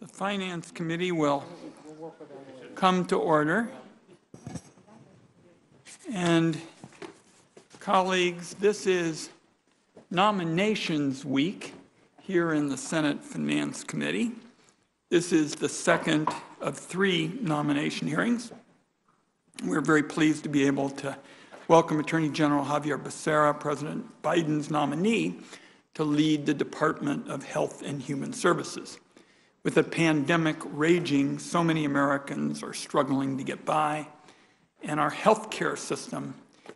The Finance Committee will come to order. And colleagues, this is Nominations Week here in the Senate Finance Committee. This is the second of three nomination hearings. We're very pleased to be able to welcome Attorney General Xavier Becerra, President Biden's nominee, to lead the Department of Health and Human Services. With the pandemic raging, so many Americans are struggling to get by, and our healthcare system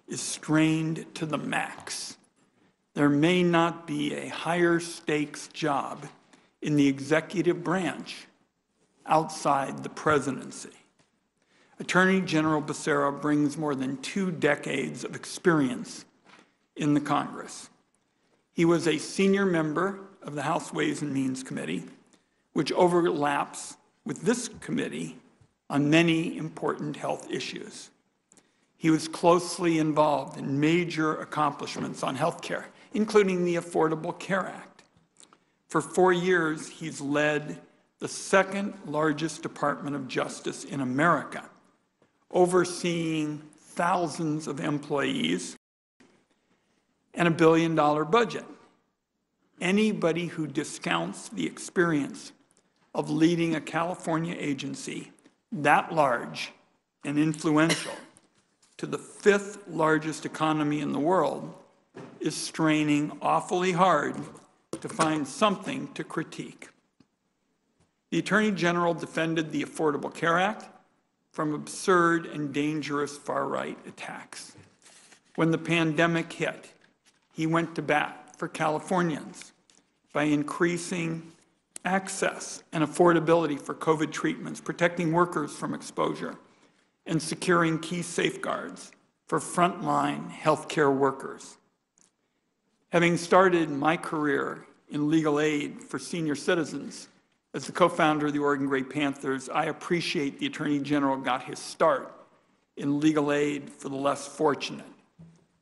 is strained to the max. There may not be a higher stakes job in the executive branch outside the presidency. Attorney General Becerra brings more than 2 decades of experience in the Congress. He was a senior member of the House Ways and Means Committee, which overlaps with this committee on many important health issues. He was closely involved in major accomplishments on health care, including the Affordable Care Act. For 4 years, he's led the second largest Department of Justice in America, overseeing thousands of employees and $1 billion budget. Anybody who discounts the experience of leading a California agency that large and influential to the 5th largest economy in the world is straining awfully hard to find something to critique. The Attorney General defended the Affordable Care Act from absurd and dangerous far-right attacks. When the pandemic hit, he went to bat for Californians by increasing access and affordability for COVID treatments, protecting workers from exposure, and securing key safeguards for frontline healthcare workers. Having started my career in legal aid for senior citizens, as the co-founder of the Oregon Grey Panthers, I appreciate the Attorney General got his start in legal aid for the less fortunate.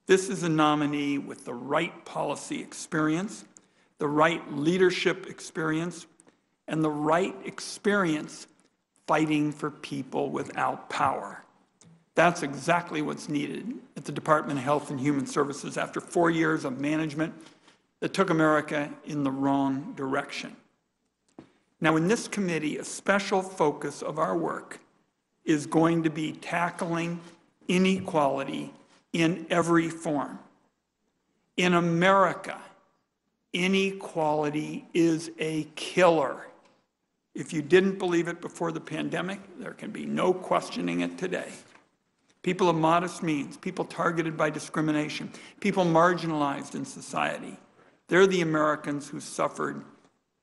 This is a nominee with the right policy experience, the right leadership experience, and the right experience fighting for people without power. That's exactly what's needed at the Department of Health and Human Services after 4 years of management that took America in the wrong direction. Now, in this committee, a special focus of our work is going to be tackling inequality in every form. In America, inequality is a killer. If you didn't believe it before the pandemic, there can be no questioning it today. People of modest means, people targeted by discrimination, people marginalized in society, they're the Americans who suffered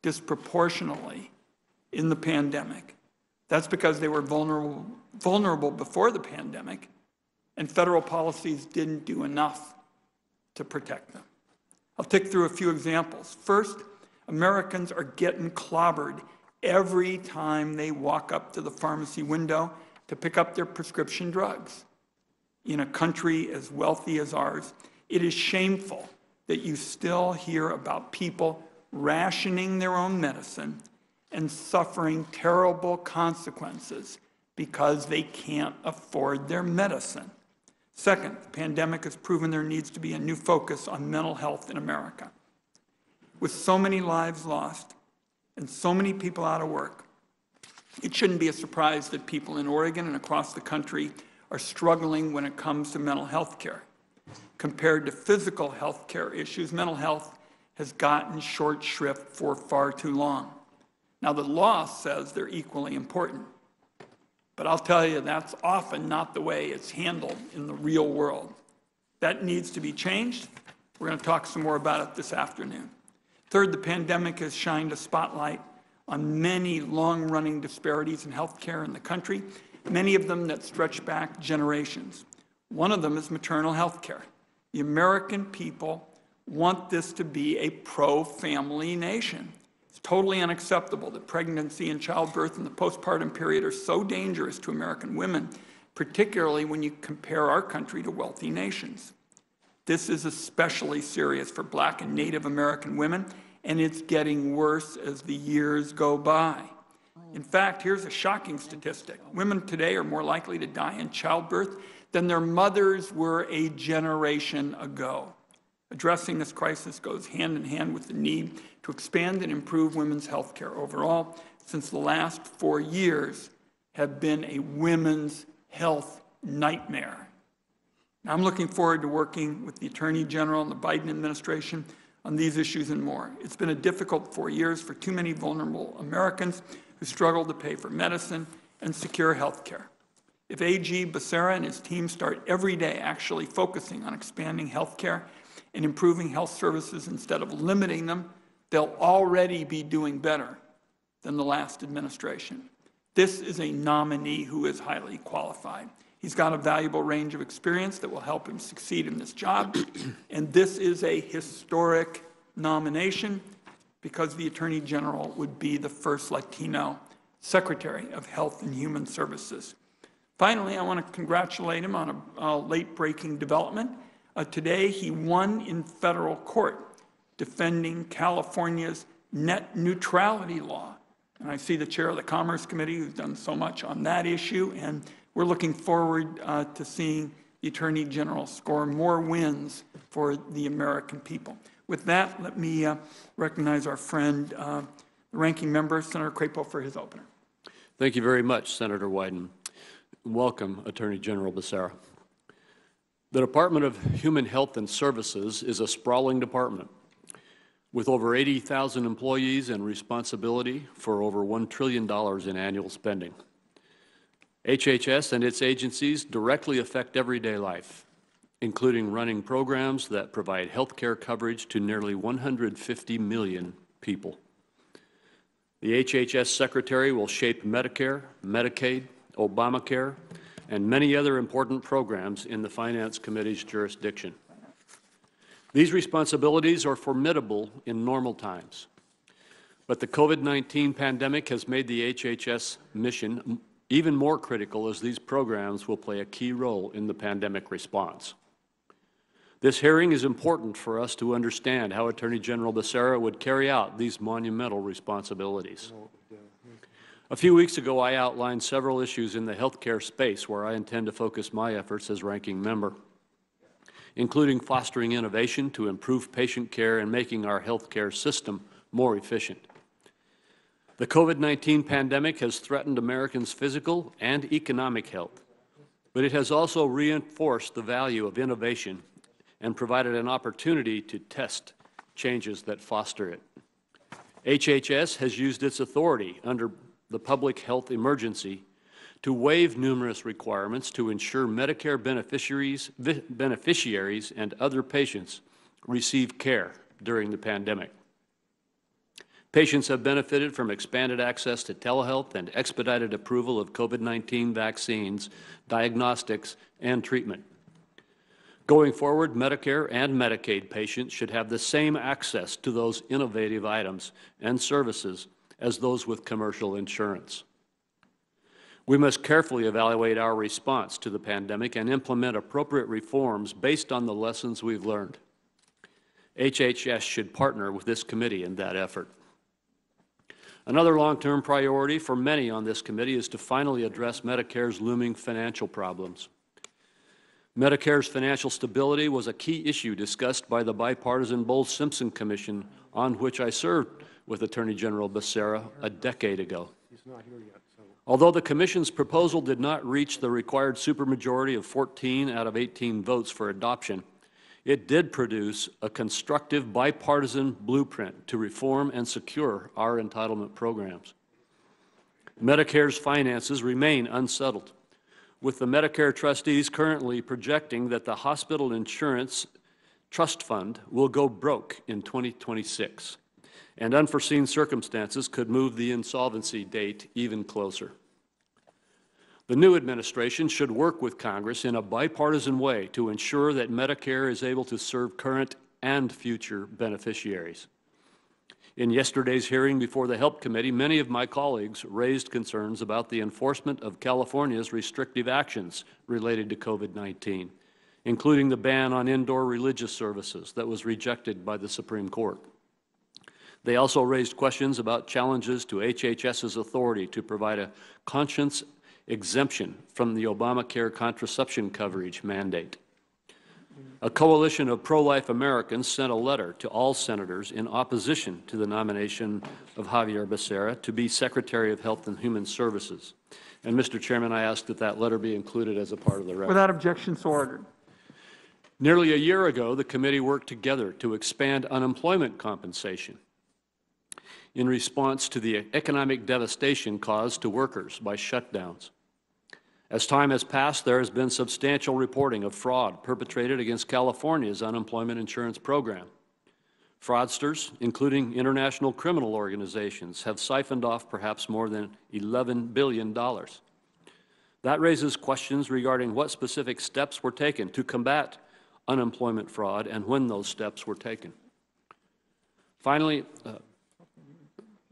disproportionately in the pandemic. That's because they were vulnerable before the pandemic, and federal policies didn't do enough to protect them. I'll tick through a few examples. First, Americans are getting clobbered every time they walk up to the pharmacy window to pick up their prescription drugs. In a country as wealthy as ours, it is shameful that you still hear about people rationing their own medicine and suffering terrible consequences because they can't afford their medicine. Second, the pandemic has proven there needs to be a new focus on mental health in America. With so many lives lost and so many people out of work, it shouldn't be a surprise that people in Oregon and across the country are struggling when it comes to mental health care. Compared to physical health care issues, mental health has gotten short shrift for far too long. Now, the law says they're equally important, but I'll tell you that's often not the way it's handled in the real world. That needs to be changed. We're going to talk some more about it this afternoon. Third, the pandemic has shined a spotlight on many long-running disparities in health care in the country, many of them that stretch back generations. One of them is maternal health care. The American people want this to be a pro-family nation. It's totally unacceptable that pregnancy and childbirth and the postpartum period are so dangerous to American women, particularly when you compare our country to wealthy nations. This is especially serious for Black and Native American women and it's getting worse as the years go by. In fact, here's a shocking statistic. Women today are more likely to die in childbirth than their mothers were a generation ago. Addressing this crisis goes hand in hand with the need to expand and improve women's health care overall. Since the last 4 years have been a women's health nightmare. Now, I'm looking forward to working with the Attorney General and the Biden administration on these issues and more. It's been a difficult 4 years for too many vulnerable Americans who struggle to pay for medicine and secure health care. If AG Becerra and his team start every day actually focusing on expanding health care and improving health services instead of limiting them, they'll already be doing better than the last administration. This is a nominee who is highly qualified. He's got a valuable range of experience that will help him succeed in this job. And this is a historic nomination because the Attorney General would be the first Latino Secretary of Health and Human Services. Finally, I want to congratulate him on a late-breaking development. Today, he won in federal court, defending California's net neutrality law. And I see the chair of the Commerce Committee who's done so much on that issue, and we're looking forward to seeing the Attorney General score more wins for the American people. With that, let me recognize our friend, the ranking member, Senator Crapo, for his opener. Thank you very much, Senator Wyden. Welcome, Attorney General Becerra. The Department of Human Health and Services is a sprawling department with over 80,000 employees and responsibility for over $1 trillion in annual spending. HHS and its agencies directly affect everyday life, including running programs that provide health care coverage to nearly 150 million people. The HHS Secretary will shape Medicare, Medicaid, Obamacare, and many other important programs in the Finance Committee's jurisdiction. These responsibilities are formidable in normal times, but the COVID-19 pandemic has made the HHS mission even more critical as these programs will play a key role in the pandemic response. This hearing is important for us to understand how Attorney General Becerra would carry out these monumental responsibilities. A few weeks ago, I outlined several issues in the healthcare space where I intend to focus my efforts as ranking member, including fostering innovation to improve patient care and making our healthcare system more efficient. The COVID-19 pandemic has threatened Americans' physical and economic health, but it has also reinforced the value of innovation and provided an opportunity to test changes that foster it. HHS has used its authority under the public health emergency to waive numerous requirements to ensure Medicare beneficiaries and other patients receive care during the pandemic. Patients have benefited from expanded access to telehealth and expedited approval of COVID-19 vaccines, diagnostics, and treatment. Going forward, Medicare and Medicaid patients should have the same access to those innovative items and services as those with commercial insurance. We must carefully evaluate our response to the pandemic and implement appropriate reforms based on the lessons we've learned. HHS should partner with this committee in that effort. Another long-term priority for many on this committee is to finally address Medicare's looming financial problems. Medicare's financial stability was a key issue discussed by the bipartisan Bowles-Simpson Commission, on which I served with Attorney General Becerra a decade ago. He's not here yet, so. Although the Commission's proposal did not reach the required supermajority of 14 out of 18 votes for adoption, it did produce a constructive bipartisan blueprint to reform and secure our entitlement programs. Medicare's finances remain unsettled, with the Medicare trustees currently projecting that the Hospital Insurance Trust Fund will go broke in 2026. And unforeseen circumstances could move the insolvency date even closer. The new administration should work with Congress in a bipartisan way to ensure that Medicare is able to serve current and future beneficiaries. In yesterday's hearing before the HELP Committee, many of my colleagues raised concerns about the enforcement of California's restrictive actions related to COVID-19, including the ban on indoor religious services that was rejected by the Supreme Court. They also raised questions about challenges to HHS's authority to provide a conscience exemption from the Obamacare contraception coverage mandate. A coalition of pro-life Americans sent a letter to all senators in opposition to the nomination of Xavier Becerra to be Secretary of Health and Human Services. And, Mr. Chairman, I ask that that letter be included as a part of the record. Without objection, so ordered. Nearly a year ago, the committee worked together to expand unemployment compensation in response to the economic devastation caused to workers by shutdowns. As time has passed, there has been substantial reporting of fraud perpetrated against California's unemployment insurance program. Fraudsters, including international criminal organizations, have siphoned off perhaps more than $11 billion. That raises questions regarding what specific steps were taken to combat unemployment fraud and when those steps were taken. Finally,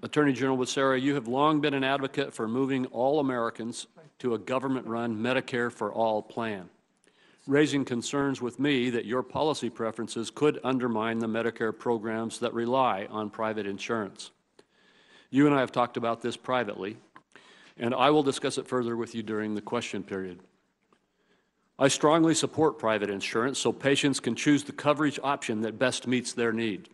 Attorney General Becerra, you have long been an advocate for moving all Americans to a government-run Medicare for All plan, raising concerns with me that your policy preferences could undermine the Medicare programs that rely on private insurance. You and I have talked about this privately, and I will discuss it further with you during the question period. I strongly support private insurance so patients can choose the coverage option that best meets their need.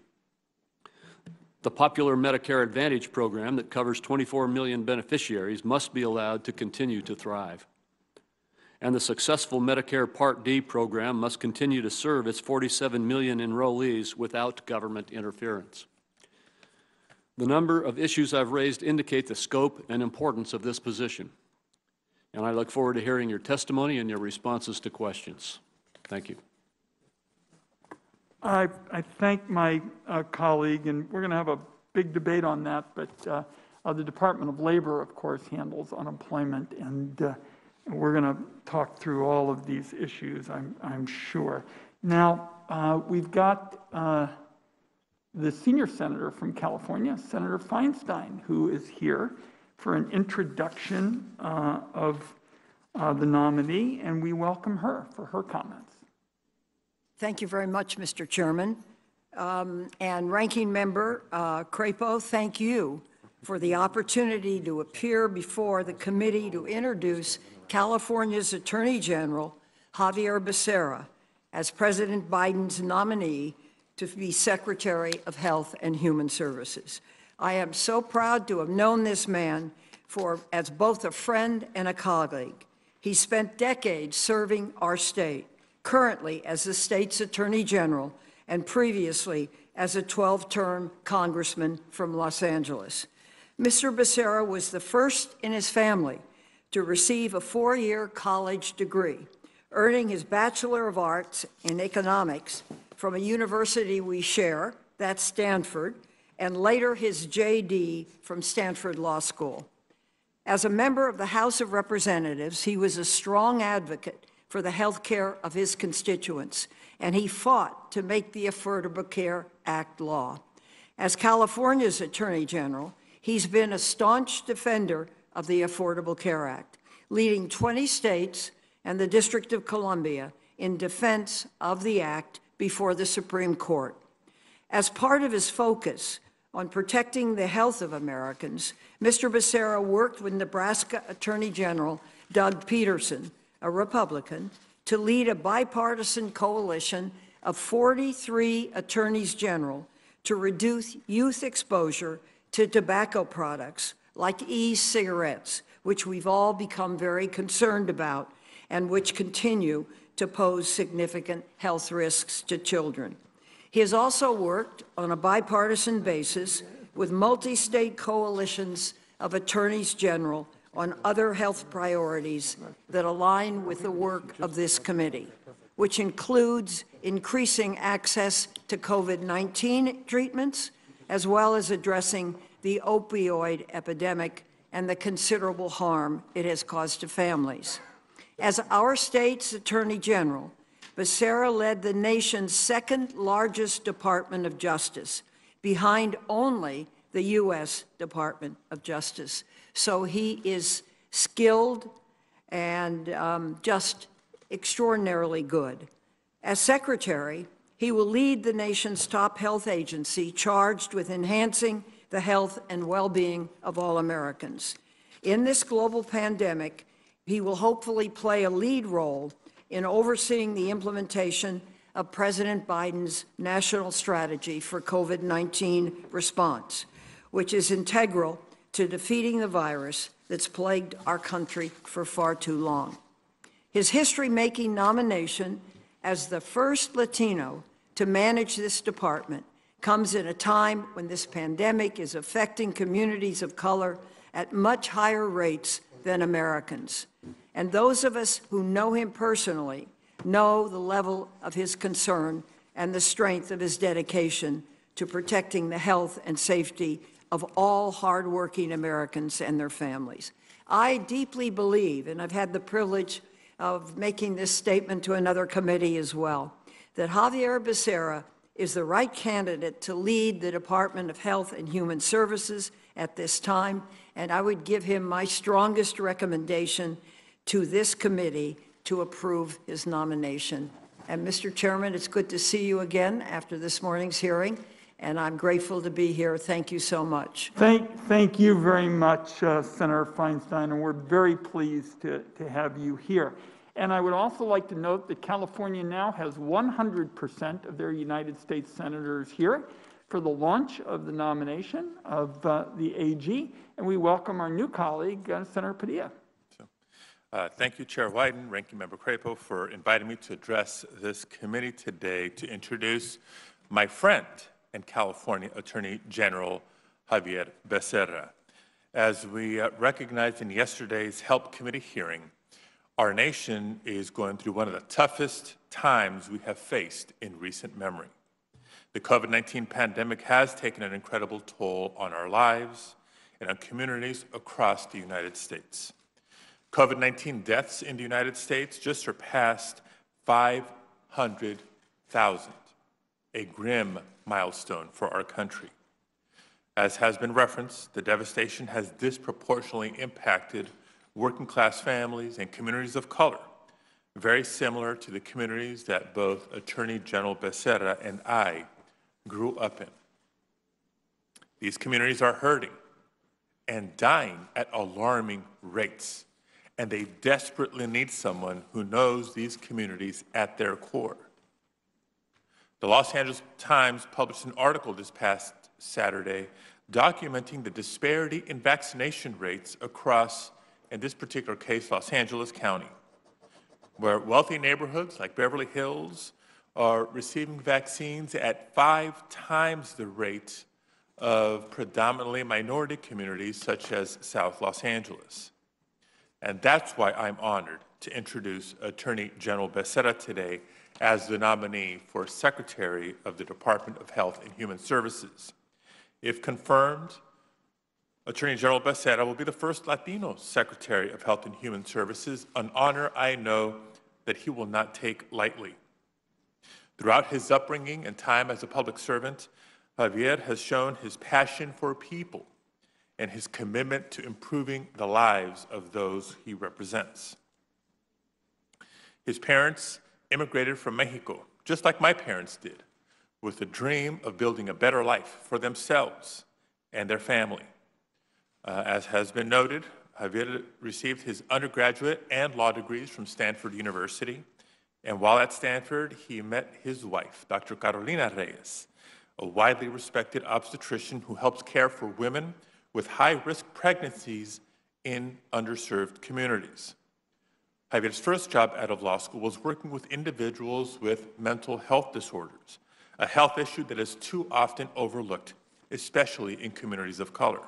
The popular Medicare Advantage program that covers 24 million beneficiaries must be allowed to continue to thrive. And the successful Medicare Part D program must continue to serve its 47 million enrollees without government interference. The number of issues I've raised indicate the scope and importance of this position. And I look forward to hearing your testimony and your responses to questions. Thank you. I thank my colleague, and we're going to have a big debate on that, but the Department of Labor, of course, handles unemployment, and we're going to talk through all of these issues, I'm sure. Now, we've got the senior senator from California, Senator Feinstein, who is here for an introduction of the nominee, and we welcome her for her comments. Thank you very much, Mr. Chairman. And Ranking Member Crapo, thank you for the opportunity to appear before the committee to introduce California's Attorney General, Xavier Becerra, as President Biden's nominee to be Secretary of Health and Human Services. I am so proud to have known this man as both a friend and a colleague. He spent decades serving our state, currently as the state's Attorney General and previously as a 12-term congressman from Los Angeles. Mr. Becerra was the first in his family to receive a four-year college degree, earning his Bachelor of Arts in Economics from a university we share, that's Stanford, and later his JD from Stanford Law School. As a member of the House of Representatives, he was a strong advocate for the health care of his constituents, and he fought to make the Affordable Care Act law. As California's Attorney General, he's been a staunch defender of the Affordable Care Act, leading 20 states and the District of Columbia in defense of the act before the Supreme Court. As part of his focus on protecting the health of Americans, Mr. Becerra worked with Nebraska Attorney General Doug Peterson, a Republican, to lead a bipartisan coalition of 43 attorneys general to reduce youth exposure to tobacco products like e-cigarettes, which we've all become very concerned about and which continue to pose significant health risks to children. He has also worked on a bipartisan basis with multi-state coalitions of attorneys general on other health priorities that align with the work of this committee, which includes increasing access to COVID-19 treatments, as well as addressing the opioid epidemic and the considerable harm it has caused to families. As our state's Attorney General, Becerra led the nation's second largest Department of Justice, behind only the U.S. Department of Justice. So he is skilled and just extraordinarily good. As Secretary, He will lead the nation's top health agency charged with enhancing the health and well-being of all Americans. In this global pandemic, he will hopefully play a lead role in overseeing the implementation of President Biden's national strategy for COVID-19 response, which is integral to defeating the virus that's plagued our country for far too long. His history-making nomination as the first Latino to manage this department comes in a time when this pandemic is affecting communities of color at much higher rates than Americans. And those of us who know him personally know the level of his concern and the strength of his dedication to protecting the health and safety of all hardworking Americans and their families. I deeply believe, and I've had the privilege of making this statement to another committee as well, that Xavier Becerra is the right candidate to lead the Department of Health and Human Services at this time, and I would give him my strongest recommendation to this committee to approve his nomination. And Mr. Chairman, it's good to see you again after this morning's hearing, and I'm grateful to be here. Thank you so much. Thank you very much, Senator Feinstein, and we're very pleased to have you here. And I would also like to note that California now has 100% of their United States senators here for the launch of the nomination of the AG, and we welcome our new colleague, Senator Padilla. Thank you, Chair Wyden, Ranking Member Crapo, for inviting me to address this committee today to introduce my friend and California Attorney General Xavier Becerra. As we recognized in yesterday's HELP Committee hearing, our nation is going through one of the toughest times we have faced in recent memory. The COVID-19 pandemic has taken an incredible toll on our lives and on communities across the United States. COVID-19 deaths in the United States just surpassed 500,000, a grim milestone for our country. As has been referenced, the devastation has disproportionately impacted working-class families and communities of color, very similar to the communities that both Attorney General Becerra and I grew up in. These communities are hurting and dying at alarming rates, and they desperately need someone who knows these communities at their core. The Los Angeles Times published an article this past Saturday documenting the disparity in vaccination rates across, in this particular case, Los Angeles County, where wealthy neighborhoods like Beverly Hills are receiving vaccines at 5 times the rate of predominantly minority communities such as South Los Angeles. And that's why I'm honored to introduce Attorney General Becerra today as the nominee for Secretary of the Department of Health and Human Services. If confirmed, Attorney General Becerra will be the first Latino Secretary of Health and Human Services, an honor I know that he will not take lightly. Throughout his upbringing and time as a public servant, Xavier has shown his passion for people and his commitment to improving the lives of those he represents. His parents immigrated from Mexico, just like my parents did, with the dream of building a better life for themselves and their family. As has been noted, Xavier received his undergraduate and law degrees from Stanford University, and while at Stanford, he met his wife, Dr. Carolina Reyes, a widely respected obstetrician who helps care for women with high-risk pregnancies in underserved communities. Javier's first job out of law school was working with individuals with mental health disorders, a health issue that is too often overlooked, especially in communities of color.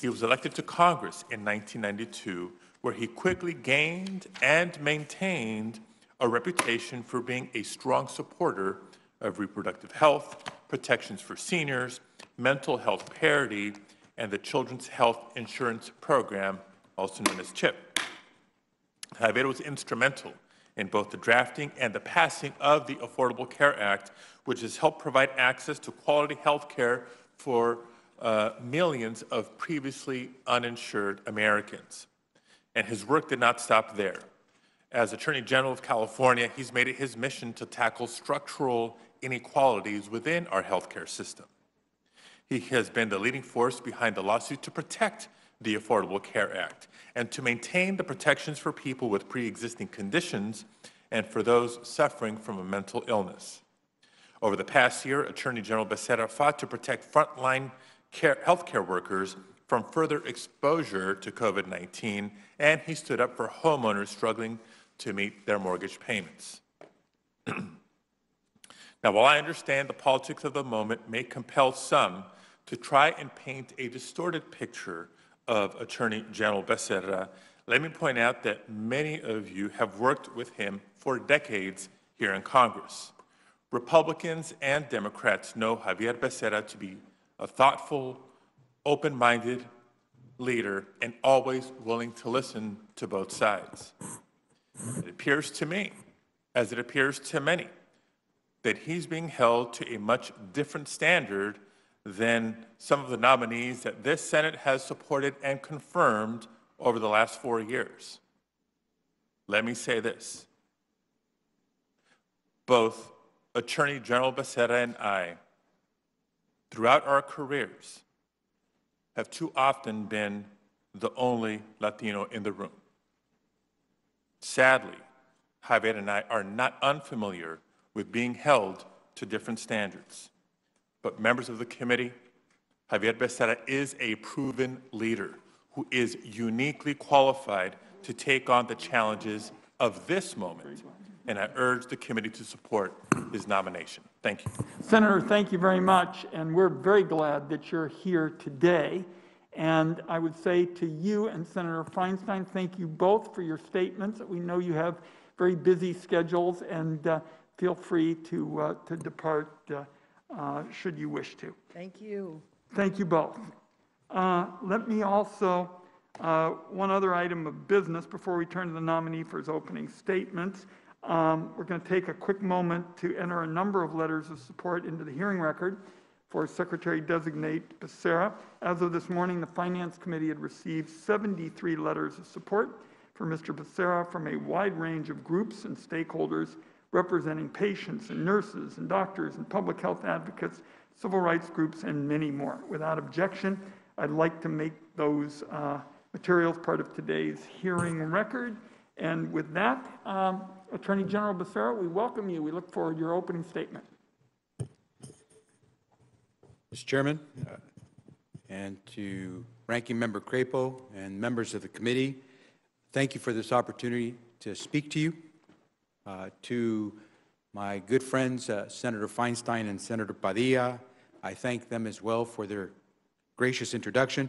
He was elected to Congress in 1992, where he quickly gained and maintained a reputation for being a strong supporter of reproductive health, protections for seniors, mental health parity, and the Children's Health Insurance Program, also known as CHIP. Xavier was instrumental in both the drafting and the passing of the Affordable Care Act, which has helped provide access to quality health care for millions of previously uninsured Americans. And his work did not stop there. As Attorney General of California, he's made it his mission to tackle structural inequalities within our healthcare system. He has been the leading force behind the lawsuit to protect the Affordable Care Act and to maintain the protections for people with pre-existing conditions and for those suffering from a mental illness. Over the past year, Attorney General Becerra fought to protect frontline healthcare workers from further exposure to COVID-19, and he stood up for homeowners struggling to meet their mortgage payments. Now, while I understand the politics of the moment may compel some to try and paint a distorted picture of Attorney General Becerra, let me point out that many of you have worked with him for decades here in Congress. Republicans and Democrats know Xavier Becerra to be a thoughtful, open-minded leader and always willing to listen to both sides. It appears to me, as it appears to many, that he's being held to a much different standard than some of the nominees that this Senate has supported and confirmed over the last 4 years. Let me say this. Both Attorney General Becerra and I, throughout our careers, have too often been the only Latino in the room. Sadly, Xavier and I are not unfamiliar with being held to different standards. But members of the committee, Xavier Becerra is a proven leader who is uniquely qualified to take on the challenges of this moment, and I urge the committee to support his nomination. Thank you. Senator, thank you very much, and we're very glad that you're here today. And I would say to you and Senator Feinstein, thank you both for your statements. We know you have very busy schedules, and feel free to depart should you wish to. Thank you. Thank you both. Let me also, one other item of business before we turn to the nominee for his opening statements. We're going to take a quick moment to enter a number of letters of support into the hearing record for Secretary-designate Becerra. As of this morning, the Finance Committee had received 73 letters of support for Mr. Becerra from a wide range of groups and stakeholders representing patients and nurses and doctors and public health advocates, civil rights groups, and many more. Without objection, I'd like to make those materials part of today's hearing record. And with that, Attorney General Becerra, we welcome you. We look forward to your opening statement. Mr. Chairman, and to Ranking Member Crapo and members of the committee, thank you for this opportunity to speak to you. To my good friends, Senator Feinstein and Senator Padilla, I thank them as well for their gracious introduction.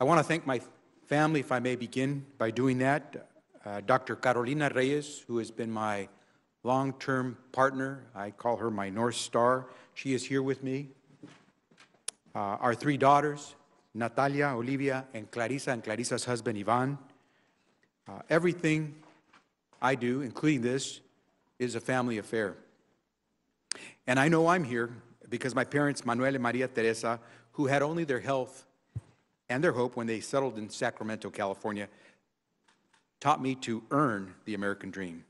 I want to thank my family, if I may begin by doing that. Dr. Carolina Reyes, who has been my long-term partner. I call her my North Star. She is here with me. Our three daughters, Natalia, Olivia, and Clarissa's husband, Ivan. Everything I do, including this, is a family affair. And I know I'm here because my parents, Manuel and Maria Teresa, who had only their health and their hope when they settled in Sacramento, California, taught me to earn the American dream.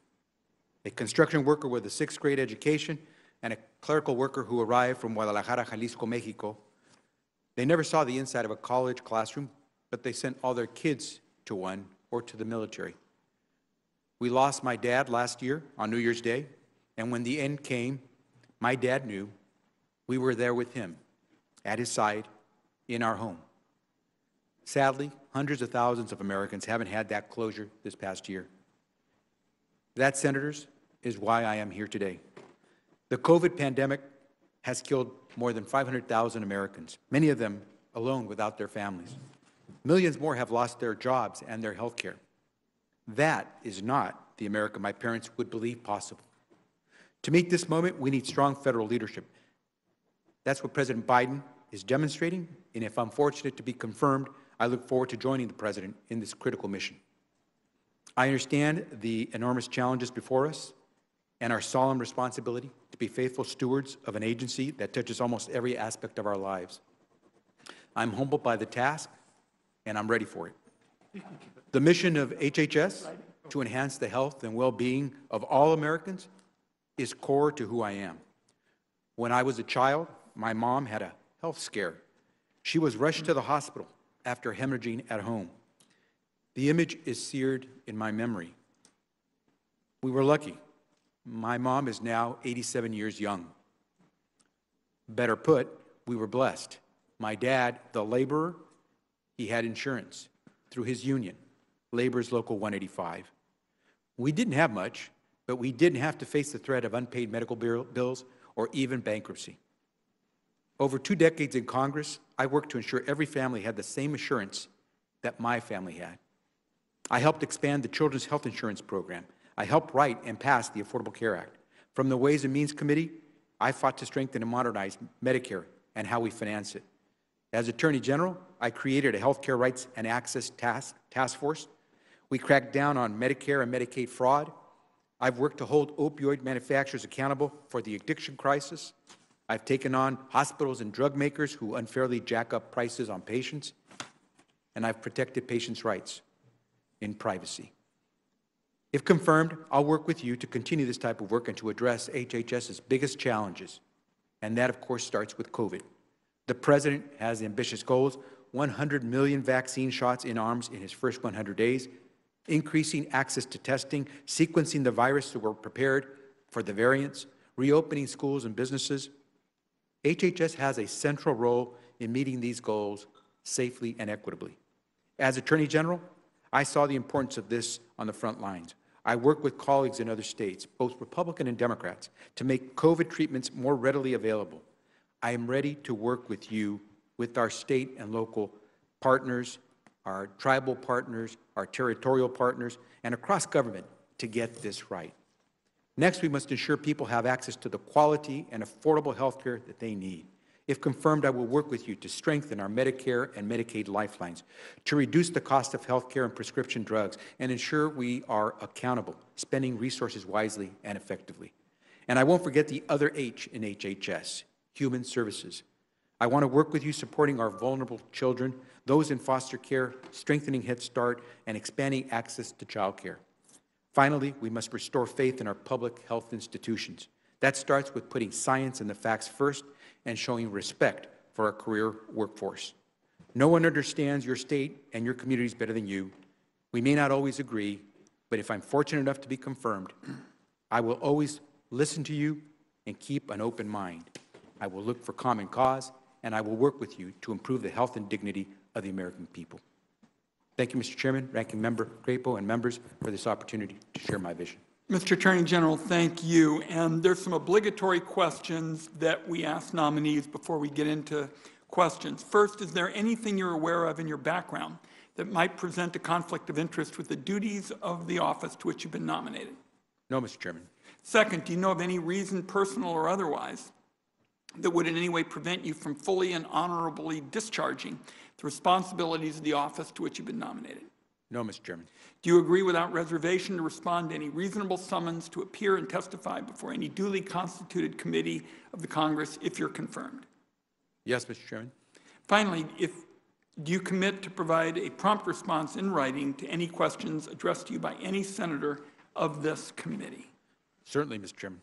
A construction worker with a sixth grade education and a clerical worker who arrived from Guadalajara, Jalisco, Mexico. They never saw the inside of a college classroom, but they sent all their kids to one or to the military. We lost my dad last year on New Year's Day, and when the end came, my dad knew we were there with him, at his side, in our home. Sadly, hundreds of thousands of Americans haven't had that closure this past year. That, senators, is why I am here today. The COVID pandemic has killed more than 500,000 Americans, many of them alone without their families. Millions more have lost their jobs and their health care. That is not the America my parents would believe possible. To meet this moment, we need strong federal leadership. That's what President Biden is demonstrating, and if I'm fortunate to be confirmed, I look forward to joining the President in this critical mission. I understand the enormous challenges before us and our solemn responsibility to be faithful stewards of an agency that touches almost every aspect of our lives. I'm humbled by the task, and I'm ready for it. The mission of HHS to enhance the health and well-being of all Americans is core to who I am. When I was a child, my mom had a health scare. She was rushed to the hospital after hemorrhaging at home. The image is seared in my memory. We were lucky. My mom is now 87 years young. Better put, we were blessed. My dad, the laborer, he had insurance through his union, Labor's Local 185. We didn't have much, but we didn't have to face the threat of unpaid medical bills or even bankruptcy. Over 2 decades in Congress, I worked to ensure every family had the same assurance that my family had. I helped expand the Children's Health Insurance Program. I helped write and pass the Affordable Care Act. From the Ways and Means Committee, I fought to strengthen and modernize Medicare and how we finance it. As Attorney General, I created a Health Care Rights and Access Task Force. We cracked down on Medicare and Medicaid fraud. I've worked to hold opioid manufacturers accountable for the addiction crisis. I've taken on hospitals and drug makers who unfairly jack up prices on patients. And I've protected patients' rights in privacy. If confirmed, I'll work with you to continue this type of work and to address HHS's biggest challenges. And that, of course, starts with COVID. The President has ambitious goals, 100 million vaccine shots in arms in his first 100 days, increasing access to testing, sequencing the virus so we're prepared for the variants, reopening schools and businesses. HHS has a central role in meeting these goals safely and equitably. As Attorney General, I saw the importance of this on the front lines. I work with colleagues in other states, both Republican and Democrats, to make COVID treatments more readily available. I am ready to work with you, with our state and local partners, our tribal partners, our territorial partners, and across government to get this right. Next, we must ensure people have access to the quality and affordable health care that they need. If confirmed, I will work with you to strengthen our Medicare and Medicaid lifelines, to reduce the cost of health care and prescription drugs, and ensure we are accountable, spending resources wisely and effectively. And I won't forget the other H in HHS. Human services. I want to work with you supporting our vulnerable children, those in foster care, strengthening Head Start, and expanding access to child care. Finally, we must restore faith in our public health institutions. That starts with putting science and the facts first and showing respect for our career workforce. No one understands your state and your communities better than you. We may not always agree, but if I'm fortunate enough to be confirmed, I will always listen to you and keep an open mind. I will look for common cause, and I will work with you to improve the health and dignity of the American people. Thank you, Mr. Chairman, Ranking Member Crapo, and members for this opportunity to share my vision. Mr. Attorney General, thank you. And there's some obligatory questions that we ask nominees before we get into questions. First, is there anything you're aware of in your background that might present a conflict of interest with the duties of the office to which you've been nominated? No, Mr. Chairman. Second, do you know of any reason, personal or otherwise, that would in any way prevent you from fully and honorably discharging the responsibilities of the office to which you've been nominated? No, Mr. Chairman. Do you agree without reservation to respond to any reasonable summons to appear and testify before any duly constituted committee of the Congress if you're confirmed? Yes, Mr. Chairman. Finally, do you commit to provide a prompt response in writing to any questions addressed to you by any senator of this committee? Certainly, Mr. Chairman.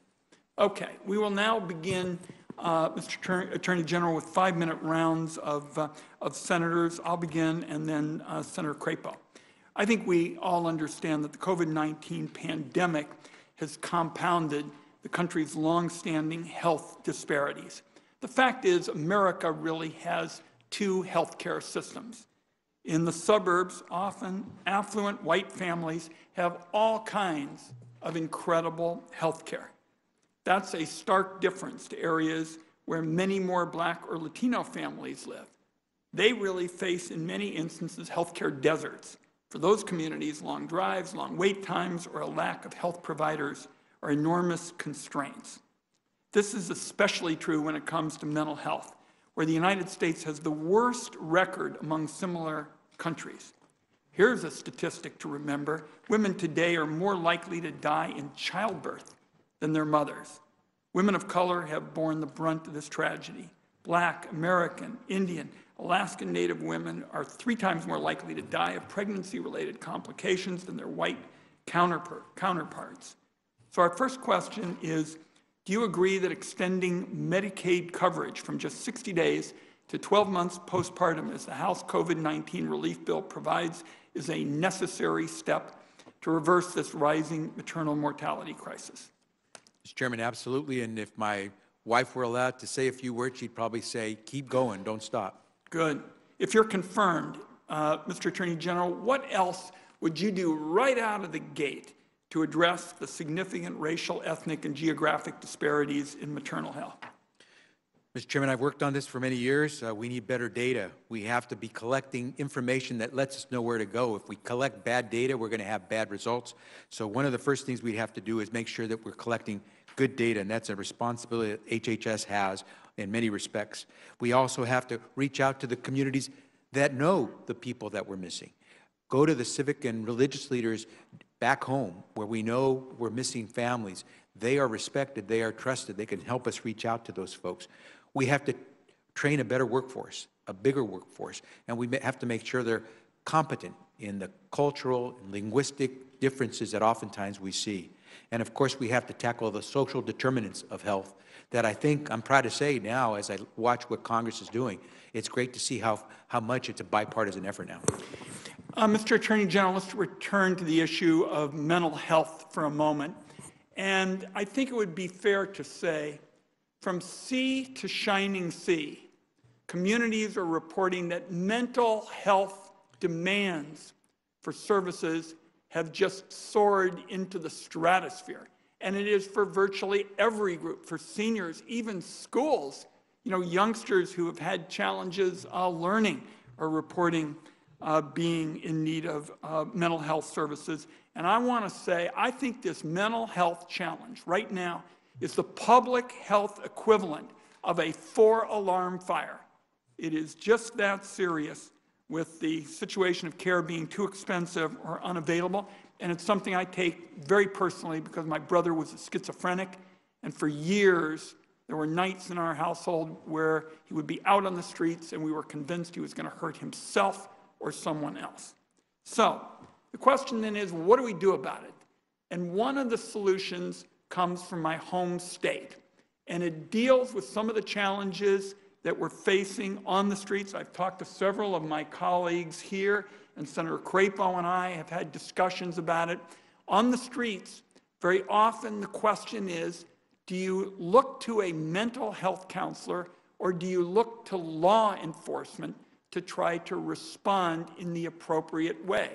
Okay. We will now begin, Mr. Attorney General, with 5-minute rounds of senators. I'll begin, and then Senator Crapo. I think we all understand that the COVID-19 pandemic has compounded the country's longstanding health disparities. The fact is, America really has 2 health care systems. In the suburbs, often affluent white families have all kinds of incredible health care. That's a stark difference to areas where many more Black or Latino families live. They really face, in many instances, healthcare deserts. For those communities, long drives, long wait times, or a lack of health providers are enormous constraints. This is especially true when it comes to mental health, where the United States has the worst record among similar countries. Here's a statistic to remember. Women today are more likely to die in childbirth than their mothers. Women of color have borne the brunt of this tragedy. Black, American, Indian, Alaskan Native women are 3 times more likely to die of pregnancy-related complications than their white counterparts. So our first question is, do you agree that extending Medicaid coverage from just 60 days to 12 months postpartum, as the House COVID-19 relief bill provides, is a necessary step to reverse this rising maternal mortality crisis? Mr. Chairman, absolutely. And if my wife were allowed to say a few words, she'd probably say, keep going, don't stop. Good. If you're confirmed, Mr. Attorney General, what else would you do right out of the gate to address the significant racial, ethnic, and geographic disparities in maternal health? Mr. Chairman, I've worked on this for many years. We need better data. We have to be collecting information that lets us know where to go. If we collect bad data, we're going to have bad results. So one of the first things we have to do is make sure that we're collecting good data, and that's a responsibility that HHS has in many respects. We also have to reach out to the communities that know the people that we're missing. Go to the civic and religious leaders back home where we know we're missing families. They are respected. They are trusted. They can help us reach out to those folks. We have to train a better workforce, a bigger workforce, and we have to make sure they're competent in the cultural and linguistic differences that oftentimes we see. And of course, we have to tackle the social determinants of health that I think I'm proud to say now, as I watch what Congress is doing, it's great to see how much it's a bipartisan effort now. Mr. Attorney General, let's return to the issue of mental health for a moment. And I think it would be fair to say, from sea to shining sea, communities are reporting that mental health demands for services have just soared into the stratosphere. And it is for virtually every group, for seniors, even schools. You know, youngsters who have had challenges learning are reporting being in need of mental health services. And I want to say, I think this mental health challenge right now is the public health equivalent of a four-alarm fire. It is just that serious, with the situation of care being too expensive or unavailable. And it's something I take very personally because my brother was a schizophrenic. And for years, there were nights in our household where he would be out on the streets and we were convinced he was going to hurt himself or someone else. So the question then is, what do we do about it? And one of the solutions comes from my home state, and it deals with some of the challenges that we're facing on the streets. I've talked to several of my colleagues here, and Senator Crapo and I have had discussions about it. On the streets, very often the question is, do you look to a mental health counselor or do you look to law enforcement to try to respond in the appropriate way?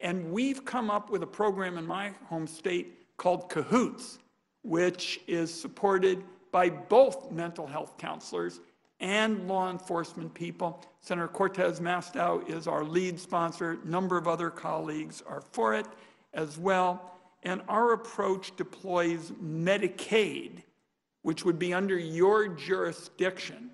And we've come up with a program in my home state called CAHOOTS, which is supported by both mental health counselors and law enforcement people. Senator Cortez Masto is our lead sponsor. A number of other colleagues are for it as well. And our approach deploys Medicaid, which would be under your jurisdiction,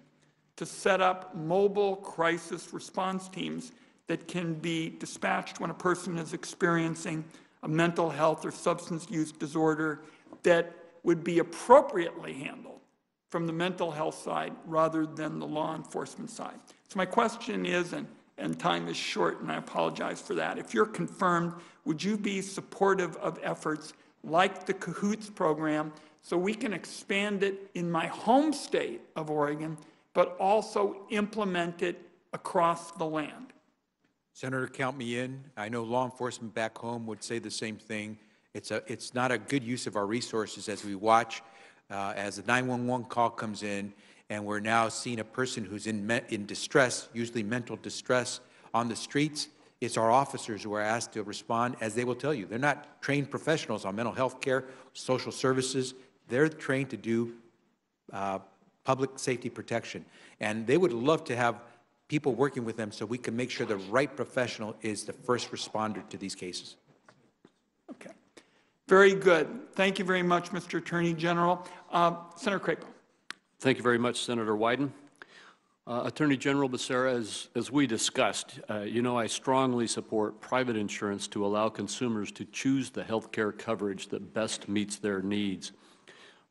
to set up mobile crisis response teams that can be dispatched when a person is experiencing a mental health or substance use disorder that would be appropriately handled from the mental health side rather than the law enforcement side. So my question is, and time is short and I apologize for that, if you're confirmed, would you be supportive of efforts like the CAHOOTS program so we can expand it in my home state of Oregon, but also implement it across the land? Senator, count me in. I know law enforcement back home would say the same thing. It's not a good use of our resources as we watch as the 911 call comes in, and we're now seeing a person who's in distress, usually mental distress, on the streets. It's our officers who are asked to respond, as they will tell you. They're not trained professionals on mental health care, social services. They're trained to do public safety protection, and they would love to have people working with them so we can make sure the right professional is the first responder to these cases. Okay. Very good. Thank you very much, Mr. Attorney General. Senator Crapo. Thank you very much, Senator Wyden. Attorney General Becerra, as we discussed, you know I strongly support private insurance to allow consumers to choose the health care coverage that best meets their needs.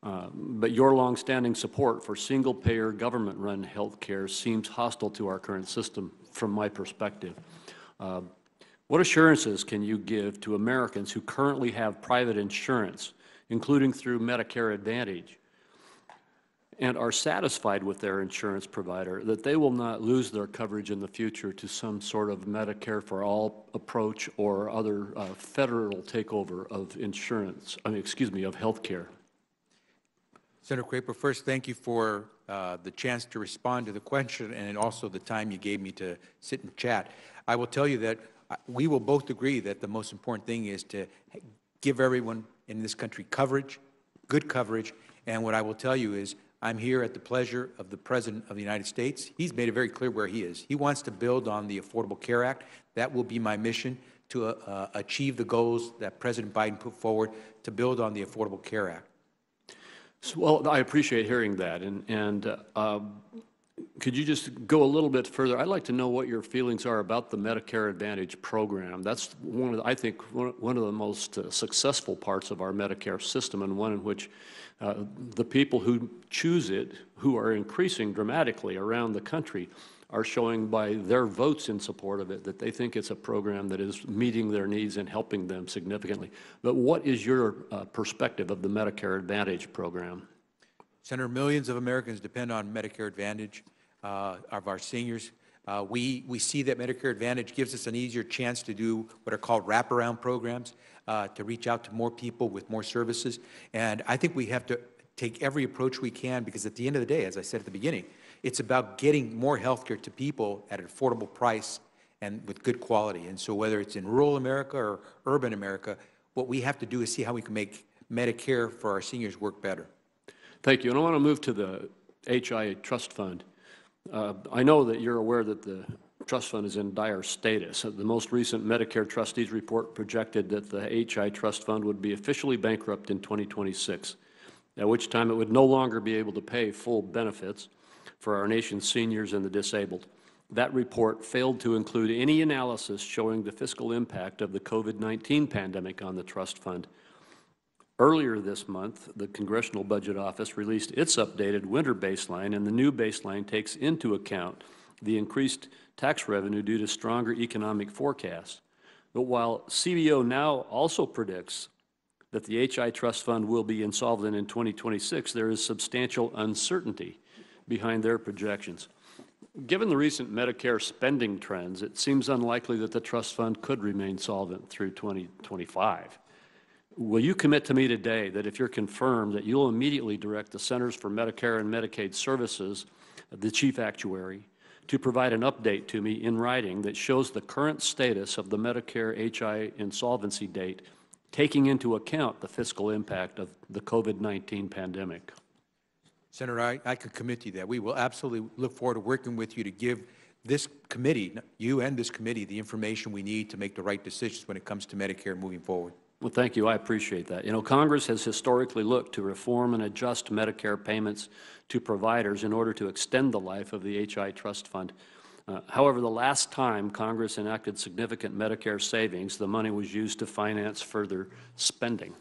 But your longstanding support for single-payer, government-run health care seems hostile to our current system, from my perspective. What assurances can you give to Americans who currently have private insurance, including through Medicare Advantage, and are satisfied with their insurance provider that they will not lose their coverage in the future to some sort of Medicare for all approach or other federal takeover of insurance, of health care? Senator Craper, first, thank you for the chance to respond to the question and also the time you gave me to sit and chat. I will tell you that we will both agree that the most important thing is to give everyone in this country coverage, good coverage, and what I will tell you is I'm here at the pleasure of the President of the United States. He's made it very clear where he is. He wants to build on the Affordable Care Act. That will be my mission, to achieve the goals that President Biden put forward, to build on the Affordable Care Act. So, well, I appreciate hearing that, and could you just go a little bit further? I'd like to know what your feelings are about the Medicare Advantage program. That's one of the, I think, one of the most successful parts of our Medicare system, and one in which the people who choose it, who are increasing dramatically around the country, are showing by their votes in support of it that they think it's a program that is meeting their needs and helping them significantly. But what is your perspective of the Medicare Advantage program? Senator, millions of Americans depend on Medicare Advantage of our seniors. We see that Medicare Advantage gives us an easier chance to do what are called wraparound programs, to reach out to more people with more services. And I think we have to take every approach we can, because at the end of the day, as I said at the beginning, it's about getting more health care to people at an affordable price and with good quality. And so whether it's in rural America or urban America, what we have to do is see how we can make Medicare for our seniors work better. Thank you. And I want to move to the HIA Trust Fund. I know that you're aware that the Trust Fund is in dire status. The most recent Medicare Trustees Report projected that the HIA Trust Fund would be officially bankrupt in 2026, at which time it would no longer be able to pay full benefits for our nation's seniors and the disabled. That report failed to include any analysis showing the fiscal impact of the COVID-19 pandemic on the trust fund. Earlier this month, the Congressional Budget Office released its updated winter baseline, and the new baseline takes into account the increased tax revenue due to stronger economic forecasts. But while CBO now also predicts that the HIA Trust Fund will be insolvent in 2026, there is substantial uncertainty behind their projections. Given the recent Medicare spending trends, it seems unlikely that the trust fund could remain solvent through 2025. Will you commit to me today that if you're confirmed, that you'll immediately direct the Centers for Medicare and Medicaid Services, the chief actuary, to provide an update to me in writing that shows the current status of the Medicare HIA insolvency date, taking into account the fiscal impact of the COVID-19 pandemic? Senator, I could commit to you that. We will absolutely look forward to working with you to give this committee, you and this committee, the information we need to make the right decisions when it comes to Medicare moving forward. Well, thank you. I appreciate that. You know, Congress has historically looked to reform and adjust Medicare payments to providers in order to extend the life of the HIA Trust Fund. However, the last time Congress enacted significant Medicare savings, the money was used to finance further spending.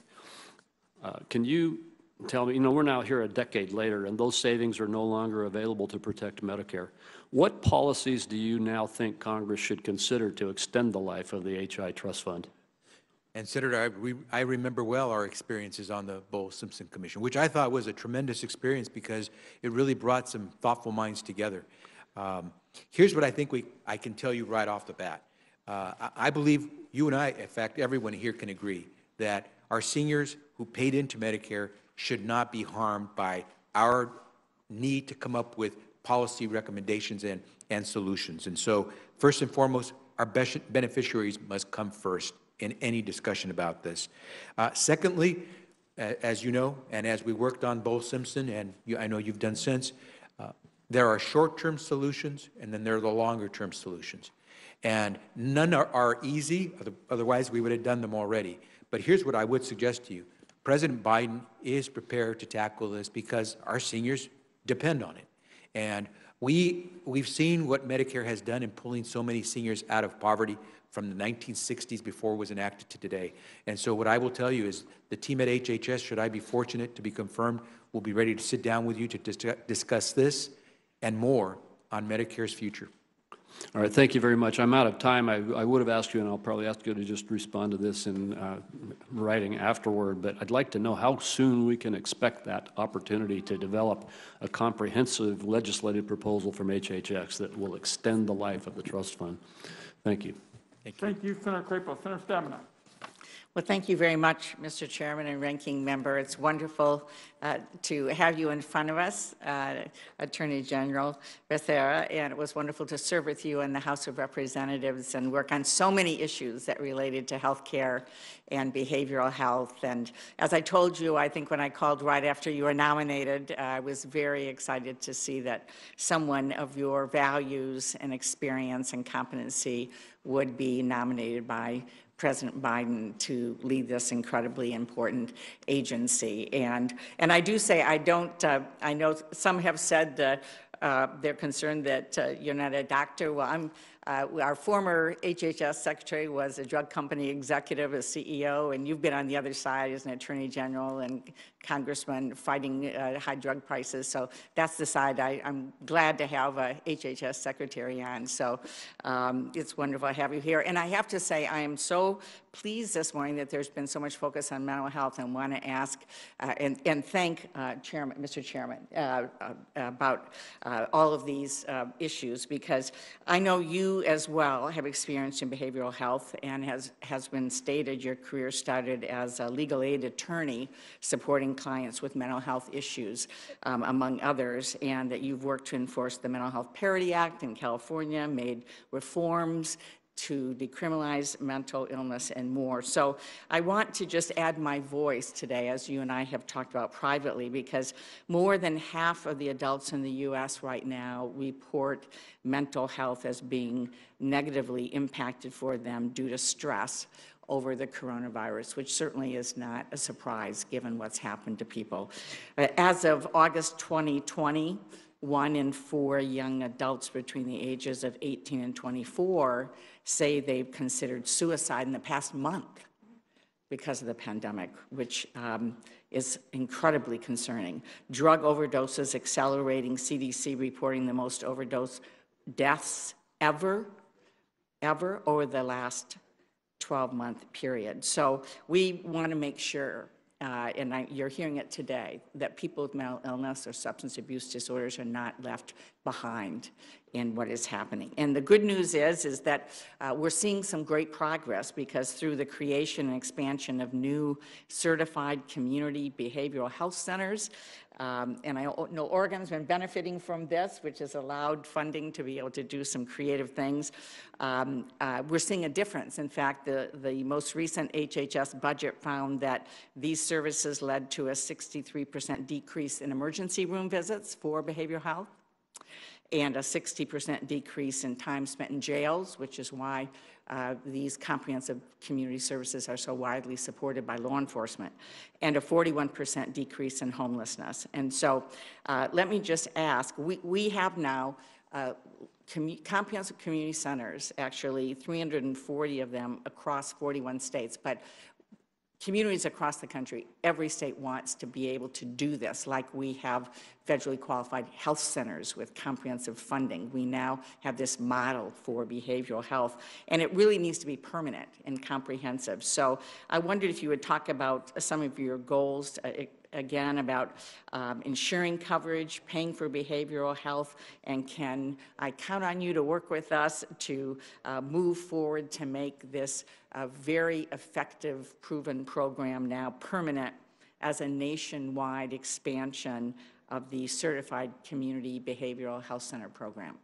Can you tell me, you know, we're now here a decade later, and those savings are no longer available to protect Medicare. What policies do you now think Congress should consider to extend the life of the HIA Trust Fund? And Senator, I remember well our experiences on the Bowles-Simpson Commission, which I thought was a tremendous experience because it really brought some thoughtful minds together. Here's what I think I can tell you right off the bat. I believe you and I, in fact, everyone here can agree that our seniors who paid into Medicare should not be harmed by our need to come up with policy recommendations and solutions. And so, first and foremost, our beneficiaries must come first in any discussion about this. Secondly, as you know, and as we worked on Bowles-Simpson, and I know you've done since, there are short-term solutions, and then there are the longer-term solutions. And none are easy, otherwise we would have done them already. But here's what I would suggest to you. President Biden is prepared to tackle this because our seniors depend on it. And we've seen what Medicare has done in pulling so many seniors out of poverty from the 1960s before it was enacted to today. And so what I will tell you is the team at HHS, should I be fortunate to be confirmed, will be ready to sit down with you to discuss this and more on Medicare's future. All right, thank you very much. I'm out of time. I would have asked you, and I'll probably ask you to just respond to this in writing afterward, but I'd like to know how soon we can expect that opportunity to develop a comprehensive legislative proposal from HHS that will extend the life of the trust fund. Thank you. Thank you, Senator Crapo. Senator Stamina. Well, thank you very much, Mr. Chairman and Ranking Member. It's wonderful to have you in front of us, Attorney General Becerra, and it was wonderful to serve with you in the House of Representatives and work on so many issues that related to health care and behavioral health. And as I told you, I think when I called right after you were nominated, I was very excited to see that someone of your values and experience and competency would be nominated by President Biden to lead this incredibly important agency. And I do say I don't, I know some have said that they're concerned that you're not a doctor. Well, I'm, our former HHS secretary was a drug company executive, a CEO, and you've been on the other side as an attorney general and congressman fighting high drug prices. So that's the side I'm glad to have a HHS secretary on. So it's wonderful to have you here. And I have to say I am so pleased this morning that there's been so much focus on mental health, and want to ask and thank Chairman, Mr. Chairman about all of these issues, because I know you as well have experience in behavioral health, and has been stated your career started as a legal aid attorney supporting clients with mental health issues, among others, and that you've worked to enforce the Mental Health Parity Act in California, made reforms to decriminalize mental illness and more. So I want to just add my voice today, as you and I have talked about privately, because more than half of the adults in the U.S. right now report mental health as being negatively impacted for them due to stress over the coronavirus, which certainly is not a surprise given what's happened to people. As of August 2020, 1 in 4 young adults between the ages of 18 and 24 say they've considered suicide in the past month because of the pandemic, which is incredibly concerning. Drug overdoses accelerating, CDC reporting the most overdose deaths ever over the last 12-month period. So we want to make sure, and you're hearing it today, that people with mental illness or substance abuse disorders are not left behind in what is happening. And the good news is that we're seeing some great progress, because through the creation and expansion of new certified community behavioral health centers, and I know Oregon's been benefiting from this, which has allowed funding to be able to do some creative things. We're seeing a difference. In fact, the most recent HHS budget found that these services led to a 63% decrease in emergency room visits for behavioral health, and a 60% decrease in time spent in jails, which is why these comprehensive community services are so widely supported by law enforcement, and a 41% decrease in homelessness. And so let me just ask, we have now comprehensive community centers, actually 340 of them across 41 states, but communities across the country, every state wants to be able to do this, like we have federally qualified health centers with comprehensive funding. We now have this model for behavioral health, and it really needs to be permanent and comprehensive. So I wondered if you would talk about some of your goals, again, about ensuring coverage, paying for behavioral health, and can I count on you to work with us to move forward to make this a very effective, proven program now permanent as a nationwide expansion of the Certified Community Behavioral Health Center program?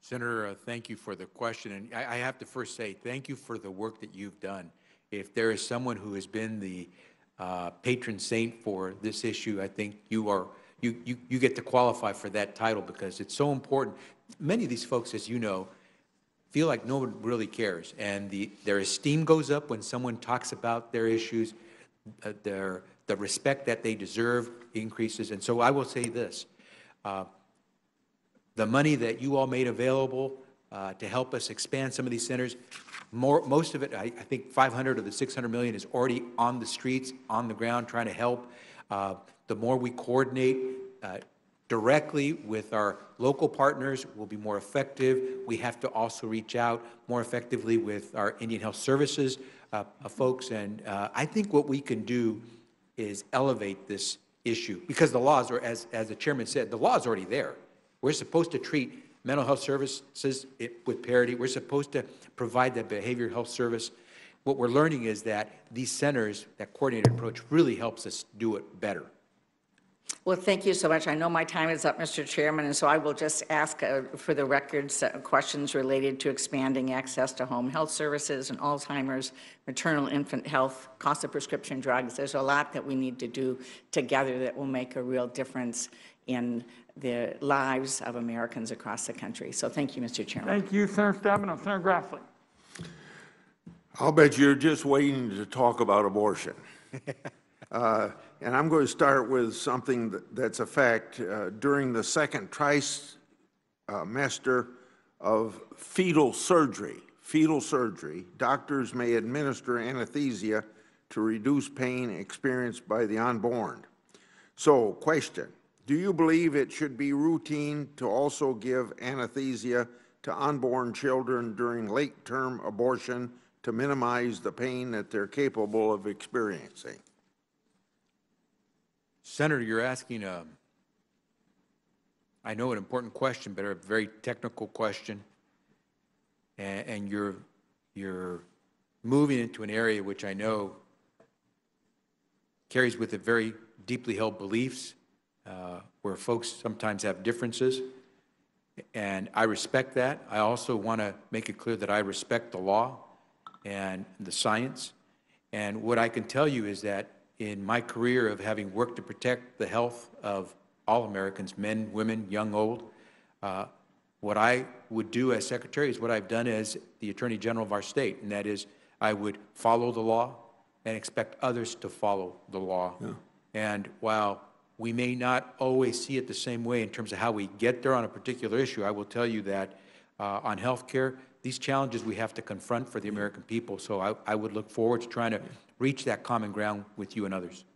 Senator, thank you for the question. And I have to first say thank you for the work that you've done. If there is someone who has been the patron saint for this issue, I think you are, you get to qualify for that title, because it's so important. Many of these folks, as you know, feel like no one really cares, and their esteem goes up when someone talks about their issues. The respect that they deserve increases. And so I will say this, the money that you all made available to help us expand some of these centers, most of it, I think 500 of the 600 million is already on the streets, on the ground, trying to help. The more we coordinate, directly with our local partners will be more effective. We have to also reach out more effectively with our Indian Health Services folks. And I think what we can do is elevate this issue, because the laws are, as the chairman said, the law is already there. We're supposed to treat mental health services with parity. We're supposed to provide that behavioral health service. What we're learning is that these centers, that coordinated approach really helps us do it better. Well, thank you so much. I know my time is up, Mr. Chairman, and so I will just ask for the records questions related to expanding access to home health services and Alzheimer's, maternal infant health, cost of prescription drugs. There's a lot that we need to do together that will make a real difference in the lives of Americans across the country. So thank you, Mr. Chairman. Thank you, Senator Stabenow. Senator Grassley. I'll bet you're just waiting to talk about abortion. And I'm going to start with something that's a fact. During the second trimester of fetal surgery, doctors may administer anesthesia to reduce pain experienced by the unborn. So, question: do you believe it should be routine to also give anesthesia to unborn children during late-term abortion to minimize the pain that they're capable of experiencing? Senator, you're asking I know an important question, but a very technical question, and you're moving into an area which I know carries with it very deeply held beliefs, where folks sometimes have differences, and I respect that. I also want to make it clear that I respect the law and the science, and what I can tell you is that in my career of having worked to protect the health of all Americans, men, women, young, old, what I would do as Secretary is what I've done as the Attorney General of our state, and that is I would follow the law and expect others to follow the law. Yeah. And while we may not always see it the same way in terms of how we get there on a particular issue, I will tell you that on health care, these challenges we have to confront for the American people. So I would look forward to trying to reach that common ground with you and others.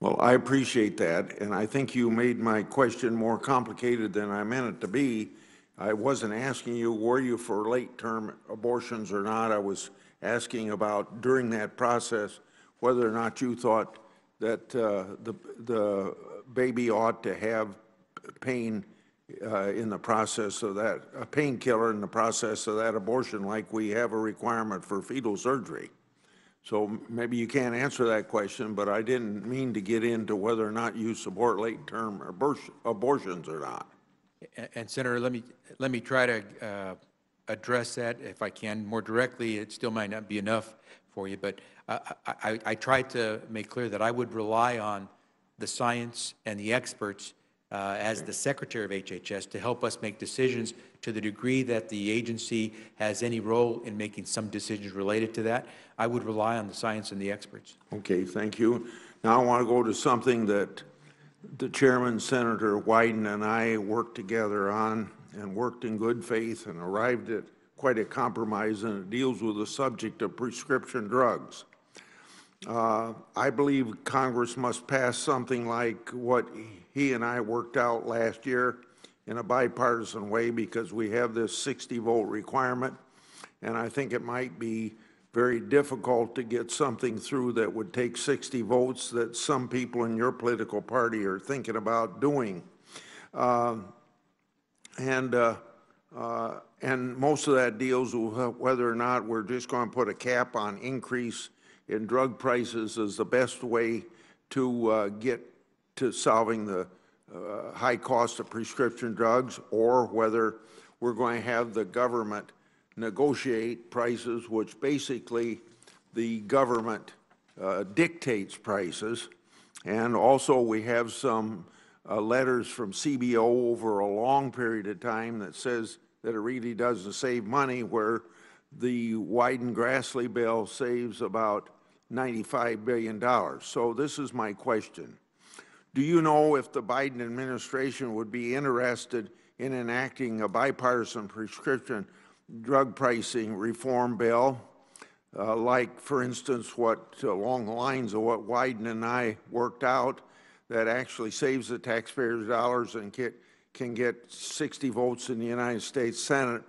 Well, I appreciate that, and I think you made my question more complicated than I meant it to be. I wasn't asking you were you for late-term abortions or not. I was asking about during that process whether or not you thought that the baby ought to have pain in the process of that, a painkiller in the process of that abortion, like we have a requirement for fetal surgery. So maybe you can't answer that question, but I didn't mean to get into whether or not you support late-term abortions or not. And Senator, let me try to address that if I can more directly. It still might not be enough for you, but I tried to make clear that I would rely on the science and the experts as the Secretary of HHS to help us make decisions to the degree that the agency has any role in making some decisions related to that. I would rely on the science and the experts. Okay, thank you. Now I want to go to something that the Chairman, Senator Wyden, and I worked together on and worked in good faith and arrived at quite a compromise, and it deals with the subject of prescription drugs. I believe Congress must pass something like what he and I worked out last year in a bipartisan way, because we have this 60-vote requirement, and I think it might be very difficult to get something through that would take 60 votes that some people in your political party are thinking about doing. And most of that deals with whether or not we're just going to put a cap on increase in drug prices as the best way to get to solving the high cost of prescription drugs, or whether we're going to have the government negotiate prices, which basically the government dictates prices. And also we have some letters from CBO over a long period of time that says that it really doesn't save money, where the Wyden-Grassley bill saves about $95 billion. So this is my question. Do you know if the Biden administration would be interested in enacting a bipartisan prescription drug pricing reform bill, like, for instance, what along the lines of what Wyden and I worked out, that actually saves the taxpayers' dollars and can get 60 votes in the United States Senate,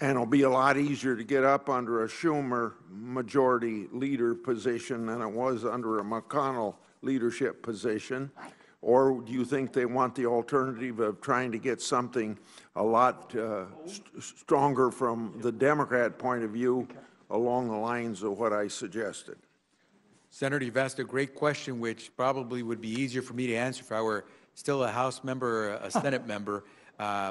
and it'll be a lot easier to get up under a Schumer majority leader position than it was under a McConnell leadership position. Or do you think they want the alternative of trying to get something a lot stronger from the Democrat point of view along the lines of what I suggested? Senator, you've asked a great question, which probably would be easier for me to answer if I were still a House member or a Senate member,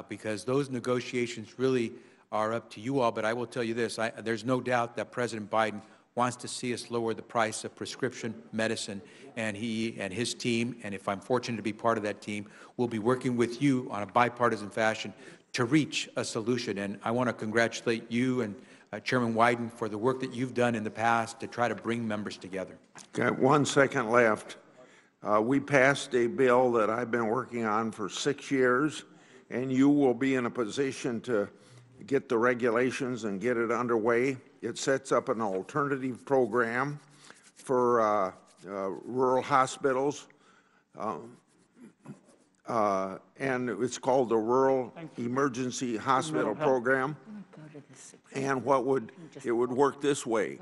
because those negotiations really are up to you all. But I will tell you this, there's no doubt that President Biden wants to see us lower the price of prescription medicine, and he and his team, and if I'm fortunate to be part of that team, will be working with you on a bipartisan fashion to reach a solution. And I want to congratulate you and Chairman Wyden for the work that you've done in the past to try to bring members together. Got 1 second left. We passed a bill that I've been working on for 6 years, and you will be in a position to get the regulations and get it underway. It sets up an alternative program for rural hospitals, and it's called the Rural Emergency Hospital Program. And what would it would work this way: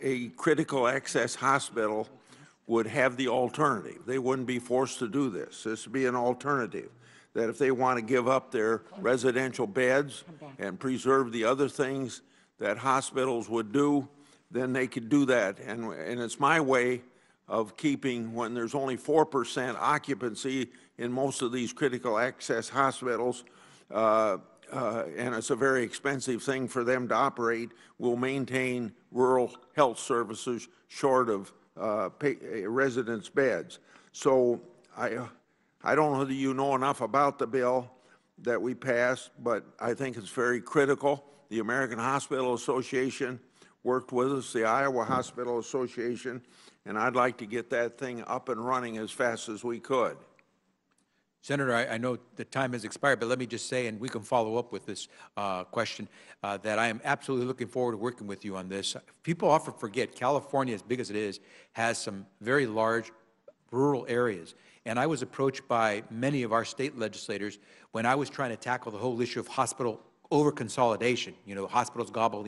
a critical access hospital would have the alternative. They wouldn't be forced to do this. This would be an alternative, that if they want to give up their residential beds and preserve the other things that hospitals would do, then they could do that. And it's my way of keeping, when there's only 4% occupancy in most of these critical access hospitals, and it's a very expensive thing for them to operate, we'll maintain rural health services short of residents' beds. So I don't know whether you know enough about the bill that we passed, but I think it's very critical. The American Hospital Association worked with us, the Iowa Hospital Association, and I'd like to get that thing up and running as fast as we could. Senator, I know the time has expired, but let me just say, and we can follow up with this question, that I am absolutely looking forward to working with you on this. People often forget California, as big as it is, has some very large rural areas. And I was approached by many of our state legislators when I was trying to tackle the whole issue of hospital over consolidation. You know, hospitals gobble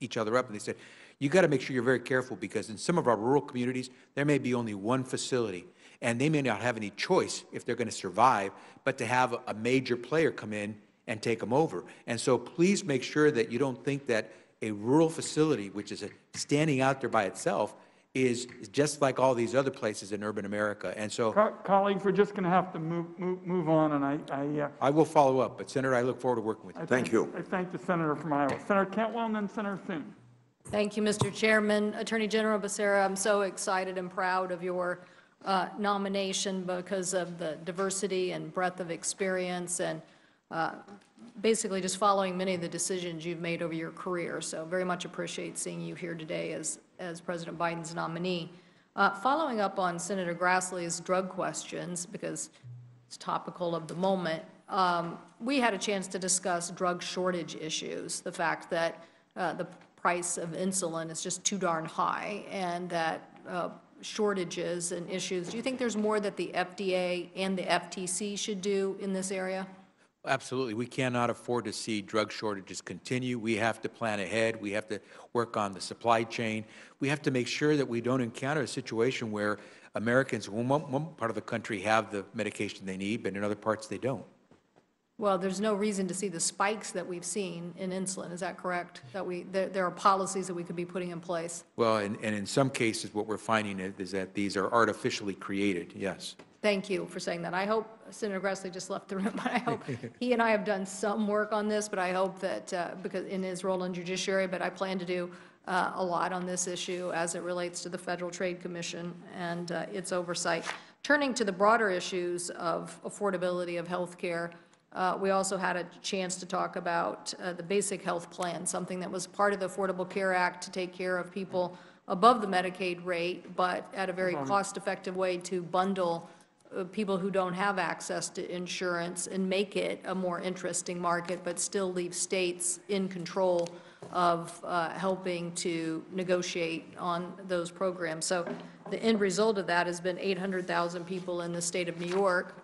each other up, and they said, you got to make sure you're very careful, because in some of our rural communities, there may be only one facility, and they may not have any choice, if they're going to survive, but to have a major player come in and take them over. And so please make sure that you don't think that a rural facility, which is standing out there by itself, is just like all these other places in urban America. And so, colleagues, we're just going to have to move on, and I will follow up. But Senator, I look forward to working with you. Thank you. I thank the Senator from Iowa. Senator Cantwell, and then Senator Thune. Thank you, Mr. Chairman. Attorney General Becerra, I'm so excited and proud of your nomination because of the diversity and breadth of experience and basically just following many of the decisions you've made over your career. So very much appreciate seeing you here today as President Biden's nominee. Following up on Senator Grassley's drug questions, because it's topical of the moment, we had a chance to discuss drug shortage issues, the fact that the price of insulin is just too darn high, and that shortages and issues. Do you think there's more that the FDA and the FTC should do in this area? Absolutely. We cannot afford to see drug shortages continue. We have to plan ahead. We have to work on the supply chain. We have to make sure that we don't encounter a situation where Americans in one part of the country have the medication they need, but in other parts they don't. Well, there's no reason to see the spikes that we've seen in insulin. Is that correct? That there are policies that we could be putting in place? Well, and in some cases what we're finding is that these are artificially created, yes. Thank you for saying that. I hope Senator Grassley just left the room, but I hope he and I have done some work on this, but I hope that because in his role in judiciary, but I plan to do a lot on this issue as it relates to the Federal Trade Commission and its oversight. Turning to the broader issues of affordability of health care, we also had a chance to talk about the basic health plan, something that was part of the Affordable Care Act to take care of people above the Medicaid rate, but at a very cost-effective way to bundle people who don't have access to insurance and make it a more interesting market, but still leave states in control of helping to negotiate on those programs. So The end result of that has been 800,000 people in the state of New York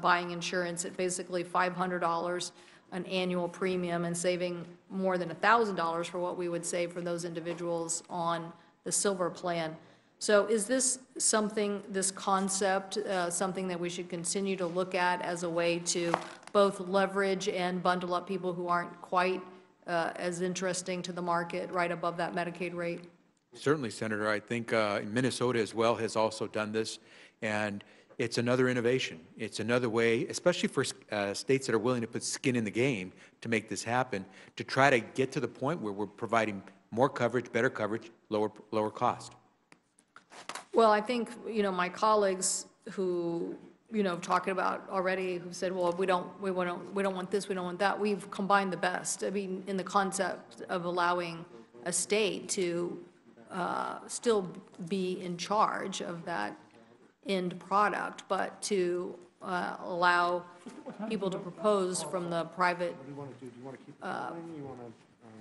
buying insurance at basically $500 an annual premium and saving more than $1,000 for what we would save for those individuals on the silver plan. So is this something, this concept, something that we should continue to look at as a way to both leverage and bundle up people who aren't quite as interesting to the market right above that Medicaid rate? Certainly, Senator. I think Minnesota as well has also done this, and it's another innovation. It's another way, especially for states that are willing to put skin in the game to make this happen, to try to get to the point where we're providing more coverage, better coverage, lower cost. Well, I think, you know, my colleagues who, you know, talking about already, who said, well, we don't want this, we don't want that. We've combined the best. I mean, in the concept of allowing a state to still be in charge of that end product, but to allow people to propose from the private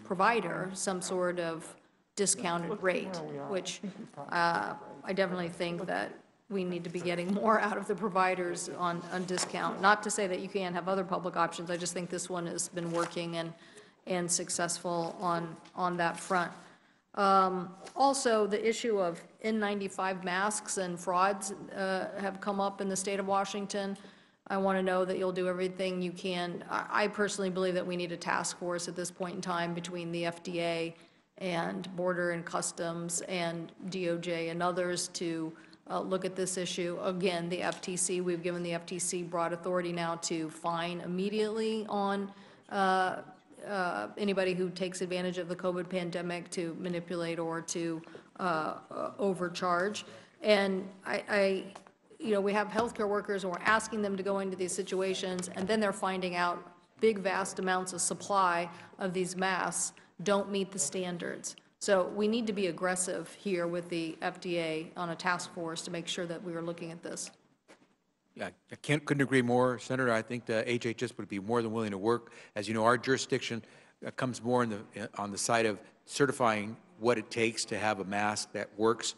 provider some sort of discounted rate, which I definitely think that we need to be getting more out of the providers on discount. Not to say that you can't have other public options. I just think this one has been working and successful on that front. Also, the issue of N95 masks and frauds have come up in the state of Washington. I want to know that you'll do everything you can. I personally believe that we need a task force at this point in time between the FDA and Border and Customs and DOJ and others to look at this issue. Again, the FTC, we've given the FTC broad authority now to fine immediately on anybody who takes advantage of the COVID pandemic to manipulate or to overcharge. And you know, we have healthcare workers and we're asking them to go into these situations, and then they're finding out big, vast amounts of supply of these masks don't meet the standards. So we need to be aggressive here with the FDA on a task force to make sure that we are looking at this. Yeah, I couldn't agree more, Senator. I think the HHS would be more than willing to work. As you know, our jurisdiction comes more on the side of certifying what it takes to have a mask that works.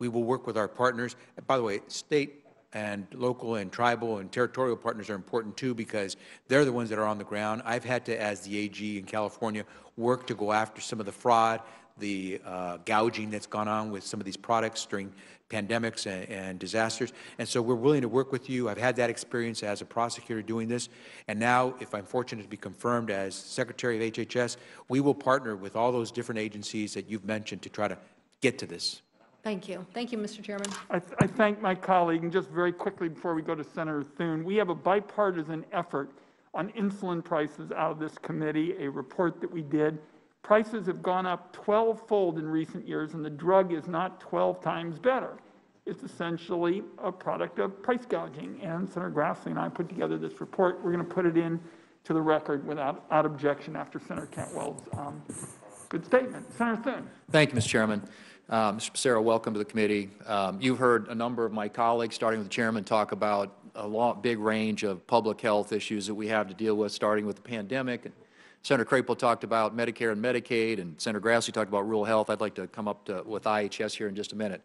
We will work with our partners. By the way, state and local and tribal and territorial partners are important too, because they're the ones that are on the ground. I've had to, as the AG in California, work to go after some of the fraud, the gouging that's gone on with some of these products during pandemics and disasters. And so we're willing to work with you. I've had that experience as a prosecutor doing this. And now, if I'm fortunate to be confirmed as Secretary of HHS, we will partner with all those different agencies that you've mentioned to try to get to this. Thank you. Thank you, Mr. Chairman. I thank my colleague. And just very quickly before we go to Senator Thune, we have a bipartisan effort on insulin prices out of this committee, a report that we did. Prices have gone up 12-fold in recent years, and the drug is not 12 times better. It's essentially a product of price gouging. And Senator Grassley and I put together this report. We're going to put it in to the record without objection after Senator Cantwell's good statement. Senator Thune. Thank you, Mr. Chairman. Mr. Becerra, welcome to the committee. You've heard a number of my colleagues, starting with the chairman, talk about a big range of public health issues that we have to deal with, starting with the pandemic. And Senator Crapel talked about Medicare and Medicaid, and Senator Grassley talked about rural health. I'd like to come up with IHS here in just a minute.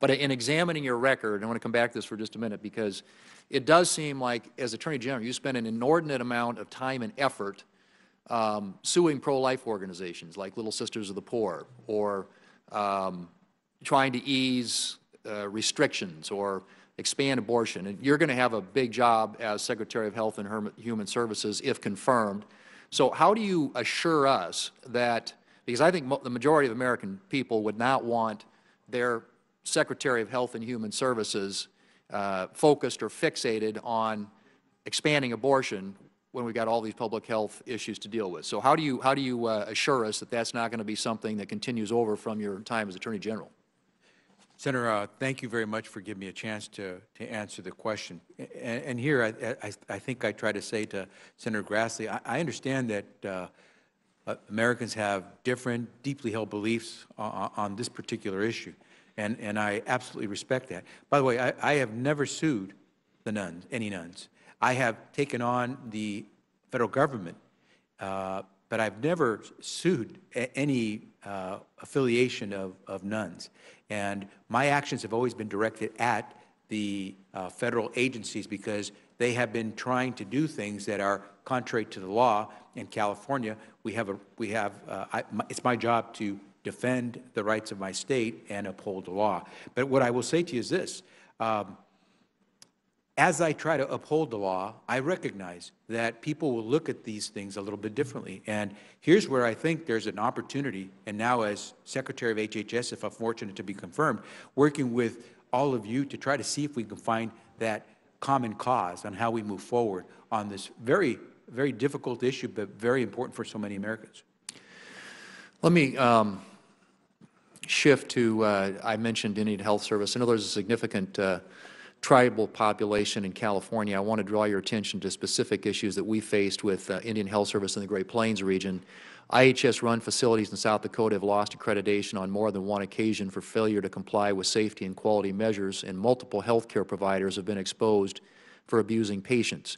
But in examining your record, I want to come back to this for just a minute, because it does seem like, as Attorney General, you spend an inordinate amount of time and effort suing pro-life organizations like Little Sisters of the Poor, or trying to ease restrictions or expand abortion. And you're going to have a big job as Secretary of Health and Human Services if confirmed. So how do you assure us that, because I think the majority of American people would not want their Secretary of Health and Human Services focused or fixated on expanding abortion when we've got all these public health issues to deal with. So how do you assure us that that's not going to be something that continues over from your time as Attorney General? Senator, thank you very much for giving me a chance to answer the question. And here, I think I try to say to Senator Grassley, I understand that Americans have different, deeply held beliefs on this particular issue, and I absolutely respect that. By the way, I have never sued the nuns, any nuns. I have taken on the federal government, but I've never sued any affiliation of nuns. And my actions have always been directed at the federal agencies because they have been trying to do things that are contrary to the law. In California, it's my job to defend the rights of my state and uphold the law. But what I will say to you is this. As I try to uphold the law, I recognize that people will look at these things a little bit differently. And here's where I think there's an opportunity, and now as Secretary of HHS, if I'm fortunate to be confirmed, working with all of you to try to see if we can find that common cause on how we move forward on this very, very difficult issue, but very important for so many Americans. Let me shift to, I mentioned Indian Health Service. I know there's a significant tribal population in California. I want to draw your attention to specific issues that we faced with Indian Health Service in the Great Plains region. IHS-run facilities in South Dakota have lost accreditation on more than one occasion for failure to comply with safety and quality measures, and multiple health care providers have been exposed for abusing patients.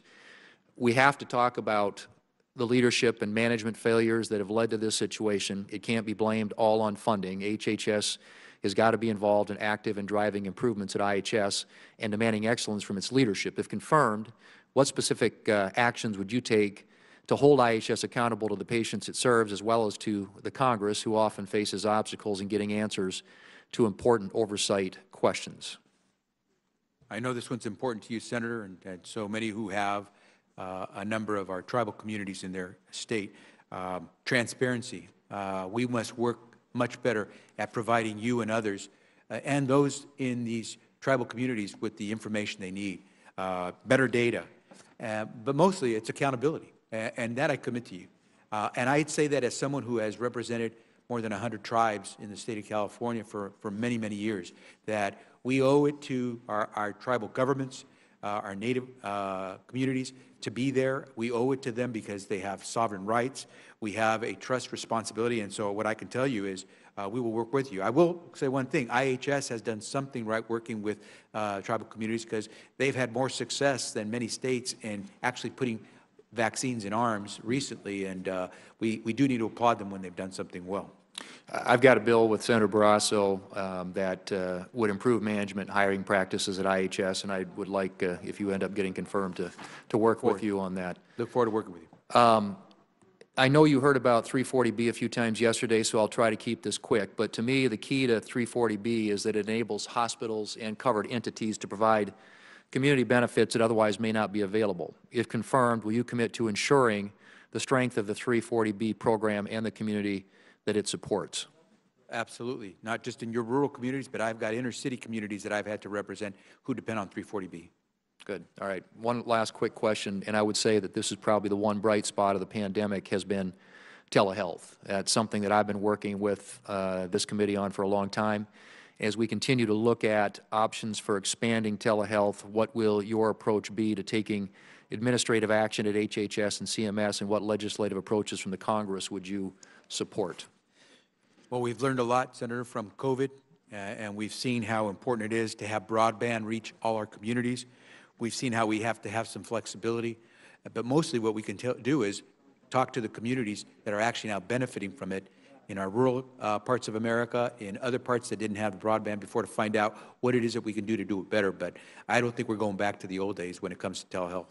We have to talk about the leadership and management failures that have led to this situation. It can't be blamed all on funding. HHS has got to be involved and active in driving improvements at IHS and demanding excellence from its leadership. If confirmed, what specific actions would you take to hold IHS accountable to the patients it serves, as well as to the Congress, who often faces obstacles in getting answers to important oversight questions? I know this one's important to you, Senator, and so many who have a number of our tribal communities in their state. Transparency. We must work much better at providing you and others and those in these tribal communities with the information they need, better data. But mostly it's accountability, and that I commit to you. And I'd say that as someone who has represented more than 100 tribes in the state of California for many, many years, that we owe it to our tribal governments, our native communities to be there. We owe it to them because they have sovereign rights. We have a trust responsibility, and so what I can tell you is we will work with you. I will say one thing. IHS has done something right working with tribal communities because they've had more success than many states in actually putting vaccines in arms recently, and we do need to applaud them when they've done something well. I've got a bill with Senator Barrasso that would improve management and hiring practices at IHS, and I would like, if you end up getting confirmed, to work with you on that. Look forward to working with you. I know you heard about 340B a few times yesterday, so I'll try to keep this quick. But to me, the key to 340B is that it enables hospitals and covered entities to provide community benefits that otherwise may not be available. If confirmed, will you commit to ensuring the strength of the 340B program and the community that it supports? Absolutely. Not just in your rural communities, but I've got inner city communities that I've had to represent who depend on 340B. Good. All right. One last quick question, and I would say that this is probably the one bright spot of the pandemic has been telehealth. That's something that I've been working with this committee on for a long time. As we continue to look at options for expanding telehealth, what will your approach be to taking administrative action at HHS and CMS, and what legislative approaches from the Congress would you support? Well, we've learned a lot, Senator, from COVID, and we've seen how important it is to have broadband reach all our communities. We've seen how we have to have some flexibility, but mostly what we can do is talk to the communities that are actually now benefiting from it in our rural parts of America, in other parts that didn't have broadband before, to find out what it is that we can do to do it better. But I don't think we're going back to the old days when it comes to telehealth.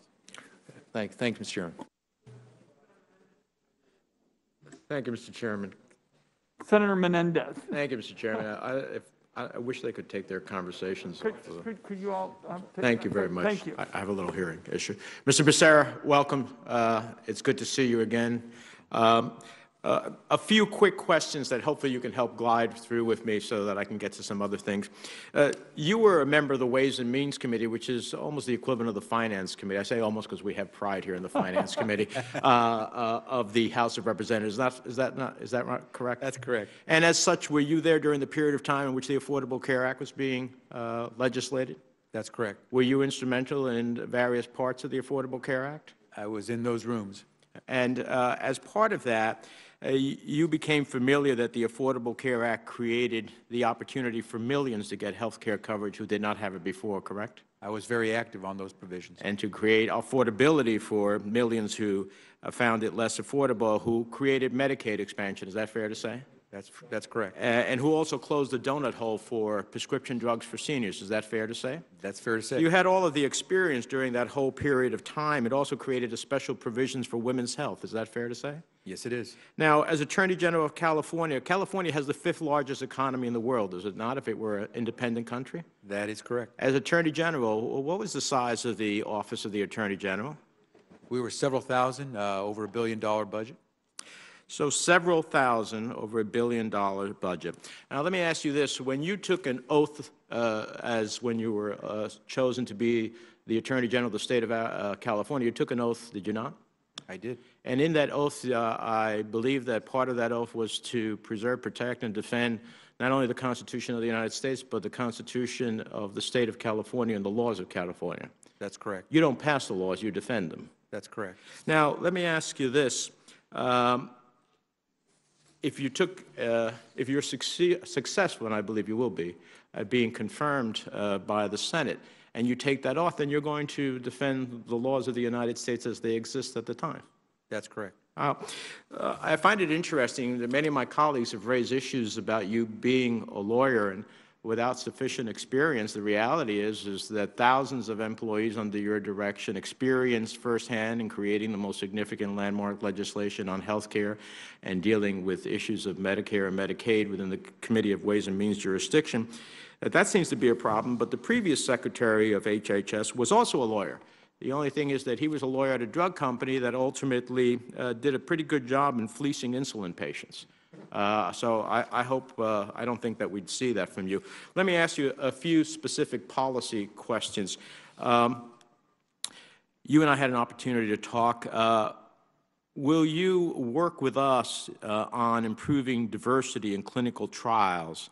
Thanks, Mr. Chairman. Thank you, Mr. Chairman. Senator Menendez. Thank you, Mr. Chairman. I wish they could take their conversations. Could you all? Thank you very much. Thank you. I have a little hearing issue. Mr. Becerra, welcome. It's good to see you again. A few quick questions that hopefully you can help glide through with me so that I can get to some other things. You were a member of the Ways and Means Committee, which is almost the equivalent of the Finance Committee. I say almost because we have pride here in the Finance Committee of the House of Representatives. Is that correct? That's correct. And as such, were you there during the period of time in which the Affordable Care Act was being legislated? That's correct. Were you instrumental in various parts of the Affordable Care Act? I was in those rooms. And as part of that, you became familiar that the Affordable Care Act created the opportunity for millions to get health care coverage who did not have it before, correct? I was very active on those provisions. And to create affordability for millions who found it less affordable, who created Medicaid expansion. Is that fair to say? That's correct. And who also closed the donut hole for prescription drugs for seniors. Is that fair to say? That's fair to say. You had all of the experience during that whole period of time. It also created a special provisions for women's health. Is that fair to say? Yes, it is. Now, as Attorney General of California, California has the 5th largest economy in the world, is it not, if it were an independent country? That is correct. As Attorney General, what was the size of the Office of the Attorney General? We were several thousand, over $1 billion budget. So several thousand over $1 billion budget. Now let me ask you this: when you took an oath, as when you were chosen to be the Attorney General of the State of California, you took an oath, did you not? I did. And in that oath, I believe that part of that oath was to preserve, protect, and defend not only the Constitution of the United States, but the Constitution of the State of California and the laws of California. That's correct. You don't pass the laws; you defend them. That's correct. Now let me ask you this. If you're successful, and I believe you will be, being confirmed by the Senate, and you take that oath, then you're going to defend the laws of the United States as they exist at the time. That's correct. I find it interesting that many of my colleagues have raised issues about you being a lawyer and without sufficient experience. The reality is that thousands of employees under your direction experienced firsthand in creating the most significant landmark legislation on health care and dealing with issues of Medicare and Medicaid within the Committee of Ways and Means jurisdiction. That seems to be a problem, but the previous Secretary of HHS was also a lawyer. The only thing is that he was a lawyer at a drug company that ultimately did a pretty good job in fleecing insulin patients. So I hope, I don't think that we'd see that from you. Let me ask you a few specific policy questions. You and I had an opportunity to talk. Will you work with us on improving diversity in clinical trials?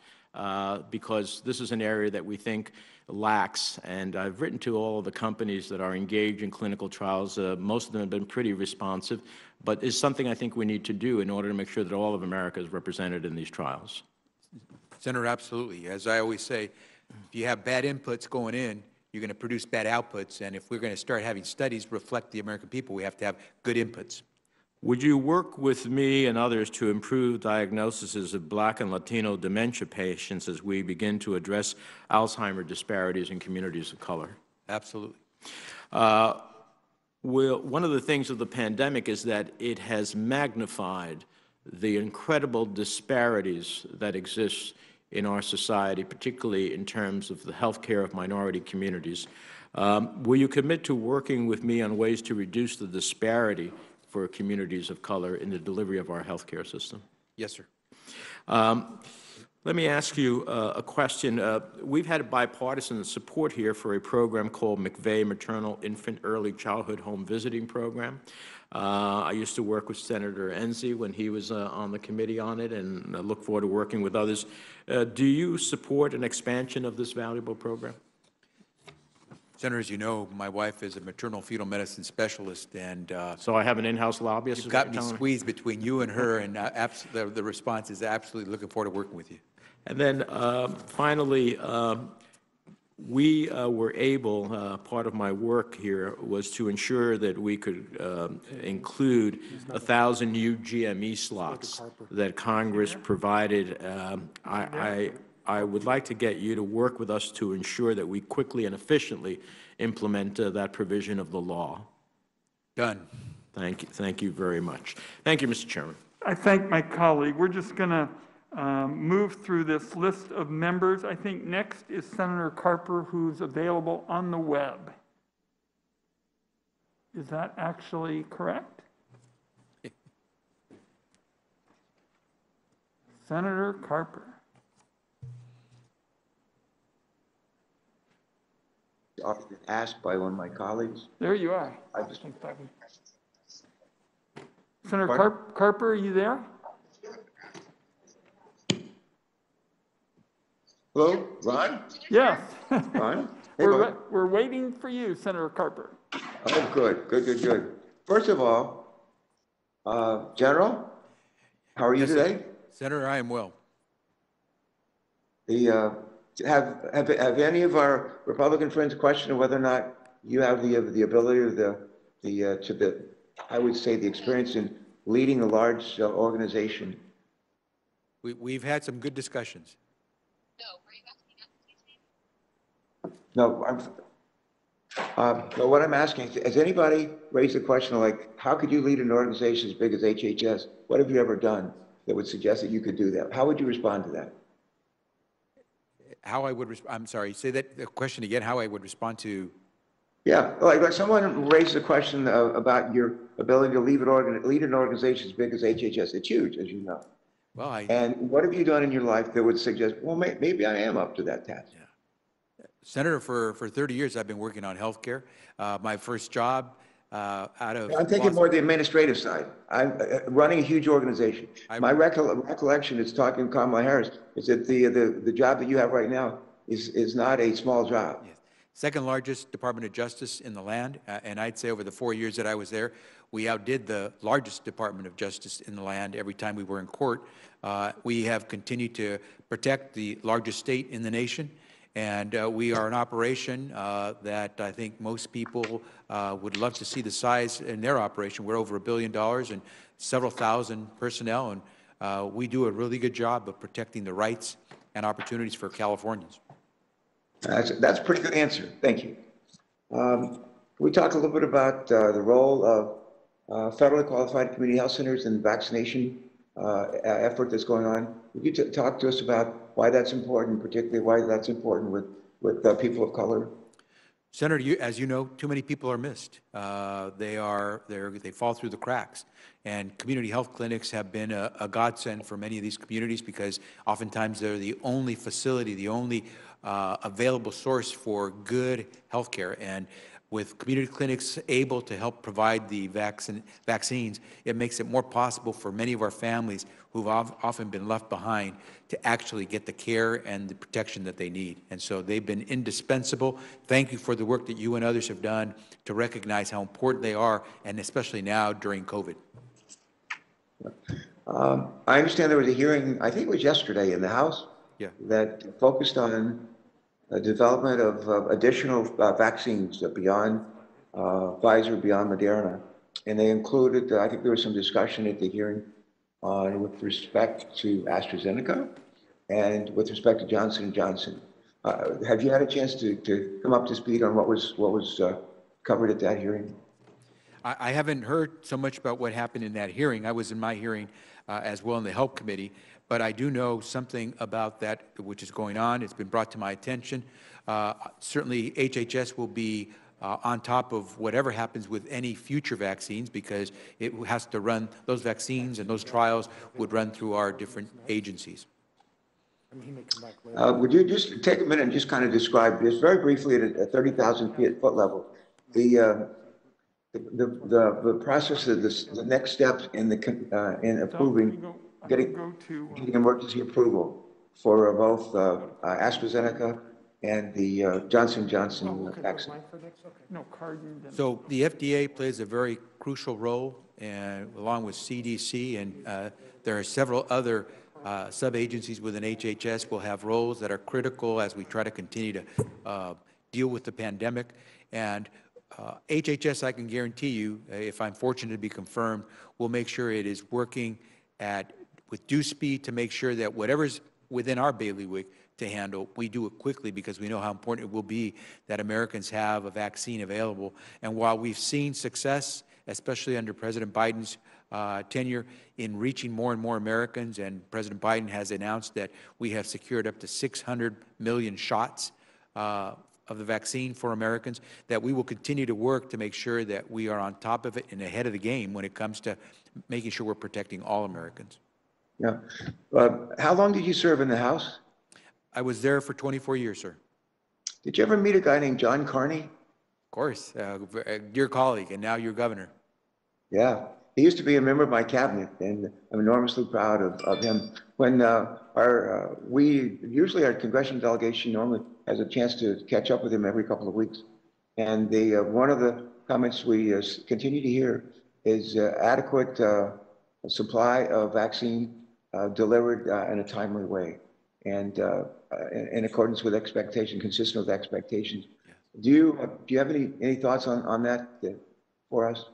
Because this is an area that we think lacks, and I've written to all of the companies that are engaged in clinical trials. Most of them have been pretty responsive, but it's something I think we need to do in order to make sure that all of America is represented in these trials. Senator, absolutely. As I always say, if you have bad inputs going in, you're going to produce bad outputs, and if we're going to start having studies reflect the American people, we have to have good inputs. Would you work with me and others to improve diagnoses of Black and Latino dementia patients as we begin to address Alzheimer disparities in communities of color? Absolutely. One of the things of the pandemic is that it has magnified the incredible disparities that exist in our society, particularly in terms of the health care of minority communities. Will you commit to working with me on ways to reduce the disparity for communities of color in the delivery of our health care system? Yes, sir. Let me ask you a question. We've had bipartisan support here for a program called McVeigh Maternal Infant Early Childhood Home Visiting Program. I used to work with Senator Enzi when he was on the committee on it, and I look forward to working with others. Do you support an expansion of this valuable program? Senator, as you know, my wife is a maternal-fetal medicine specialist, and so I have an in-house lobbyist. You've got me squeezed between you and her, and the response is absolutely looking forward to working with you. And then finally, we were able, part of my work here was to ensure that we could include 1,000 new GME slots that Congress provided. I would like to get you to work with us to ensure that we quickly and efficiently implement that provision of the law. Done. Thank you very much. Thank you, Mr. Chairman. I thank my colleague. We're just going to move through this list of members. I think next is Senator Carper, who's available on the web. Is that actually correct? Senator Carper. Often asked by one of my colleagues. There you are. Senator Carper, are you there? Hello, Ron? Yes. Ron? Hey, we're waiting for you, Senator Carper. Oh, good. First of all, General, how are you today? Senator, I am well. Have any of our Republican friends questioned whether or not you have the ability or I would say the experience in leading a large organization We've had some good discussions. No, were you asking us? No, what I'm asking is, has anybody raised the question like, how could you lead an organization as big as HHS? What have you ever done that would suggest that you could do that? How would you respond to that? How I would, I'm sorry, say that the question again, how I would respond to? Yeah, like someone raised the question about your ability to lead an organization as big as HHS. It's huge, as you know. Well, and what have you done in your life that would suggest, well, maybe I am up to that task? Yeah. Senator, for 30 years, I've been working on health care. My first job out of... I'm thinking more the administrative side. I'm running a huge organization. My recollection is talking to Kamala Harris, is that the job that you have right now is not a small job. Yes. Second largest Department of Justice in the land, and I'd say over the 4 years that I was there, we outdid the largest Department of Justice in the land every time we were in court. We have continued to protect the largest state in the nation, and we are an operation that I think most people would love to see the size in their operation. We're over $1 billion and several thousand personnel, and we do a really good job of protecting the rights and opportunities for Californians. That's a pretty good answer. Thank you. Can we talk a little bit about the role of federally qualified community health centers in the vaccination effort that's going on? Would you talk to us about why that's important, particularly why that's important with people of color? Senator, as you know, too many people are missed. They fall through the cracks. And community health clinics have been a godsend for many of these communities because oftentimes they're the only facility, the only available source for good health care. And with community clinics able to help provide the vaccines, it makes it more possible for many of our families who have often been left behind to actually get the care and the protection that they need. And so they've been indispensable. Thank you for the work that you and others have done to recognize how important they are, and especially now during COVID. I understand there was a hearing, I think it was yesterday, in the House. Yeah. That focused on the development of additional vaccines beyond Pfizer, beyond Moderna. And they included, I think there was some discussion at the hearing on with respect to AstraZeneca and with respect to Johnson & Johnson. Have you had a chance to come up to speed on what was covered at that hearing? I haven't heard so much about what happened in that hearing. I was in my hearing as well in the Health Committee. But I do know something about that which is going on. It's been brought to my attention. Certainly, HHS will be on top of whatever happens with any future vaccines, because it has to run those vaccines, and those trials would run through our different agencies. Would you just take a minute and just kind of describe this very briefly at a 30,000-foot level, the process of this, the next steps in approving? Getting emergency approval for both AstraZeneca and the Johnson & Johnson vaccine. So the FDA plays a very crucial role, and along with CDC, and there are several other sub-agencies within HHS will have roles that are critical as we try to continue to deal with the pandemic. And HHS, I can guarantee you, if I'm fortunate to be confirmed, will make sure it is working with due speed to make sure that whatever's within our bailiwick to handle, we do it quickly, because we know how important it will be that Americans have a vaccine available. And while we've seen success, especially under President Biden's tenure, in reaching more and more Americans, and President Biden has announced that we have secured up to 600 million shots of the vaccine for Americans, that we will continue to work to make sure that we are on top of it and ahead of the game when it comes to making sure we're protecting all Americans. Yeah. How long did you serve in the House? I was there for 24 years, sir. Did you ever meet a guy named John Carney? Of course, a dear colleague, and now your governor. Yeah. He used to be a member of my cabinet, and I'm enormously proud of him. When our congressional delegation normally has a chance to catch up with him every couple of weeks. And one of the comments we continue to hear is adequate supply of vaccine delivered in a timely way and in accordance with expectation, consistent with expectations. Yes. Do you have any thoughts on that for us?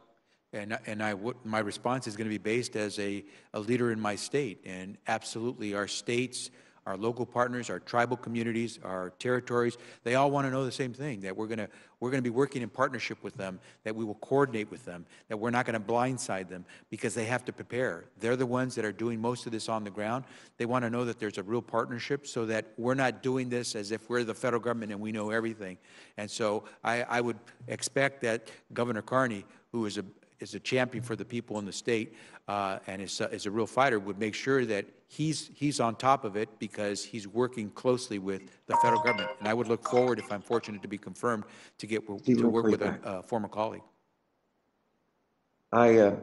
My response is going to be based as a leader in my state, and absolutely our states, our local partners, our tribal communities, our territories, they all want to know the same thing, that we're going to be working in partnership with them, that we will coordinate with them, that we're not going to blindside them, because they have to prepare. They're the ones that are doing most of this on the ground. They want to know that there's a real partnership, so that we're not doing this as if we're the federal government and we know everything. And so I would expect that Governor Carney, who is a champion for the people in the state and is a real fighter, would make sure that he's on top of it, because he's working closely with the federal government. And I would look forward, if I'm fortunate to be confirmed, to get to work with a former colleague. I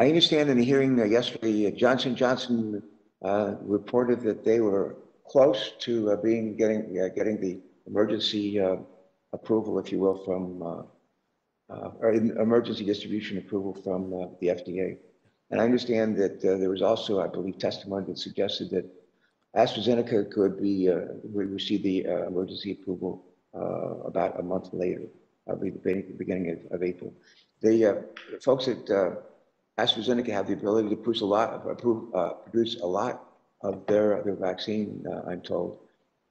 understand in the hearing yesterday, Johnson & Johnson reported that they were close to getting the emergency approval, if you will, from or emergency distribution approval from the FDA. And I understand that there was also, I believe, testimony that suggested that AstraZeneca would receive the emergency approval about a month later, I believe the beginning of April. The folks at AstraZeneca have the ability to produce a lot of their vaccine, I'm told.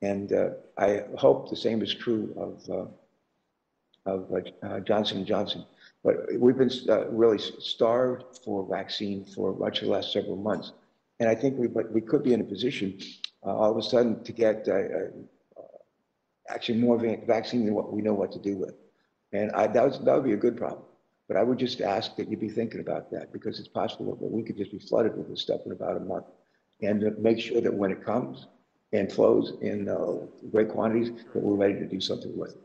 And I hope the same is true of Johnson & Johnson. But we've been really starved for vaccine for much of the last several months. And I think we could be in a position all of a sudden to get actually more vaccine than what we know what to do with. And that would be a good problem. But I would just ask that you be thinking about that, because it's possible that we could just be flooded with this stuff in about a month. And make sure that when it comes and flows in great quantities, that we're ready to do something with it.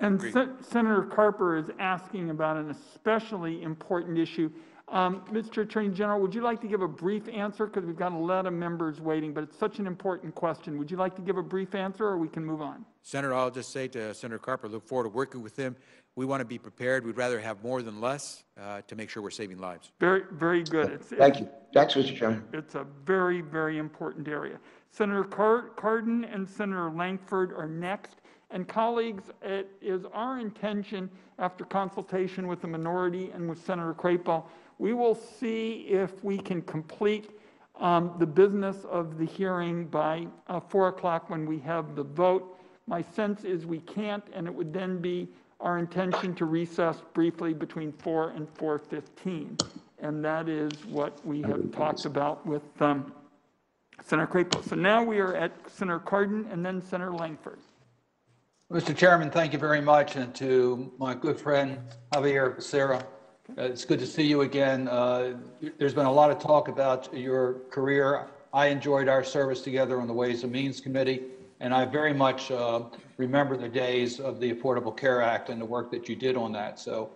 And Senator Carper is asking about an especially important issue. Mr. Attorney General, would you like to give a brief answer? Because we've got a lot of members waiting, but it's such an important question. Would you like to give a brief answer, or we can move on? Senator, I'll just say to Senator Carper, look forward to working with him. We want to be prepared. We'd rather have more than less to make sure we're saving lives. Very, very good. Thank you. Thanks, Mr. Chairman. It's a very, very important area. Senator Cardin and Senator Lankford are next. And colleagues, it is our intention, after consultation with the minority and with Senator Crapo, we will see if we can complete the business of the hearing by 4 o'clock when we have the vote. My sense is we can't, and it would then be our intention to recess briefly between 4 and 4:15. And that is what we have talked about with Senator Crapo. So now we are at Senator Cardin and then Senator Lankford. Mr. Chairman, thank you very much, and to my good friend Xavier Becerra, it's good to see you again. There's been a lot of talk about your career. I enjoyed our service together on the Ways and Means Committee, and I very much remember the days of the Affordable Care Act and the work that you did on that. So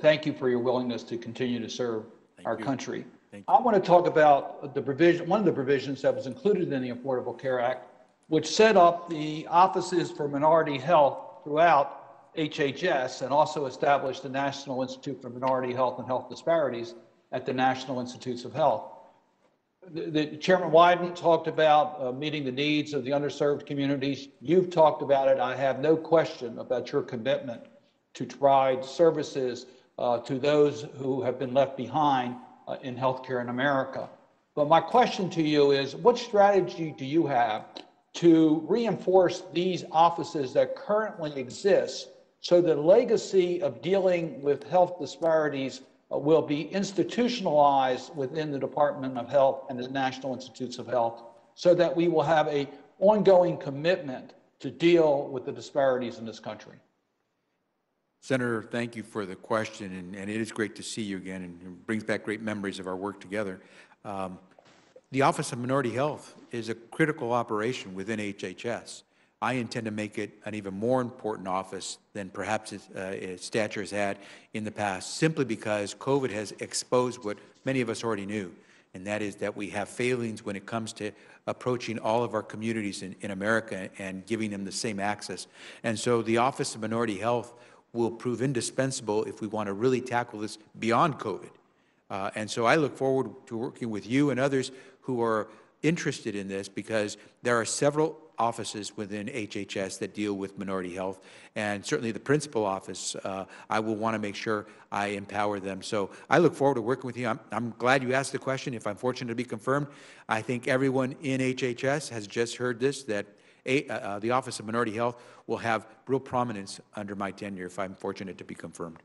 thank you for your willingness to continue to serve our country. I want to talk about the provision, one of the provisions that was included in the Affordable Care Act, which set up the offices for minority health throughout HHS and also established the National Institute for Minority Health and Health Disparities at the National Institutes of Health. Chairman Wyden talked about meeting the needs of the underserved communities. You've talked about it. I have no question about your commitment to provide services to those who have been left behind in healthcare in America. But my question to you is, what strategy do you have to reinforce these offices that currently exist, so the legacy of dealing with health disparities will be institutionalized within the Department of Health and the National Institutes of Health, so that we will have an ongoing commitment to deal with the disparities in this country? Senator, thank you for the question, and it is great to see you again, and it brings back great memories of our work together. The Office of Minority Health is a critical operation within HHS. I intend to make it an even more important office than perhaps its stature has had in the past, simply because COVID has exposed what many of us already knew, and that is that we have failings when it comes to approaching all of our communities in America and giving them the same access. And so the Office of Minority Health will prove indispensable if we want to really tackle this beyond COVID. And so I look forward to working with you and others who are interested in this, because there are several offices within HHS that deal with minority health, and certainly the principal office, I will want to make sure I empower them. So I look forward to working with you. I'm glad you asked the question. If I'm fortunate to be confirmed, I think everyone in HHS has just heard this, that the Office of Minority Health will have real prominence under my tenure if I'm fortunate to be confirmed.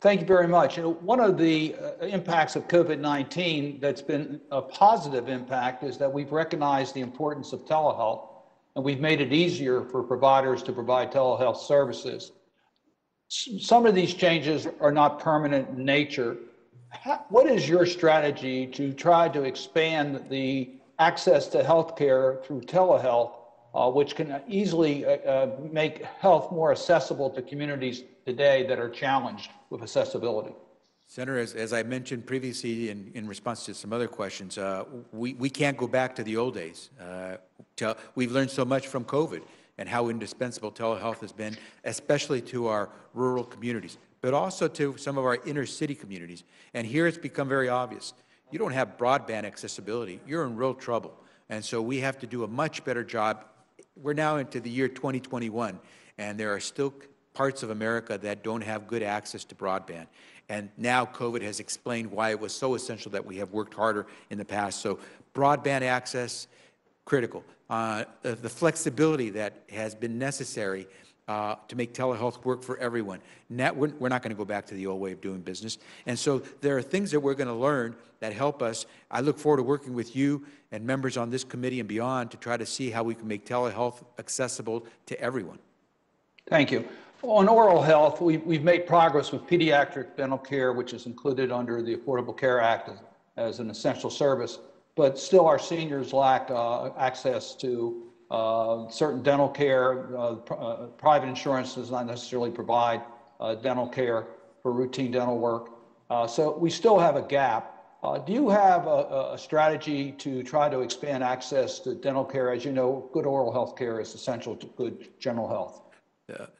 Thank you very much. You know, one of the impacts of COVID-19 that's been a positive impact is that we've recognized the importance of telehealth, and we've made it easier for providers to provide telehealth services. Some of these changes are not permanent in nature. What is your strategy to try to expand the access to health care through telehealth, which can easily make health more accessible to communities today that are challenged with accessibility? Senator, as I mentioned previously in response to some other questions, we can't go back to the old days. We've learned so much from COVID and how indispensable telehealth has been, especially to our rural communities, but also to some of our inner city communities. And here it's become very obvious. You don't have broadband accessibility, you're in real trouble. And so we have to do a much better job. We're now into the year 2021, and there are still parts of America that don't have good access to broadband. And now COVID has explained why it was so essential that we have worked harder in the past. So broadband access, critical. The flexibility that has been necessary to make telehealth work for everyone. Now, we're not going to go back to the old way of doing business. And so there are things that we're going to learn that help us. I look forward to working with you and members on this committee and beyond to try to see how we can make telehealth accessible to everyone. Thank you. On oral health, we've made progress with pediatric dental care, which is included under the Affordable Care Act as an essential service, but still our seniors lack access to certain dental care. Private insurance does not necessarily provide dental care for routine dental work. So we still have a gap. Do you have a strategy to try to expand access to dental care? As you know, good oral health care is essential to good general health.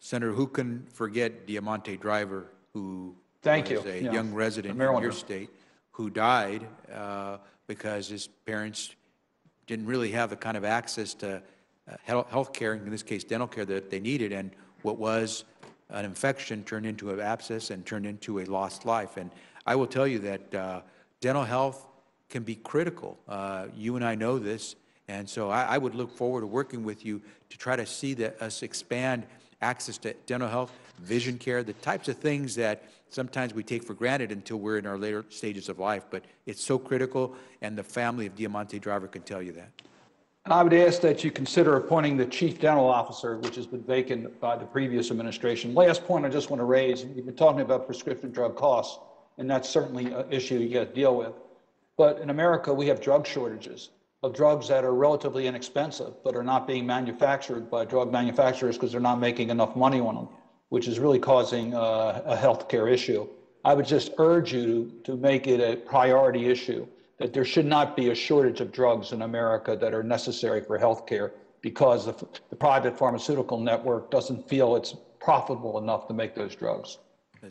Senator, who can forget Diamante Driver, who was a young resident in your state who died because his parents didn't really have the kind of access to health care, in this case dental care, that they needed, and what was an infection turned into an abscess and turned into a lost life. And I will tell you that dental health can be critical. You and I know this, and so I would look forward to working with you to try to see that us expand access to dental health, vision care, the types of things that sometimes we take for granted until we're in our later stages of life, but it's so critical, and the family of Diamante Driver can tell you that. I would ask that you consider appointing the chief dental officer, which has been vacant by the previous administration. Last point I just want to raise, we've been talking about prescription drug costs, and that's certainly an issue you got to deal with. But in America, we have drug shortages of drugs that are relatively inexpensive but are not being manufactured by drug manufacturers because they're not making enough money on them, which is really causing a health care issue. I would just urge you to make it a priority issue, that there should not be a shortage of drugs in America that are necessary for health care because the private pharmaceutical network doesn't feel it's profitable enough to make those drugs.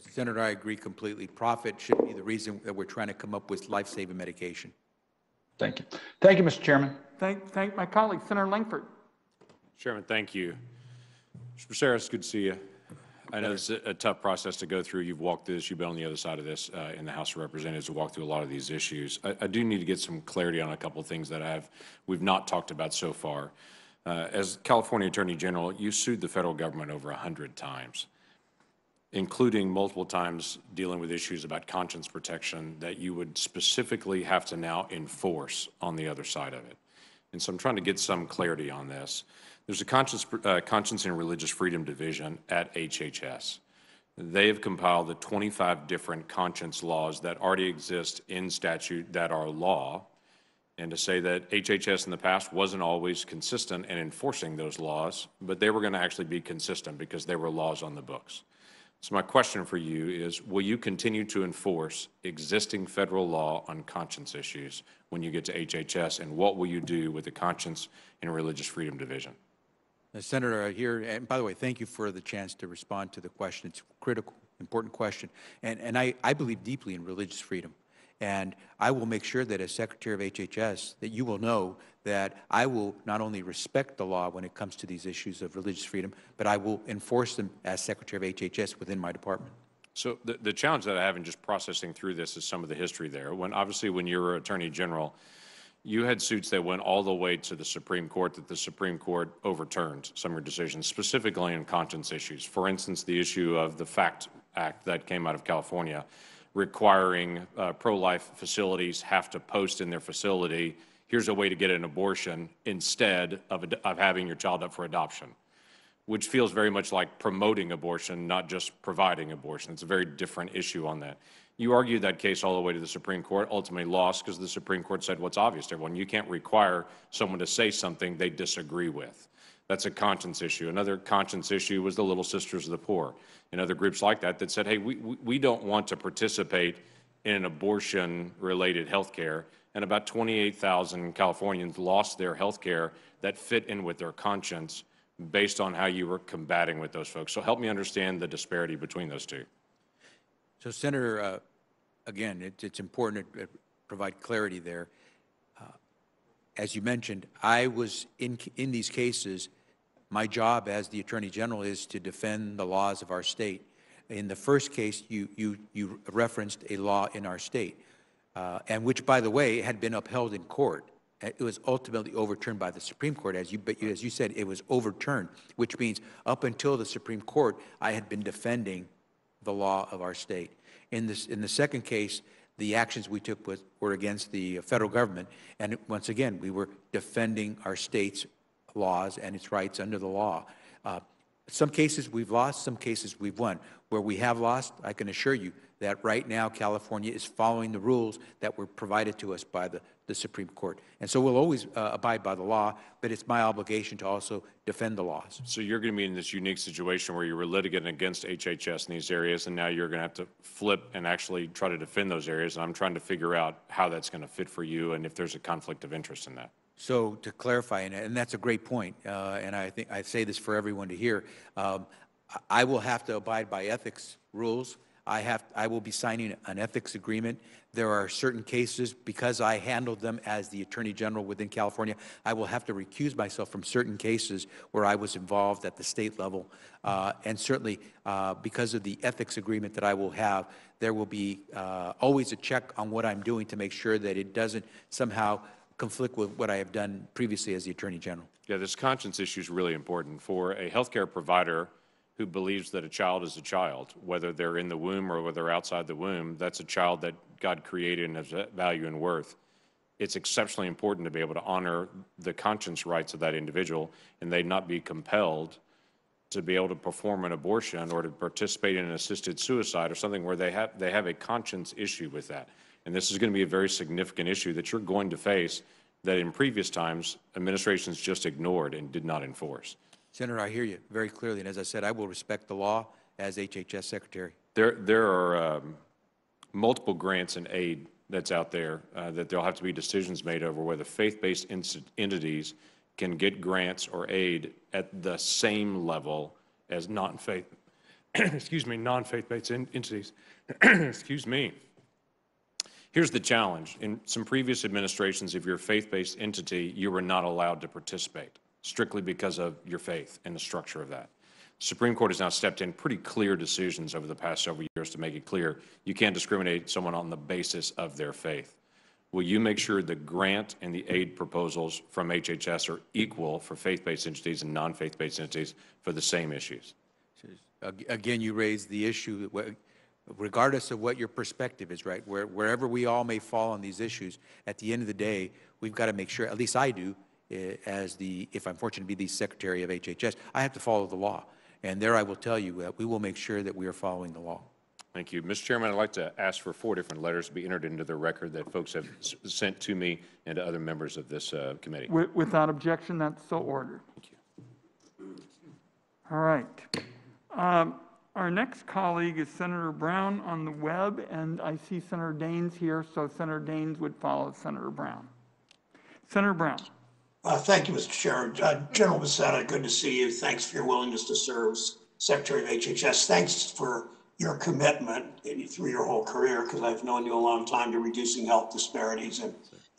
Senator, I agree completely. Profit should be the reason that we're trying to come up with life-saving medication. Thank you. Thank you, Mr. Chairman. Thank my colleague, Senator Langford. Chairman, thank you. Mr. Becerra, it's good to see you. I know it's a tough process to go through. You've walked this. You've been on the other side of this in the House of Representatives to walk through a lot of these issues. I do need to get some clarity on a couple of things that we've not talked about so far. As California Attorney General, you sued the federal government over 100 times, including multiple times dealing with issues about conscience protection that you would specifically have to now enforce on the other side of it. And so I'm trying to get some clarity on this. There's a conscience and religious freedom division at HHS. They have compiled the 25 different conscience laws that already exist in statute that are law, and to say that HHS in the past wasn't always consistent in enforcing those laws, but they were going to actually be consistent because they were laws on the books. So my question for you is, will you continue to enforce existing federal law on conscience issues when you get to HHS, and what will you do with the Conscience and Religious Freedom Division? Senator, here, and by the way, thank you for the chance to respond to the question. It's a critical, important question. And I believe deeply in religious freedom. And I will make sure that as Secretary of HHS that you will know that I will not only respect the law when it comes to these issues of religious freedom, but I will enforce them as Secretary of HHS within my department. So the challenge that I have in just processing through this is some of the history there. When obviously when you were Attorney General, you had suits that went all the way to the Supreme Court that the Supreme Court overturned some decisions, specifically on conscience issues. For instance, the issue of the FACT Act that came out of California, requiring pro-life facilities have to post in their facility, here's a way to get an abortion instead of having your child up for adoption, which feels very much like promoting abortion, not just providing abortion. It's a very different issue on that. You argued that case all the way to the Supreme Court, ultimately lost because the Supreme Court said what's obvious to everyone. You can't require someone to say something they disagree with. That's a conscience issue. Another conscience issue was the Little Sisters of the Poor and other groups like that that said, hey, we don't want to participate in abortion-related health care. And about 28,000 Californians lost their health care that fit in with their conscience based on how you were combating with those folks. So help me understand the disparity between those two. So, Senator, again, it's important to provide clarity there. As you mentioned, I was in these cases. My job as the Attorney General is to defend the laws of our state. In the first case, you referenced a law in our state, and which, by the way, had been upheld in court. It was ultimately overturned by the Supreme Court, as you said, it was overturned, which means up until the Supreme Court, I had been defending the law of our state. In the second case, the actions we took were against the federal government, and once again, we were defending our state's laws and its rights under the law. Some cases we've lost, some cases we've won. Where we have lost, I can assure you that right now California is following the rules that were provided to us by the Supreme Court. And so we'll always abide by the law, but it's my obligation to also defend the laws. So you're going to be in this unique situation where you were litigating against HHS in these areas, and now you're going to have to flip and actually try to defend those areas. And I'm trying to figure out how that's going to fit for you and if there's a conflict of interest in that. So to clarify, and that's a great point, and I think I say this for everyone to hear, I will have to abide by ethics rules. I will be signing an ethics agreement. There are certain cases, because I handled them as the Attorney General within California, I will have to recuse myself from certain cases where I was involved at the state level. And certainly, because of the ethics agreement that I will have, there will be always a check on what I'm doing to make sure that it doesn't somehow conflict with what I have done previously as the Attorney General. Yeah, this conscience issue is really important for a healthcare provider who believes that a child is a child, whether they're in the womb or whether they're outside the womb. That's a child that God created and has value and worth. It's exceptionally important to be able to honor the conscience rights of that individual and they not be compelled to be able to perform an abortion or to participate in an assisted suicide or something where they have a conscience issue with that. And this is going to be a very significant issue that you're going to face that in previous times administrations just ignored and did not enforce. Senator, I hear you very clearly. And as I said, I will respect the law as HHS Secretary. There are multiple grants and aid that's out there that there will have to be decisions made over whether faith-based entities can get grants or aid at the same level as non-faith-based entities. Excuse me. Here's the challenge. In some previous administrations, if you're a faith-based entity, you were not allowed to participate, strictly because of your faith and the structure of that. The Supreme Court has now stepped in pretty clear decisions over the past several years to make it clear you can't discriminate someone on the basis of their faith. Will you make sure the grant and the aid proposals from HHS are equal for faith-based entities and non-faith-based entities for the same issues? Again, you raised the issue. Regardless of what your perspective is, right, wherever we all may fall on these issues, at the end of the day, we've got to make sure, at least I do, if I'm fortunate to be the Secretary of HHS, I have to follow the law. And there I will tell you that we will make sure that we are following the law. Thank you. Mr. Chairman, I'd like to ask for 4 different letters to be entered into the record that folks have sent to me and to other members of this committee. Without objection, that's so ordered. Thank you. All right. Our next colleague is Senator Brown on the web, and I see Senator Daines here, so Senator Daines would follow Senator Brown. Senator Brown. Thank you, Mr. Chair. General Becerra, good to see you. Thanks for your willingness to serve as Secretary of HHS. Thanks for your commitment, through your whole career, because I've known you a long time, to reducing health disparities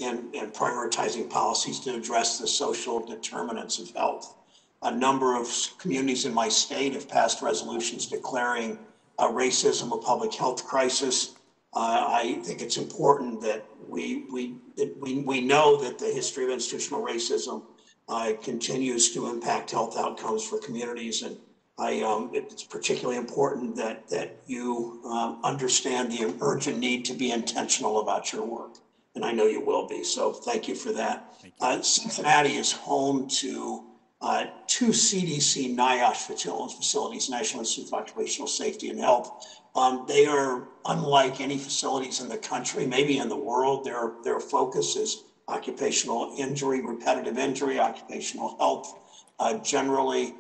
and prioritizing policies to address the social determinants of health. A number of communities in my state have passed resolutions declaring racism a public health crisis. I think it's important that we know that the history of institutional racism continues to impact health outcomes for communities, and it's particularly important that you understand the urgent need to be intentional about your work, and I know you will be. So thank you for that. You. Cincinnati is home to two CDC NIH facilities, National Institute of Occupational Safety and Health. They are unlike any facilities in the country, maybe in the world. Their focus is occupational injury, repetitive injury, occupational health, generally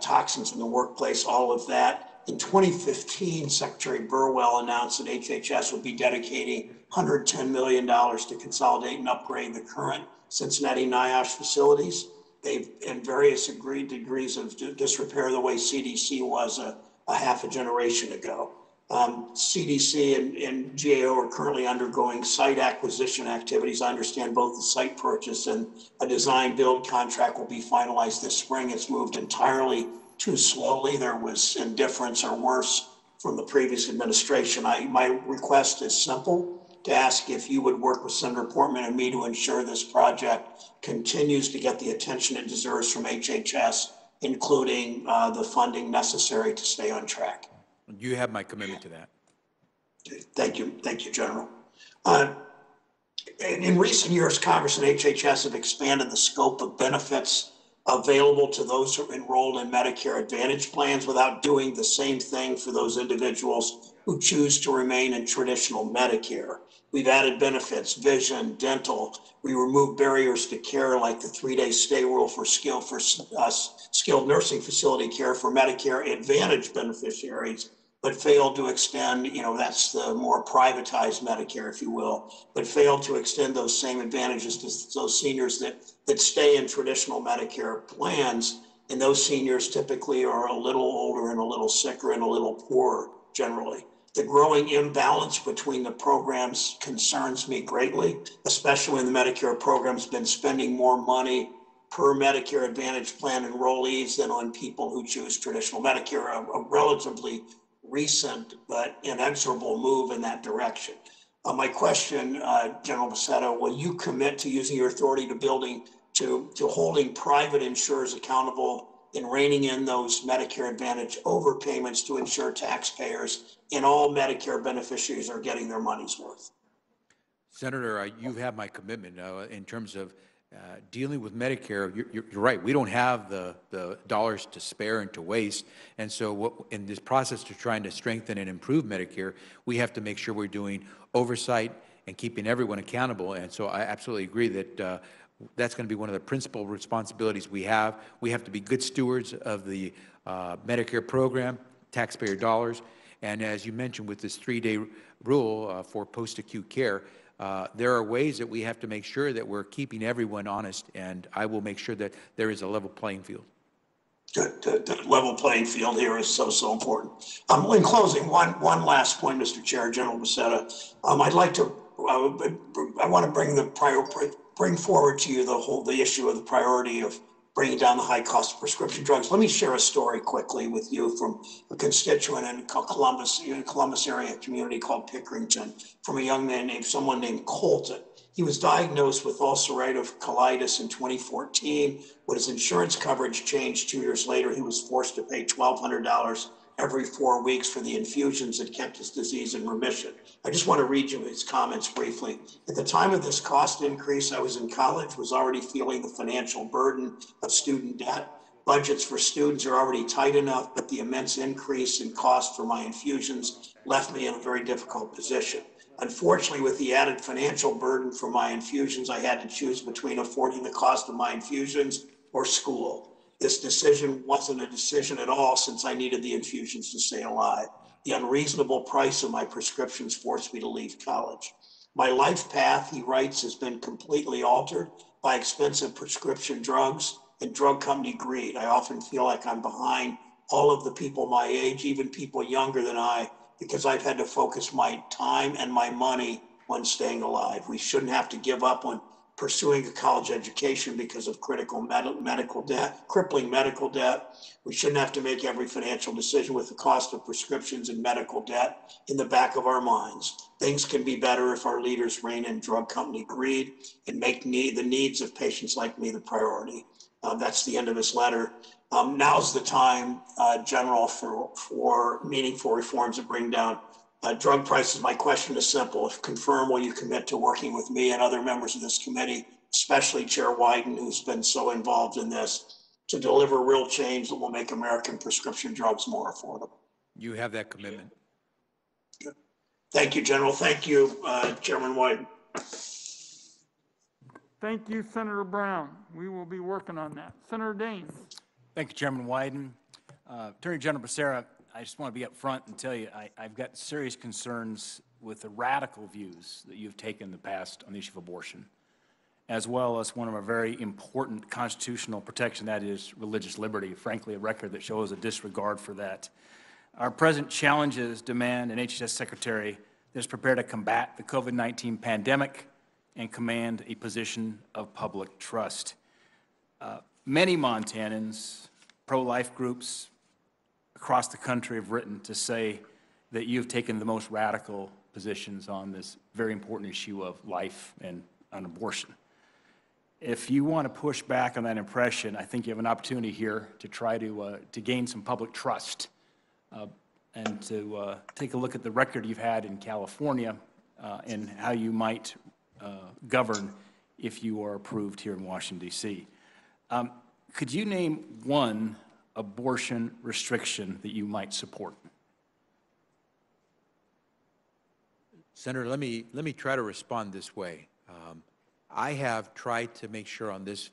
toxins in the workplace, all of that. In 2015, Secretary Burwell announced that HHS would be dedicating $110 million to consolidate and upgrade the current Cincinnati NIOSH facilities. They've, in various agreed degrees of disrepair, the way CDC was a half a generation ago. CDC and GAO are currently undergoing site acquisition activities. I understand both the site purchase and a design build contract will be finalized this spring. It's moved entirely too slowly. There was indifference or worse from the previous administration. My request is simple, to ask if you would work with Senator Portman and me to ensure this project continues to get the attention it deserves from HHS, including the funding necessary to stay on track. You have my commitment to that. Thank you, General. In recent years, Congress and HHS have expanded the scope of benefits available to those who are enrolled in Medicare Advantage plans without doing the same thing for those individuals who choose to remain in traditional Medicare. We've added benefits, vision, dental. We removed barriers to care like the 3-day stay rule for skilled nursing facility care for Medicare Advantage beneficiaries, but failed to extend, that's the more privatized Medicare, if you will, but failed to extend those same advantages to those seniors that stay in traditional Medicare plans. And those seniors typically are a little older and a little sicker and a little poorer generally. The growing imbalance between the programs concerns me greatly, especially when the Medicare program's been spending more money per Medicare Advantage plan enrollees than on people who choose traditional Medicare, a relatively recent but inexorable move in that direction. My question, General Becerra, will you commit to using your authority to holding private insurers accountable in reining in those Medicare Advantage overpayments to ensure taxpayers and all Medicare beneficiaries are getting their money's worth? Senator, you have my commitment in terms of dealing with Medicare. You're right. We don't have the dollars to spare and to waste. And so in this process of trying to strengthen and improve Medicare, we have to make sure we're doing oversight and keeping everyone accountable. And so I absolutely agree that that's going to be one of the principal responsibilities we have. We have to be good stewards of the Medicare program, taxpayer dollars. And as you mentioned, with this 3-day rule for post-acute care, there are ways that we have to make sure that we're keeping everyone honest, and I will make sure that there is a level playing field. The level playing field here is so important. In closing, one last point, Mr. Chair, General Becerra, I want to bring forward to you the issue of the priority of bringing down the high cost of prescription drugs. Let me share a story quickly with you from a constituent in a Columbus area community called Pickerington, from a young man named Colton. He was diagnosed with ulcerative colitis in 2014. When his insurance coverage changed 2 years later, he was forced to pay $1,200 every 4 weeks for the infusions that kept his disease in remission. I just want to read you his comments briefly. At the time of this cost increase, I was in college, was already feeling the financial burden of student debt. Budgets for students are already tight enough, but the immense increase in cost for my infusions left me in a very difficult position. Unfortunately, with the added financial burden for my infusions, I had to choose between affording the cost of my infusions or school. This decision wasn't a decision at all, since I needed the infusions to stay alive. The unreasonable price of my prescriptions forced me to leave college. My life path, he writes, has been completely altered by expensive prescription drugs and drug company greed. I often feel like I'm behind all of the people my age, even people younger than I, because I've had to focus my time and my money on staying alive. We shouldn't have to give up on pursuing a college education because of crippling medical debt. We shouldn't have to make every financial decision with the cost of prescriptions and medical debt in the back of our minds. Things can be better if our leaders rein in drug company greed and make the needs of patients like me the priority. That's the end of his letter. Now's the time, General, for meaningful reforms that bring down drug prices. My question is simple. If confirmed, will you commit to working with me and other members of this committee, especially Chair Wyden, who's been so involved in this, to deliver real change that will make American prescription drugs more affordable? You have that commitment. Good. Thank you, General. Thank you, Chairman Wyden. Thank you, Senator Brown. We will be working on that. Senator Daines. Thank you, Chairman Wyden. Attorney General Becerra, I just want to be up front and tell you I've got serious concerns with the radical views that you've taken in the past on the issue of abortion, as well as one of our very important constitutional protection, that is religious liberty, frankly a record that shows a disregard for that. Our present challenges demand an HHS secretary that is prepared to combat the COVID-19 pandemic and command a position of public trust. Many Montanans, pro-life groups across the country have written to say that you've taken the most radical positions on this very important issue of life and on abortion. If you want to push back on that impression, I think you have an opportunity here to try to gain some public trust and to take a look at the record you've had in California and how you might govern if you are approved here in Washington, D.C. Could you name one abortion restriction that you might support? Senator, let me try to respond this way. I have tried to make sure on this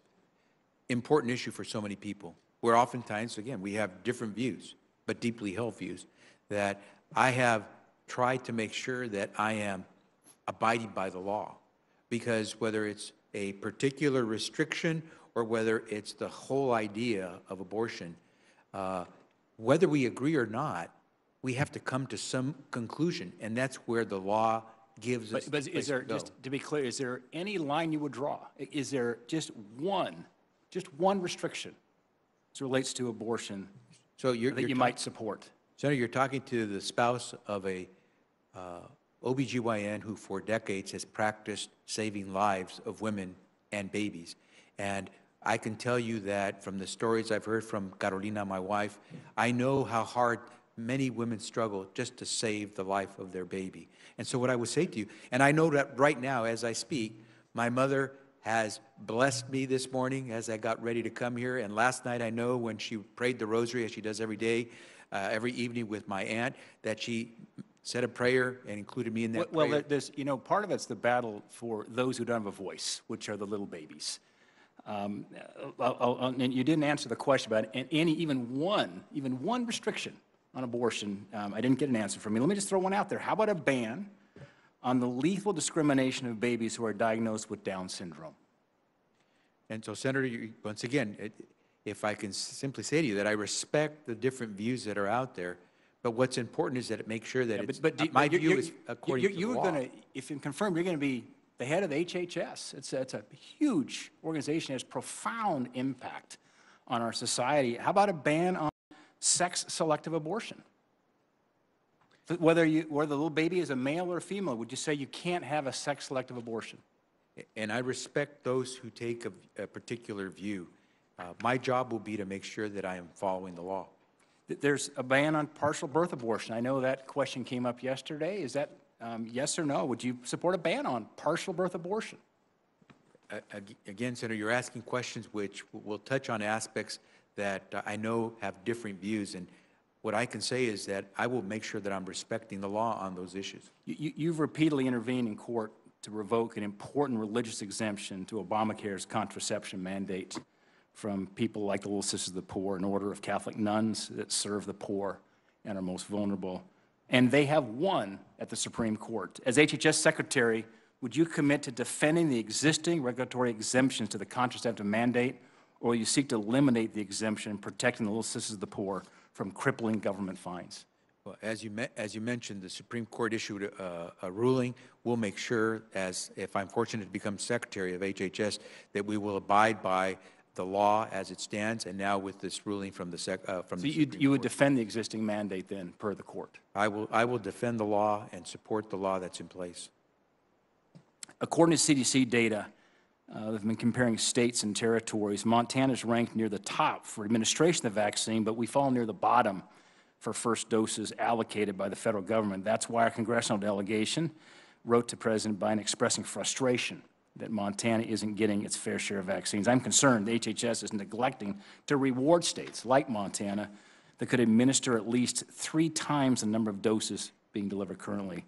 important issue for so many people, where oftentimes, again, we have different views, but deeply held views, that I have tried to make sure that I am abiding by the law, because whether it's a particular restriction or whether it's the whole idea of abortion, whether we agree or not, we have to come to some conclusion, and that's where the law gives us. But is there, just to be clear, is there any line you would draw? Is there just one restriction as it relates to abortion that you might support? Senator, you're talking to the spouse of a OBGYN who for decades has practiced saving lives of women and babies. And I can tell you that from the stories I've heard from Carolina, my wife, I know how hard many women struggle just to save the life of their baby. And so what I would say to you, and I know that right now as I speak, my mother has blessed me this morning as I got ready to come here. And last night I know when she prayed the rosary, as she does every day, every evening with my aunt, that she said a prayer and included me in that prayer. Well, there's, you know, part of it's the battle for those who don't have a voice, which are the little babies. And you didn't answer the question about any, even one restriction on abortion. I didn't get an answer from you. Let me just throw one out there. How about a ban on the lethal discrimination of babies who are diagnosed with Down syndrome? And so, Senator, once again, if I can simply say to you that I respect the different views that are out there, but what's important is that it makes sure that my view is according to the law. If you're confirmed, you're going to be the head of the HHS. It's a huge organization. It has profound impact on our society. How about a ban on sex-selective abortion? Whether the little baby is a male or a female, would you say you can't have a sex-selective abortion? And I respect those who take a particular view. My job will be to make sure that I am following the law. There's a ban on partial birth abortion. I know that question came up yesterday. Is that yes or no? Would you support a ban on partial birth abortion? Again, Senator, you're asking questions which will touch on aspects that I know have different views, and what I can say is that I will make sure that I'm respecting the law on those issues. You've repeatedly intervened in court to revoke an important religious exemption to Obamacare's contraception mandate from people like the Little Sisters of the Poor, an order of Catholic nuns that serve the poor and are most vulnerable. And they have won at the Supreme Court. As HHS Secretary, would you commit to defending the existing regulatory exemptions to the contraceptive mandate, or will you seek to eliminate the exemption protecting the Little Sisters of the Poor from crippling government fines? Well, as you mentioned, the Supreme Court issued a ruling. We'll make sure, as if I'm fortunate to become Secretary of HHS, that we will abide by the law as it stands. And now with this ruling from the Supreme Court. You would defend the existing mandate then, per the court? I will defend the law and support the law that's in place. According to CDC data, they've been comparing states and territories. Montana's ranked near the top for administration of the vaccine, but we fall near the bottom for first doses allocated by the federal government. That's why our congressional delegation wrote to President Biden expressing frustration that Montana isn't getting its fair share of vaccines. I'm concerned the HHS is neglecting to reward states like Montana that could administer at least 3 times the number of doses being delivered currently.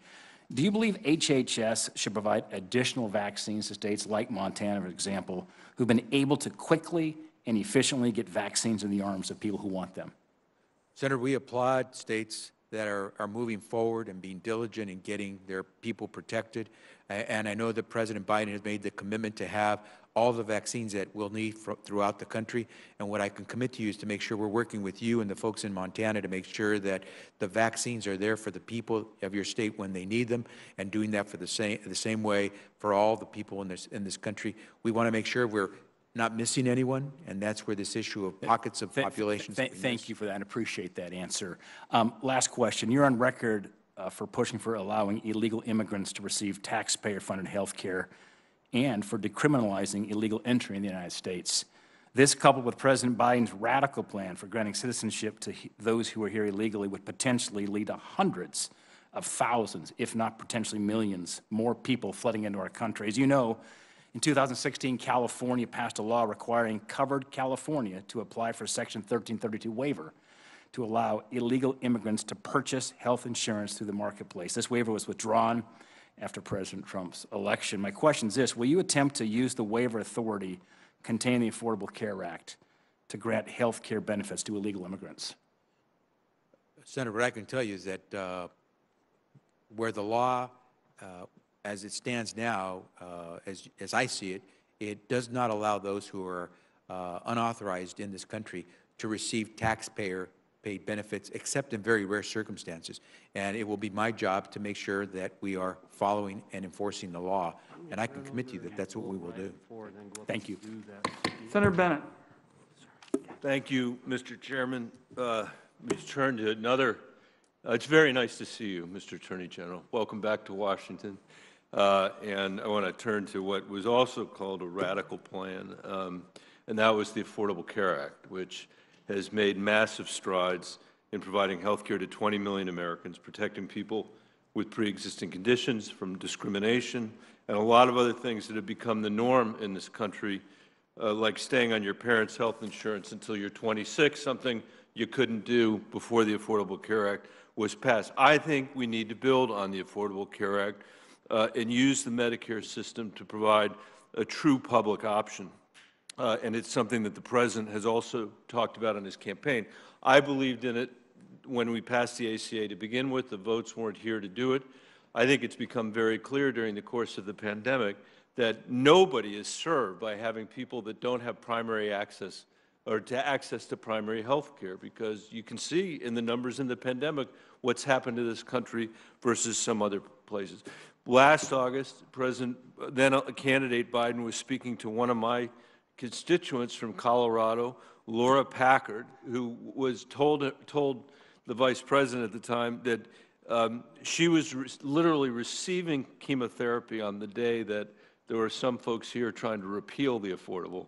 Do you believe HHS should provide additional vaccines to states like Montana, for example, who've been able to quickly and efficiently get vaccines in the arms of people who want them? Senator, we applaud states that are moving forward and being diligent in getting their people protected. And I know that President Biden has made the commitment to have all the vaccines that we'll need throughout the country. And what I can commit to you is to make sure we're working with you and the folks in Montana to make sure that the vaccines are there for the people of your state when they need them, and doing that for the same way for all the people in this country. We want to make sure we're not missing anyone, and that's where this issue of pockets of populations. Thank you for that, and appreciate that answer. Last question. You're on record for pushing for allowing illegal immigrants to receive taxpayer-funded health care, and for decriminalizing illegal entry in the United States. This, coupled with President Biden's radical plan for granting citizenship to those who are here illegally, would potentially lead to hundreds of thousands, if not potentially millions, more people flooding into our country. As you know, in 2016, California passed a law requiring covered California to apply for a Section 1332 waiver to allow illegal immigrants to purchase health insurance through the marketplace. This waiver was withdrawn after President Trump's election. My question is this: will you attempt to use the waiver authority contained in the Affordable Care Act to grant health care benefits to illegal immigrants? Senator, what I can tell you is that where the law, as it stands now, as I see it, it does not allow those who are unauthorized in this country to receive taxpayer paid benefits, except in very rare circumstances. And it will be my job to make sure that we are following and enforcing the law. And I can commit to you that that's what we will do. Thank you. Senator Bennett. Thank you, Mr. Chairman. Let's turn to another. It's very nice to see you, Mr. Attorney General. Welcome back to Washington. And I want to turn to what was also called a radical plan, and that was the Affordable Care Act, which has made massive strides in providing health care to 20 million Americans, protecting people with pre-existing conditions from discrimination, and a lot of other things that have become the norm in this country, like staying on your parents' health insurance until you're 26, something you couldn't do before the Affordable Care Act was passed. I think we need to build on the Affordable Care Act and use the Medicare system to provide a true public option. And it's something that the President has also talked about in his campaign. I believed in it when we passed the ACA to begin with. The votes weren't here to do it. I think it's become very clear during the course of the pandemic that nobody is served by having people that don't have primary access or to access to primary health care, because you can see in the numbers in the pandemic what's happened to this country versus some other places. Last August, President, then candidate Biden, was speaking to one of my constituents from Colorado, Laura Packard, who was told the Vice President at the time that she was literally receiving chemotherapy on the day that there were some folks here trying to repeal the Affordable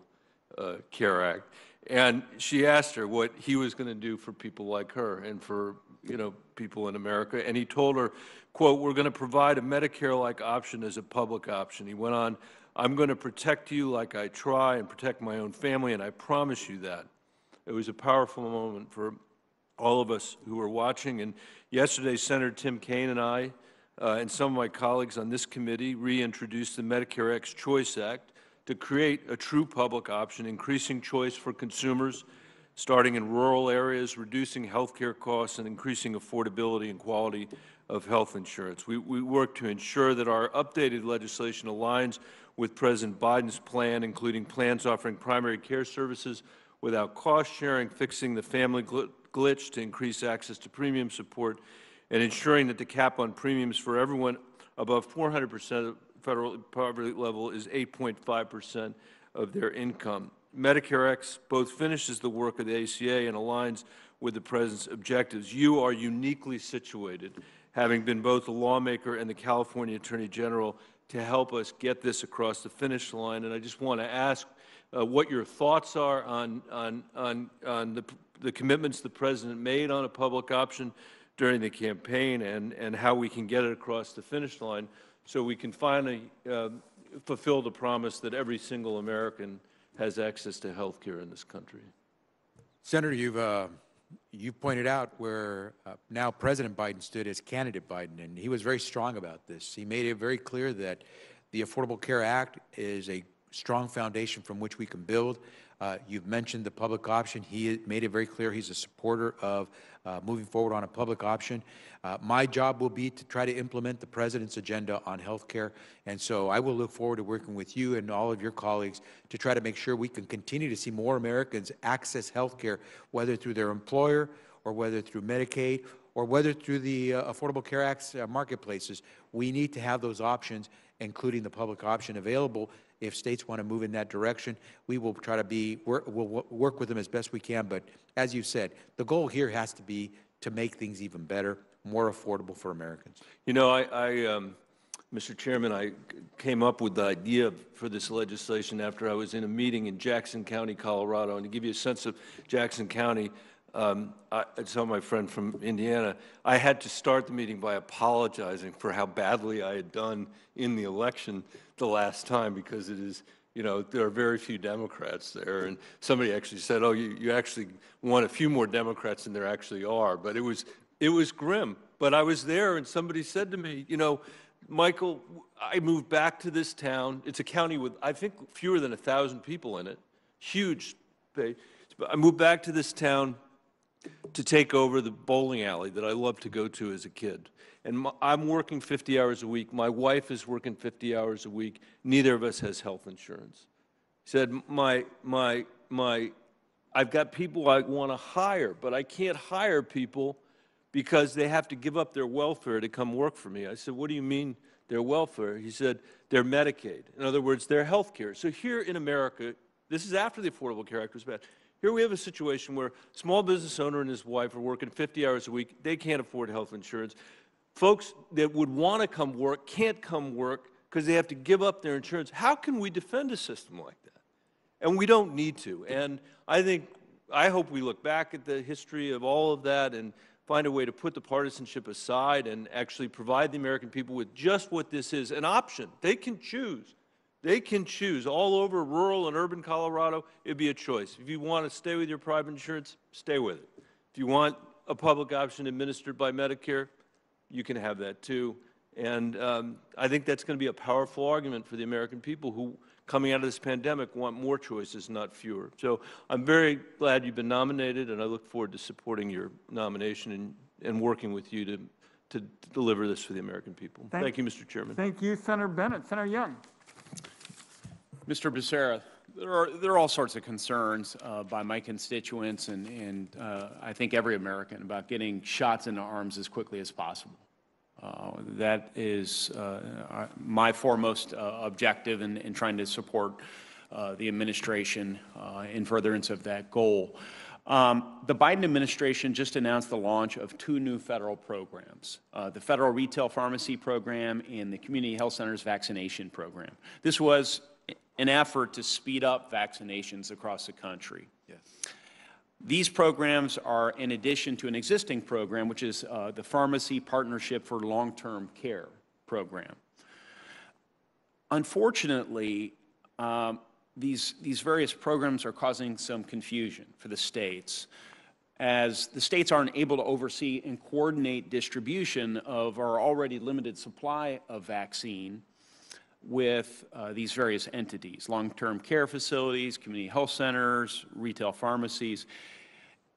Care Act. And she asked her what he was going to do for people like her and for, you know, people in America. And he told her, quote, "We're going to provide a Medicare-like option as a public option." He went on, "I'm going to protect you like I try and protect my own family, and I promise you that." It was a powerful moment for all of us who were watching. And yesterday, Senator Tim Kaine and I and some of my colleagues on this committee reintroduced the Medicare X Choice Act to create a true public option, increasing choice for consumers, starting in rural areas, reducing health care costs, and increasing affordability and quality of health insurance. We work to ensure that our updated legislation aligns with President Biden's plan, including plans offering primary care services without cost sharing, fixing the family glitch to increase access to premium support and ensuring that the cap on premiums for everyone above 400% of federal poverty level is 8.5% of their income. Medicare X both finishes the work of the ACA and aligns with the President's objectives. You are uniquely situated, having been both a lawmaker and the California Attorney General, to help us get this across the finish line. And I just want to ask what your thoughts are on the commitments the President made on a public option during the campaign, and how we can get it across the finish line so we can finally fulfill the promise that every single American has access to health care in this country. Senator, you pointed out where now President Biden stood as candidate Biden, and he was very strong about this. He made it very clear that the Affordable Care Act is a strong foundation from which we can build. You've mentioned the public option. He made it very clear he's a supporter of moving forward on a public option. My job will be to try to implement the President's agenda on health care, and so I will look forward to working with you and all of your colleagues to try to make sure we can continue to see more Americans access health care, whether through their employer or whether through Medicaid or whether through the Affordable Care Act's marketplaces. We need to have those options, including the public option, available. If states want to move in that direction, we will try to we'll work with them as best we can. But as you said, the goal here has to be to make things even better, more affordable for Americans. You know, Mr. Chairman, I came up with the idea for this legislation after I was in a meeting in Jackson County, Colorado. And to give you a sense of Jackson County, I saw my friend from Indiana. I had to start the meeting by apologizing for how badly I had done in the election the last time, because it is, you know, there are very few Democrats there. And somebody actually said, oh, you actually want a few more Democrats than there actually are. But it was grim. But I was there, and somebody said to me, you know, Michael, I moved back to this town. It's a county with, I think, fewer than 1,000 people in it. Huge. I moved back to this town to take over the bowling alley that I loved to go to as a kid. And I'm working 50 hours a week. My wife is working 50 hours a week. Neither of us has health insurance. He said, I've got people I want to hire, but I can't hire people because they have to give up their welfare to come work for me. I said, what do you mean their welfare? He said, their Medicaid. In other words, their health care. So here in America, this is after the Affordable Care Act was passed. Here we have a situation where a small business owner and his wife are working 50 hours a week. They can't afford health insurance. Folks that would want to come work can't come work because they have to give up their insurance. How can we defend a system like that? And we don't need to. And I hope we look back at the history of all of that and find a way to put the partisanship aside and actually provide the American people with just what this is, an option. They can choose. They can choose all over rural and urban Colorado. It'd be a choice. If you want to stay with your private insurance, stay with it. If you want a public option administered by Medicare, you can have that too. And I think that's going to be a powerful argument for the American people who, coming out of this pandemic, want more choices, not fewer. So I'm very glad you've been nominated, and I look forward to supporting your nomination and working with you to deliver this for the American people. Thank you, Mr. Chairman. Thank you, Senator Bennett. Senator Young. Mr. Becerra, there are all sorts of concerns by my constituents and I think every American about getting shots in the arms as quickly as possible. That is my foremost objective in trying to support the administration in furtherance of that goal. The Biden administration just announced the launch of 2 new federal programs, the Federal Retail Pharmacy Program and the Community Health Centers Vaccination Program. This was an effort to speed up vaccinations across the country. Yes. These programs are in addition to an existing program, which is the Pharmacy Partnership for Long-Term Care Program. Unfortunately, these various programs are causing some confusion for the states, as the states aren't able to oversee and coordinate distribution of our already limited supply of vaccine with these various entities, long-term care facilities, community health centers, retail pharmacies.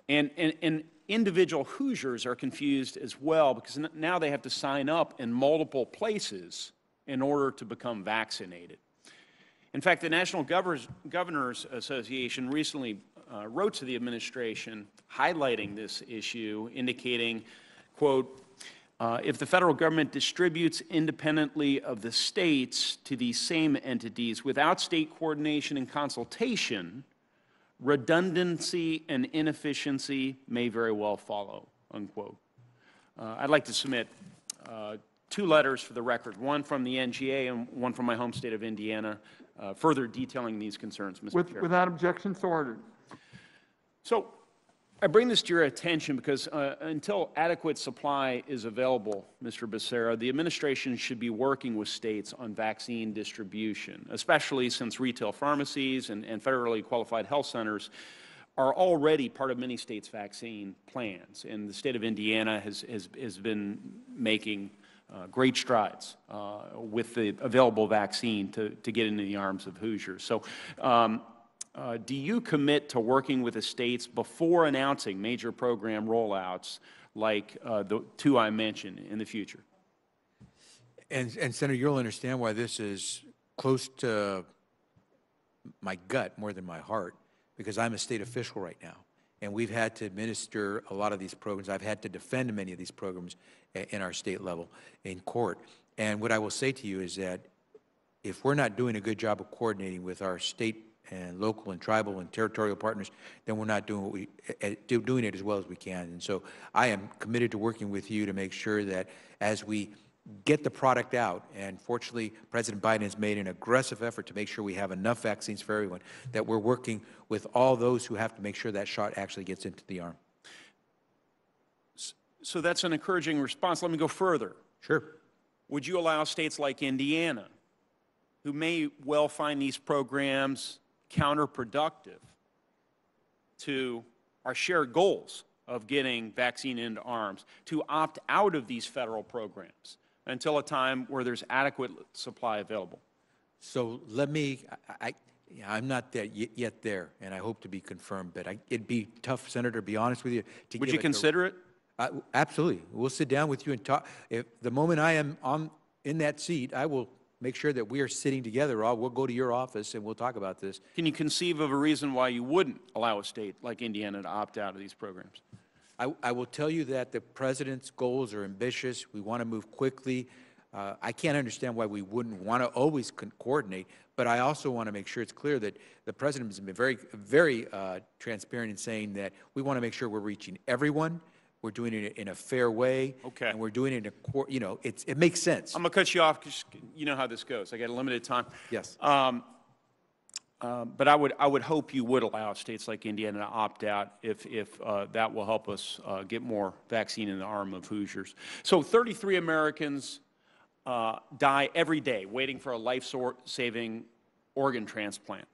And individual Hoosiers are confused as well, because now they have to sign up in multiple places in order to become vaccinated. In fact, the National Governors Association recently wrote to the administration highlighting this issue, indicating, quote, if the federal government distributes independently of the states to these same entities without state coordination and consultation, redundancy and inefficiency may very well follow, unquote. I'd like to submit two letters for the record, one from the NGA and one from my home state of Indiana, further detailing these concerns, Mr. Chairman. Without objection, so ordered. So I bring this to your attention because until adequate supply is available, Mr. Becerra, the administration should be working with states on vaccine distribution, especially since retail pharmacies and federally qualified health centers are already part of many states' vaccine plans. And the state of Indiana has been making great strides with the available vaccine to get into the arms of Hoosiers. So do you commit to working with the states before announcing major program rollouts like the two I mentioned in the future? And Senator, you'll understand why this is close to my gut more than my heart, because I'm a state official right now, and we've had to administer a lot of these programs. I've had to defend many of these programs in our state level in court. And what I will say to you is that if we're not doing a good job of coordinating with our state and local and tribal and territorial partners, then we're not doing what doing it as well as we can. And so I am committed to working with you to make sure that as we get the product out, and fortunately President Biden has made an aggressive effort to make sure we have enough vaccines for everyone, that we're working with all those who have to make sure that shot actually gets into the arm. So that's an encouraging response. Let me go further. Sure. Would you allow states like Indiana, who may well find these programs counterproductive to our shared goals of getting vaccine into arms, to opt out of these federal programs until a time where there's adequate supply available? So let me, I'm not there yet there, and I hope to be confirmed, but it'd be tough, Senator, to be honest with you. Would you consider it? Absolutely. We'll sit down with you and talk. If the moment I am in that seat, I will make sure that we are sitting together. We'll go to your office and we'll talk about this. Can you conceive of a reason why you wouldn't allow a state like Indiana to opt out of these programs? I will tell you that the President's goals are ambitious. We want to move quickly. I can't understand why we wouldn't want to always coordinate, but I also want to make sure it's clear that the President has been very, very transparent in saying that we want to make sure we're reaching everyone. We're doing it in a fair way, okay, and we're doing it in a, you know, it makes sense. I'm gonna cut you off because you know how this goes. I got a limited time. Yes. But I would hope you would allow states like Indiana to opt out if that will help us get more vaccine in the arm of Hoosiers. So 33 Americans die every day waiting for a life-saving organ transplant.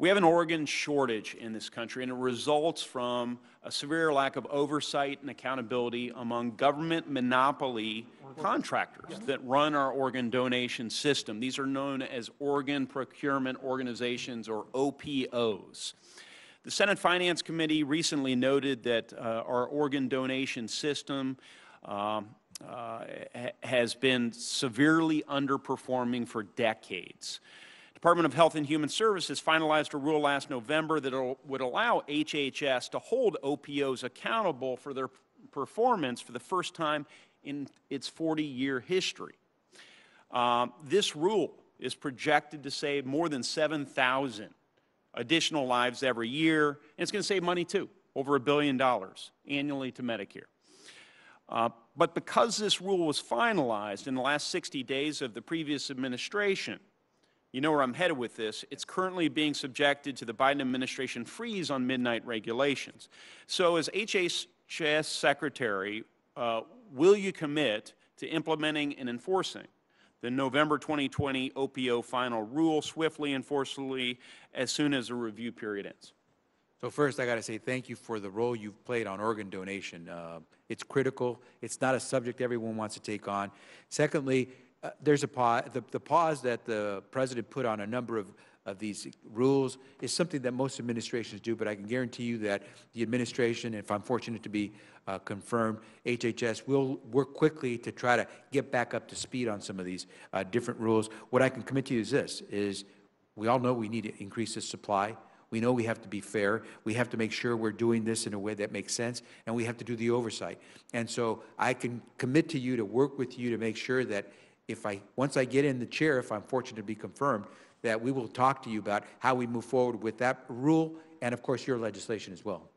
We have an organ shortage in this country, and it results from a severe lack of oversight and accountability among government monopoly contractors that run our organ donation system. These are known as organ procurement organizations, or OPOs. The Senate Finance Committee recently noted that our organ donation system has been severely underperforming for decades. Department of Health and Human Services finalized a rule last November that would allow HHS to hold OPOs accountable for their performance for the first time in its 40-year history. This rule is projected to save more than 7,000 additional lives every year, and it's going to save money too, over $1 billion annually to Medicare. But because this rule was finalized in the last 60 days of the previous administration, you know where I'm headed with this. It's currently being subjected to the Biden administration freeze on midnight regulations. So as HHS Secretary, will you commit to implementing and enforcing the November 2020 OPO final rule swiftly and forcefully as soon as the review period ends? So first, I got to say thank you for the role you've played on organ donation. It's critical. It's not a subject everyone wants to take on. Secondly, there's a pause. The pause that the President put on a number of these rules is something that most administrations do, but I can guarantee you that the administration, if I'm fortunate to be confirmed, HHS will work quickly to try to get back up to speed on some of these different rules. What I can commit to you is this, is we all know we need to increase the supply. We know we have to be fair. We have to make sure we're doing this in a way that makes sense, and we have to do the oversight. And so I can commit to you to work with you to make sure that if I, once I get in the chair, if I'm fortunate to be confirmed, that we will talk to you about how we move forward with that rule and, of course, your legislation as well.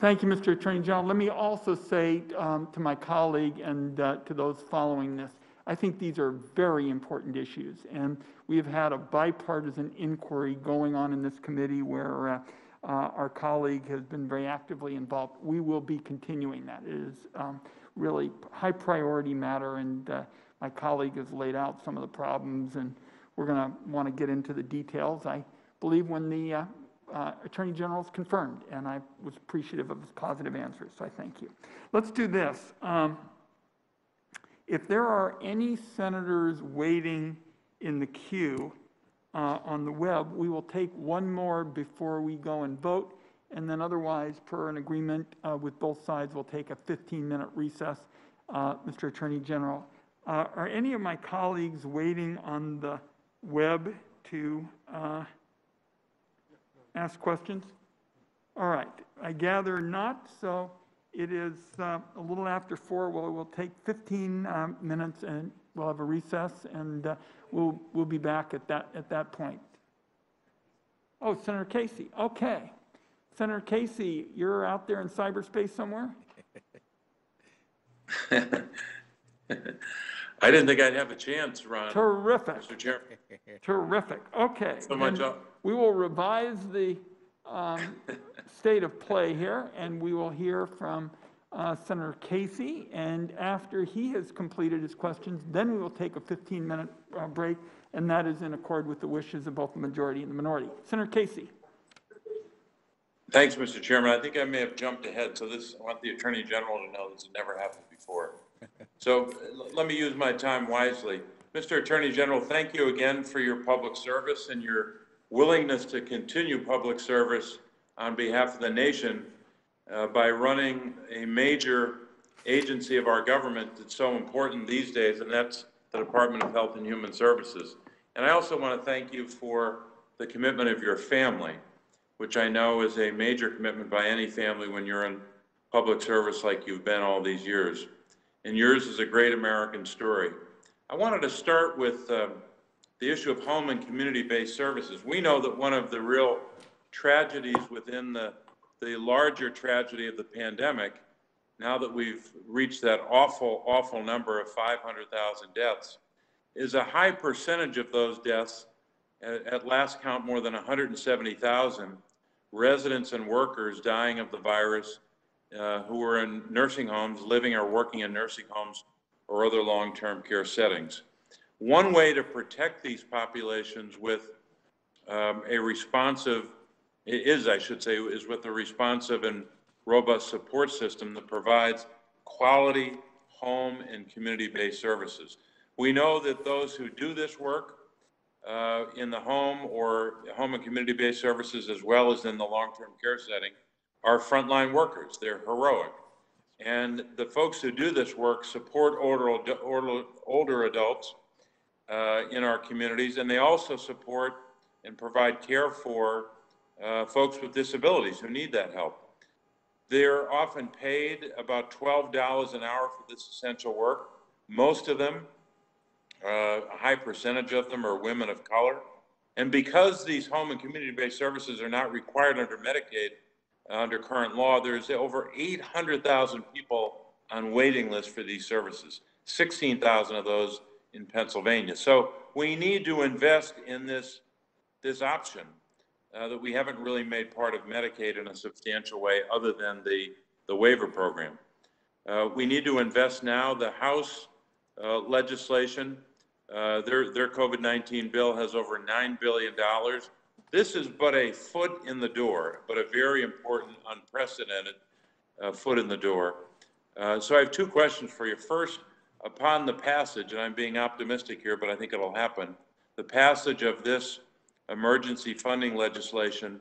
Thank you, Mr. Attorney General. Let me also say to my colleague and to those following this, I think these are very important issues, and we have had a bipartisan inquiry going on in this committee where our colleague has been very actively involved. We will be continuing that. It is really high priority matter, and my colleague has laid out some of the problems, and we're going to want to get into the details, I believe, when the Attorney General is confirmed, and I was appreciative of his positive answers, so I thank you. Let's do this. If there are any senators waiting in the queue on the web, we will take one more before we go and vote, and then otherwise, per an agreement with both sides, we'll take a 15-minute recess. Mr. Attorney General, are any of my colleagues waiting on the web to ask questions? All right, I gather not, so it is a little after 4. We'll take 15 minutes, and we'll have a recess, and we'll be back at that point. Oh, Senator Casey. Okay, Senator Casey, you're out there in cyberspace somewhere. I didn't think I'd have a chance, Ron. Terrific, Mr. Chairman. Terrific. Okay. So much up. We will revise the state of play here, and we will hear from Senator Casey, and after he has completed his questions, then we will take a 15-minute break, and that is in accord with the wishes of both the majority and the minority. Senator Casey. Thanks, Mr. Chairman. I think I may have jumped ahead, so this, I want the Attorney General to know this has never happened before. So let me use my time wisely. Mr. Attorney General, thank you again for your public service and your willingness to continue public service on behalf of the nation by running a major agency of our government that's so important these days, and that's the Department of Health and Human Services. And I also want to thank you for the commitment of your family, which I know is a major commitment by any family when you're in public service like you've been all these years. And yours is a great American story. I wanted to start with the issue of home and community-based services. We know that one of the real tragedies within the larger tragedy of the pandemic, now that we've reached that awful, awful number of 500,000 deaths, is a high percentage of those deaths, at last count more than 170,000 residents and workers dying of the virus who were in nursing homes, living or working in nursing homes or other long-term care settings. One way to protect these populations with a responsive, is with a responsive and robust support system that provides quality home and community-based services. We know that those who do this work in the home or home and community-based services, as well as in the long-term care setting, are frontline workers. They're heroic. And the folks who do this work support older adults in our communities, and they also support and provide care for folks with disabilities who need that help. They're often paid about $12 an hour for this essential work. Most of them, a high percentage of them, are women of color. And because these home and community-based services are not required under Medicaid, under current law, there's over 800,000 people on waiting lists for these services, 16,000 of those in Pennsylvania. So we need to invest in this option that we haven't really made part of Medicaid in a substantial way other than the waiver program. We need to invest now. The House legislation, their COVID-19 bill has over $9 billion. This is but a foot in the door, but a very important, unprecedented foot in the door. So I have two questions for you. First, upon the passage, and I'm being optimistic here, but I think it'll happen, the passage of this emergency funding legislation,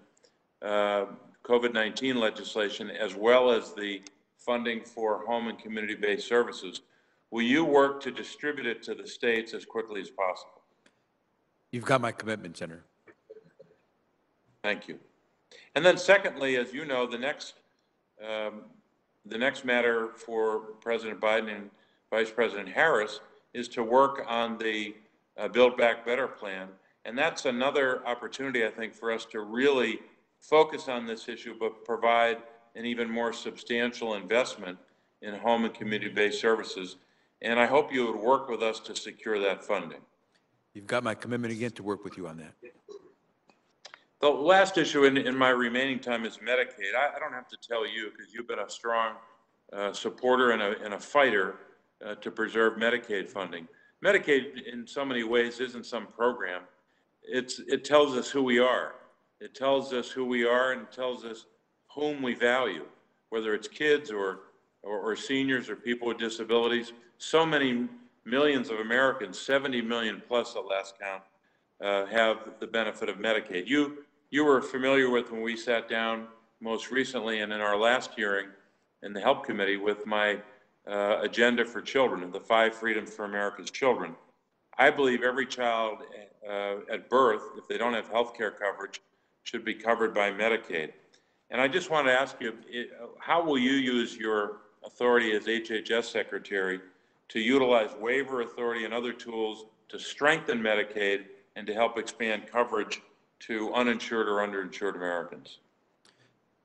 COVID-19 legislation, as well as the funding for home and community-based services, will you work to distribute it to the states as quickly as possible? You've got my commitment, Senator. Thank you. And then secondly, as you know, the next matter for President Biden and Vice President Harris is to work on the Build Back Better plan. And that's another opportunity, I think, for us to really focus on this issue, but provide an even more substantial investment in home and community-based services. And I hope you would work with us to secure that funding. You've got my commitment again to work with you on that. The last issue in my remaining time is Medicaid. I don't have to tell you, because you've been a strong supporter and a fighter to preserve Medicaid funding. Medicaid, in so many ways, isn't some program. It tells us who we are. It tells us who we are, and it tells us whom we value, whether it's kids or seniors or people with disabilities. So many millions of Americans, 70 million plus at last count, have the benefit of Medicaid. You were familiar with when we sat down most recently and in our last hearing in the HELP Committee with my agenda for children and the 5 freedoms for America's children. I believe every child at birth, if they don't have health care coverage, should be covered by Medicaid. And I just want to ask you, how will you use your authority as HHS Secretary to utilize waiver authority and other tools to strengthen Medicaid and to help expand coverage to uninsured or underinsured Americans?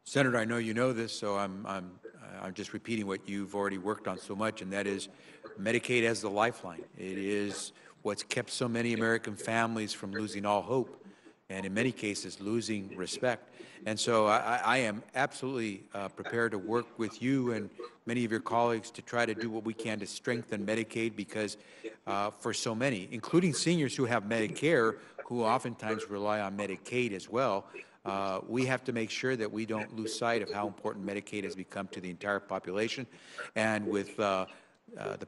Senator, I know you know this, so I'm just repeating what you've already worked on so much, and that is Medicaid as the lifeline. It is what's kept so many American families from losing all hope, and in many cases losing respect. And so I am absolutely prepared to work with you and many of your colleagues to try to do what we can to strengthen Medicaid, because for so many, including seniors who have Medicare, who oftentimes rely on Medicaid as well, we have to make sure that we don't lose sight of how important Medicaid has become to the entire population. And with the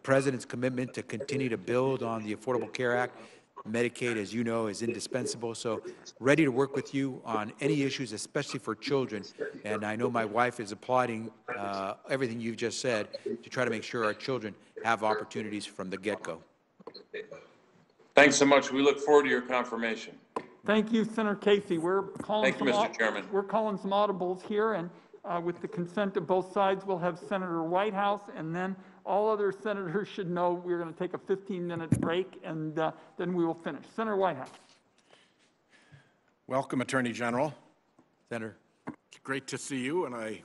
President's commitment to continue to build on the Affordable Care Act, Medicaid, as you know, is indispensable. So ready to work with you on any issues, especially for children. And I know my wife is applauding everything you've just said to try to make sure our children have opportunities from the get-go. Thanks so much. We look forward to your confirmation. Thank you, Senator Casey. We're calling some audibles here, and with the consent of both sides, we'll have Senator Whitehouse, and then all other senators should know we're going to take a 15-minute break, and then we will finish. Senator Whitehouse. Welcome, Attorney General. Senator. It's great to see you, and I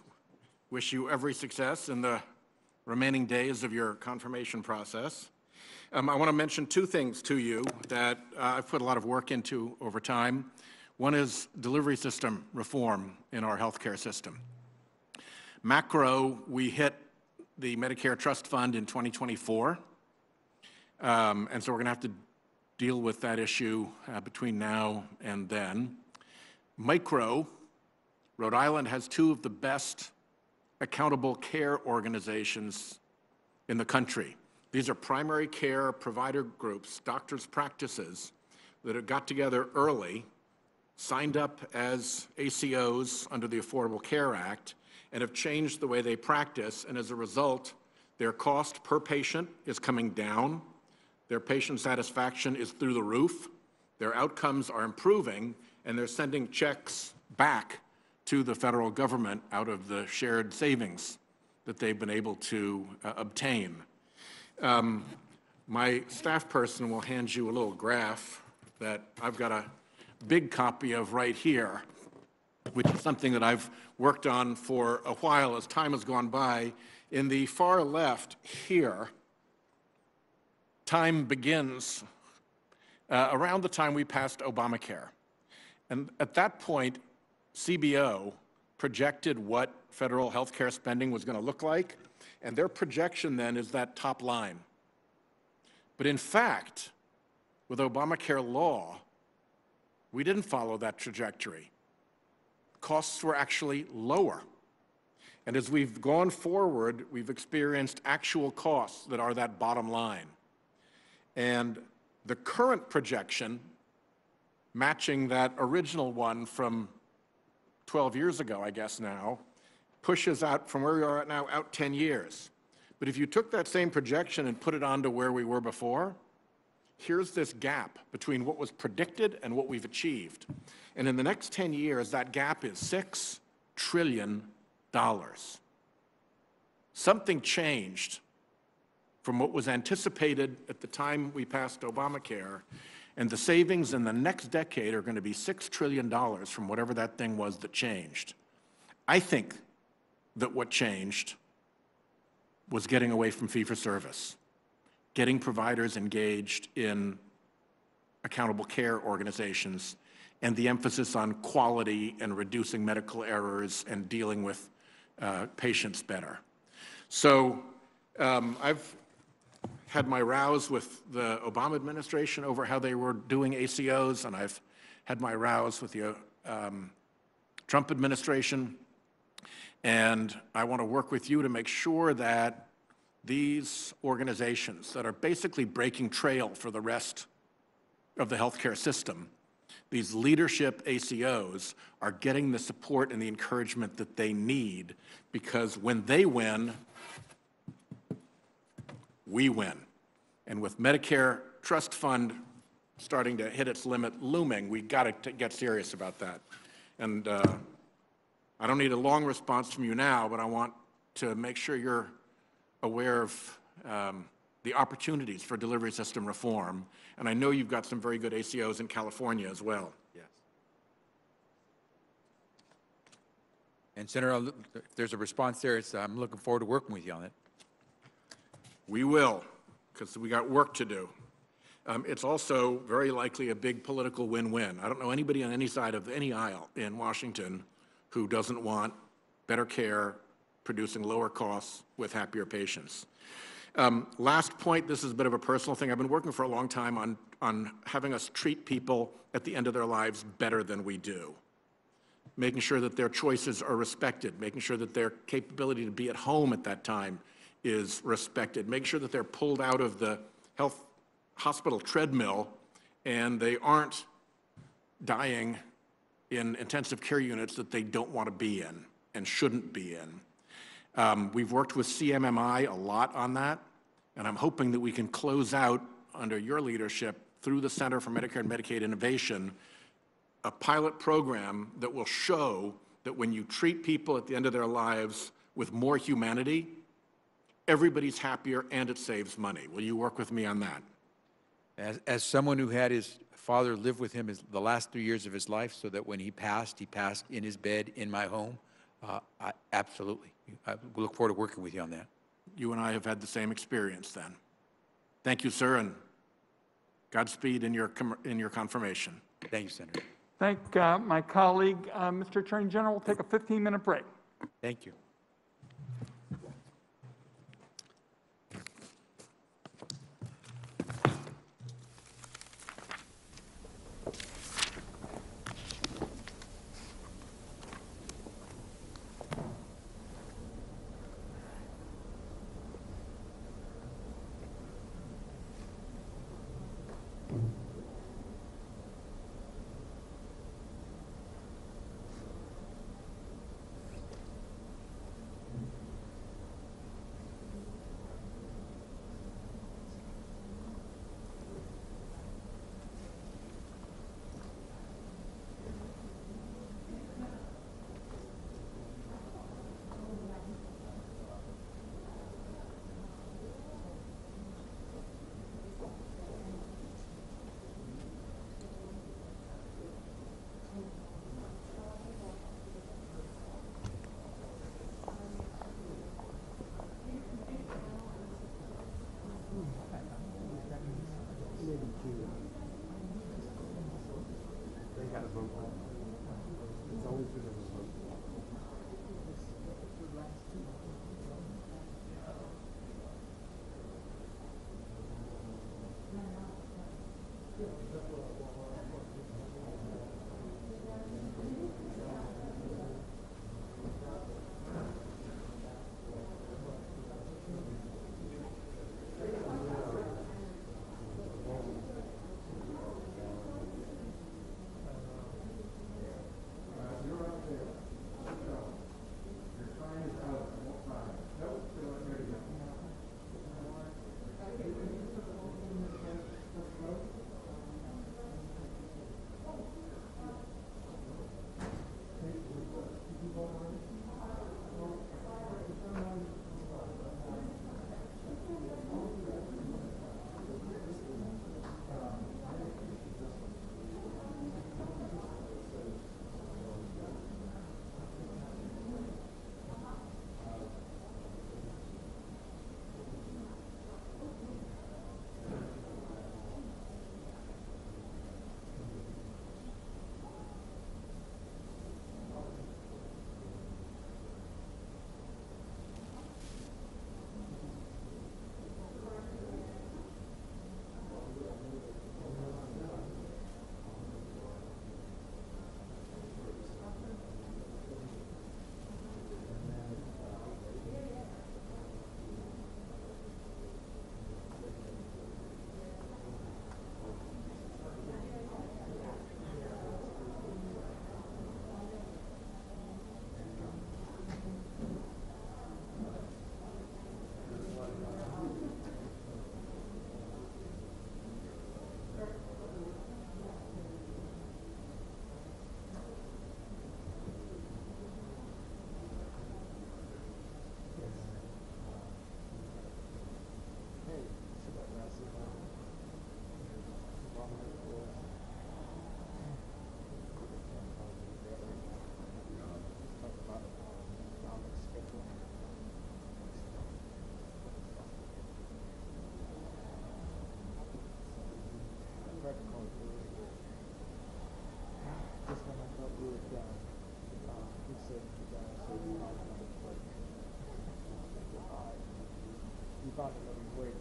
wish you every success in the remaining days of your confirmation process. I want to mention 2 things to you that I've put a lot of work into over time. One is delivery system reform in our healthcare system. Macro, we hit the Medicare Trust Fund in 2024, and so we're going to have to deal with that issue between now and then. Micro, Rhode Island has 2 of the best accountable care organizations in the country. These are primary care provider groups, doctors' practices, that have got together early, signed up as ACOs under the Affordable Care Act, and have changed the way they practice, and as a result, their cost per patient is coming down, their patient satisfaction is through the roof, their outcomes are improving, and they're sending checks back to the federal government out of the shared savings that they've been able to obtain. My staff person will hand you a little graph that I've got a big copy of right here, which is something that I've worked on for a while as time has gone by. In the far left here, time begins around the time we passed Obamacare. And at that point, CBO projected what federal health care spending was going to look like, and their projection then is that top line. But in fact, with Obamacare law, we didn't follow that trajectory. Costs were actually lower. And as we've gone forward, we've experienced actual costs that are that bottom line. And the current projection, matching that original one from 12 years ago, I guess now, pushes out from where we are at now out 10 years. But if you took that same projection and put it onto where we were before, here's this gap between what was predicted and what we've achieved. And in the next 10 years, that gap is $6 trillion. Something changed from what was anticipated at the time we passed Obamacare, and the savings in the next decade are going to be $6 trillion from whatever that thing was that changed. I think that what changed was getting away from fee-for-service, getting providers engaged in accountable care organizations, and the emphasis on quality and reducing medical errors and dealing with patients better. So I've had my rows with the Obama administration over how they were doing ACOs, and I've had my rows with the Trump administration. And I want to work with you to make sure that these organizations that are basically breaking trail for the rest of the healthcare system, these leadership ACOs, are getting the support and the encouragement that they need, because when they win, we win. And with Medicare Trust Fund starting to hit its limit looming, we got to get serious about that. And I don't need a long response from you now, but I want to make sure you're aware of the opportunities for delivery system reform, and I know you've got some very good ACOs in California as well. Yes. And Senator, if there's a response there, I'm looking forward to working with you on it. We will, because we got work to do. It's also very likely a big political win-win. I don't know anybody on any side of any aisle in Washington who doesn't want better care, producing lower costs with happier patients. Last point, this is a bit of a personal thing. I've been working for a long time on having us treat people at the end of their lives better than we do, making sure that their choices are respected, making sure that their capability to be at home at that time is respected, making sure that they're pulled out of the health hospital treadmill and they aren't dying in intensive care units that they don't want to be in and shouldn't be in. We've worked with CMMI a lot on that, and I'm hoping that we can close out, under your leadership, through the Center for Medicare and Medicaid Innovation, a pilot program that will show that when you treat people at the end of their lives with more humanity, everybody's happier and it saves money. Will you work with me on that? As someone who had his father live with him the last 3 years of his life, so that when he passed in his bed in my home, absolutely. I look forward to working with you on that. You and I have had the same experience then. Thank you, sir, and Godspeed in your confirmation. Thank you, Senator. Thank my colleague, Mr. Attorney General. We'll take a 15-minute break. Thank you. thought that we would.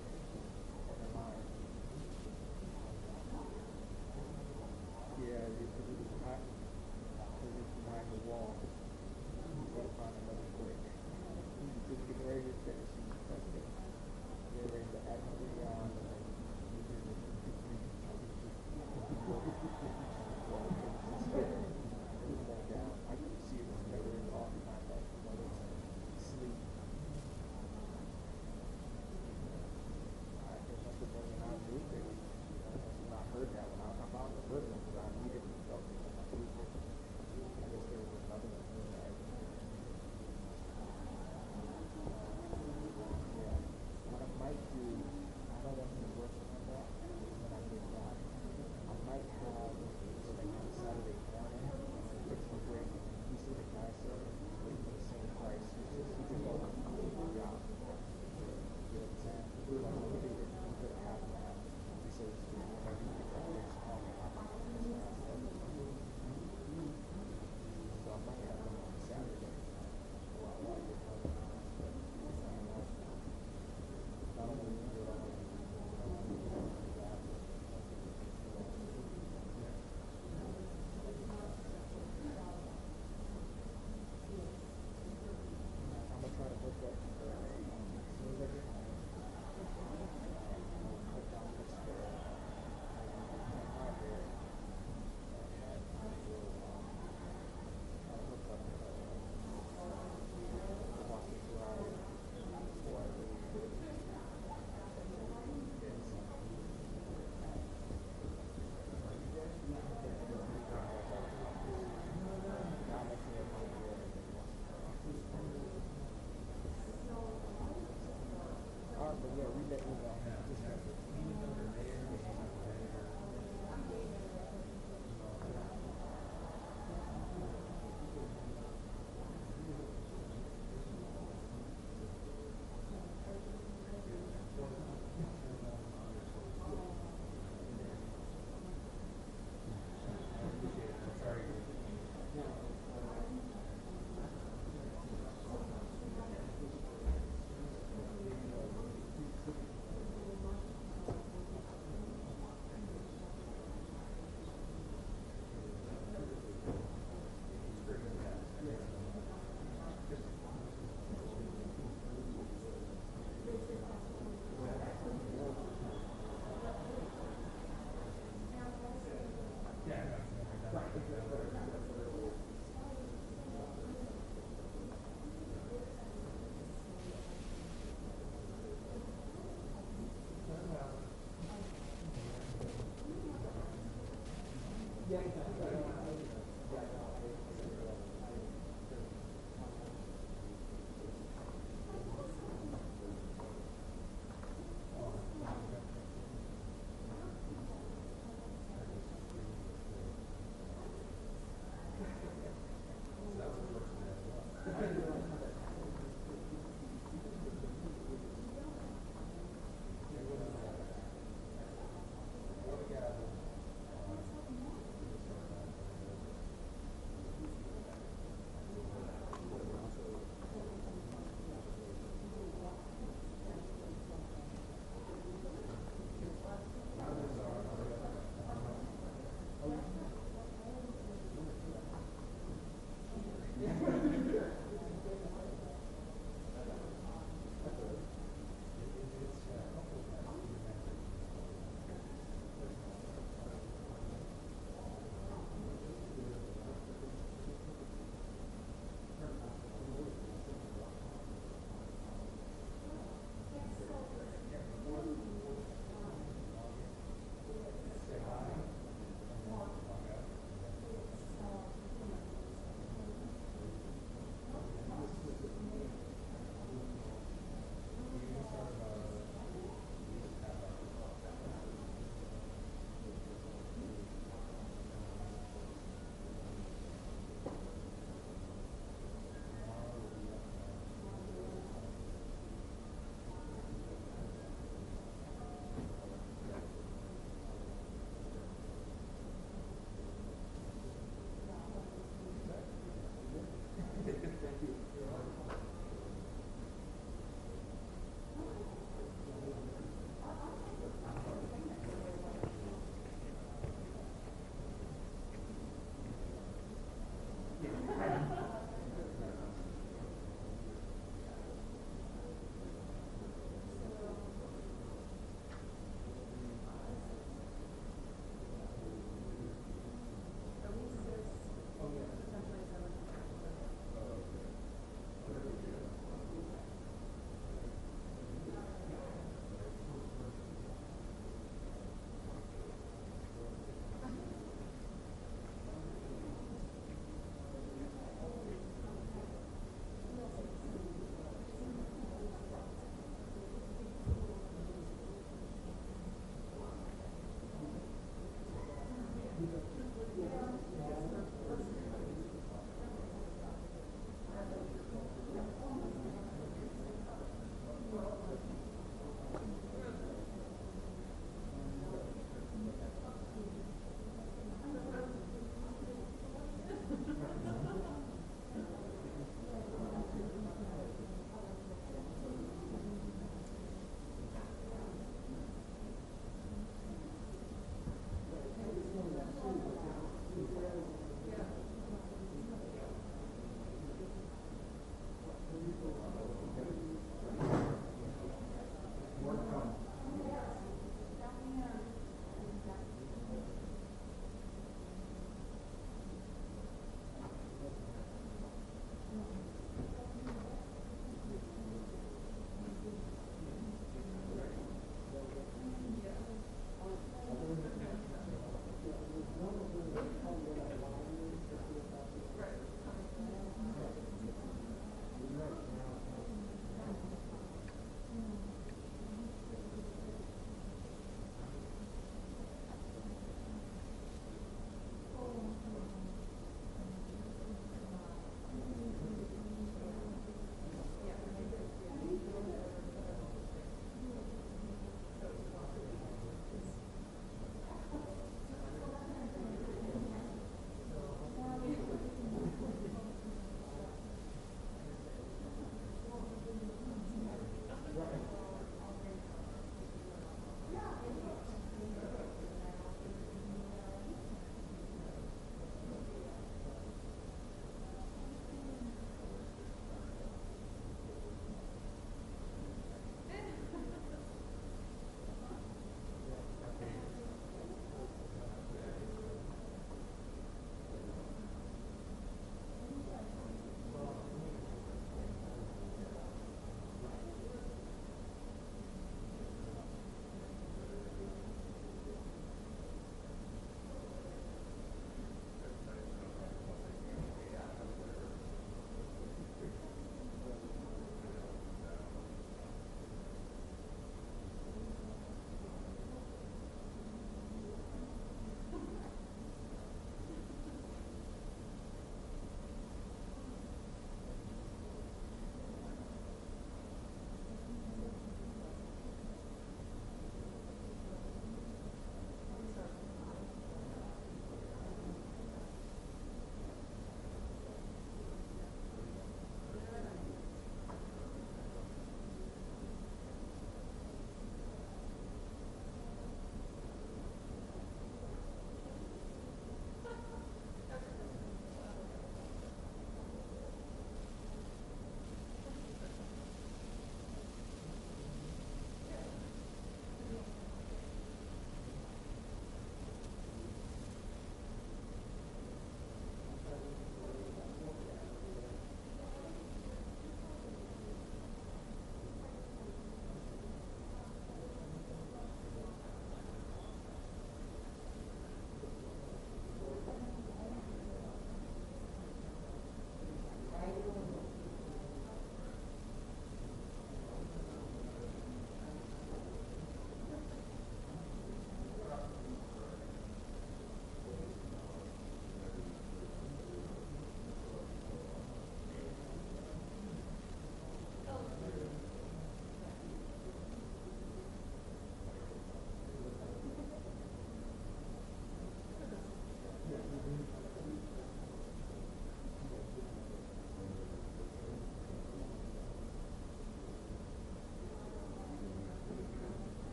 Yeah, because it's behind the wall. We've got to find another break. Just get ready to finish and test it. Get ready to actually be on.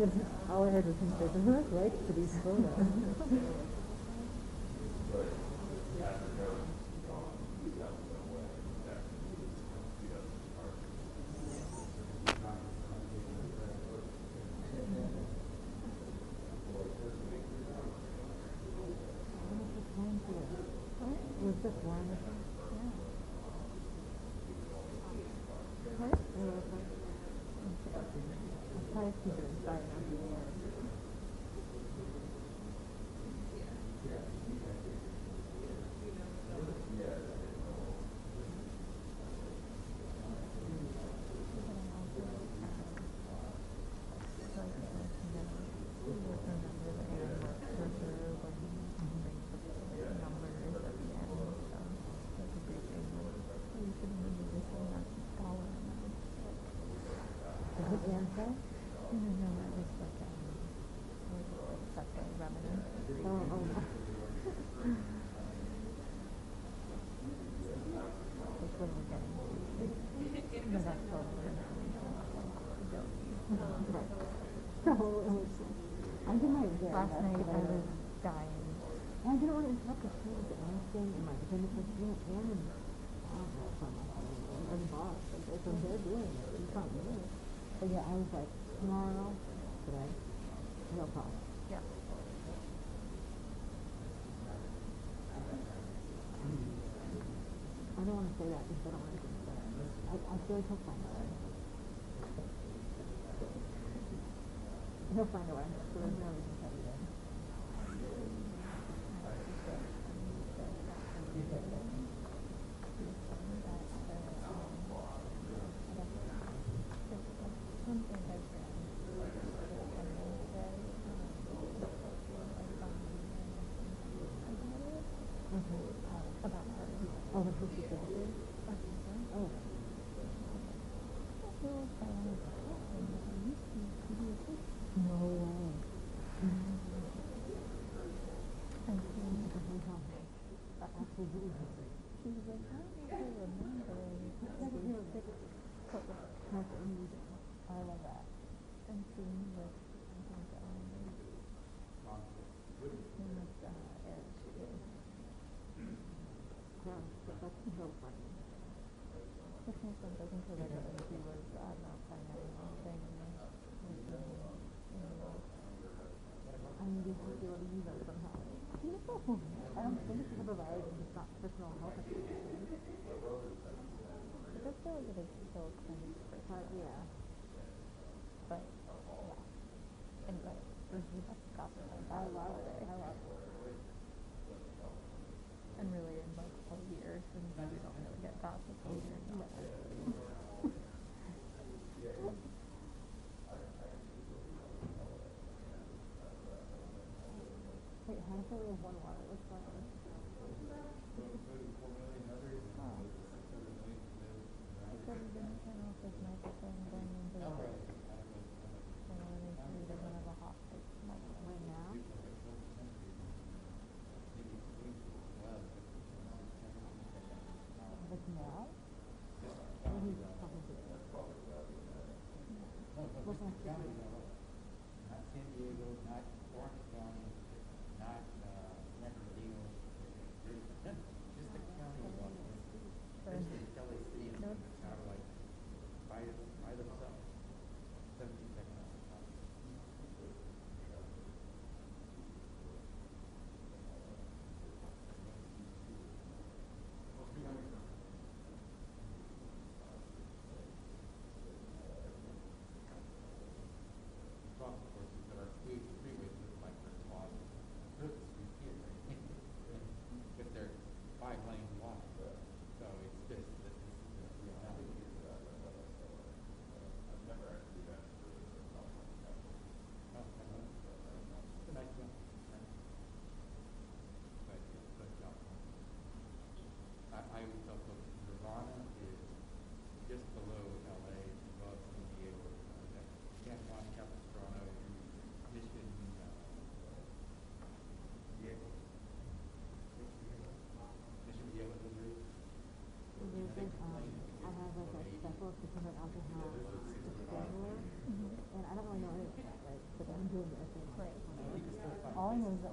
because all I heard was him say, the hood likes to be slow. Last night I was dying. I didn't want to interrupt the show with anything in my business. I'm boss. That's what they're doing. It's not me. But yeah, I was like, tomorrow, today, no problem. Yeah. I don't want to say that because I don't want to get started. I feel like he'll find a way. He'll find a way. There's no reason.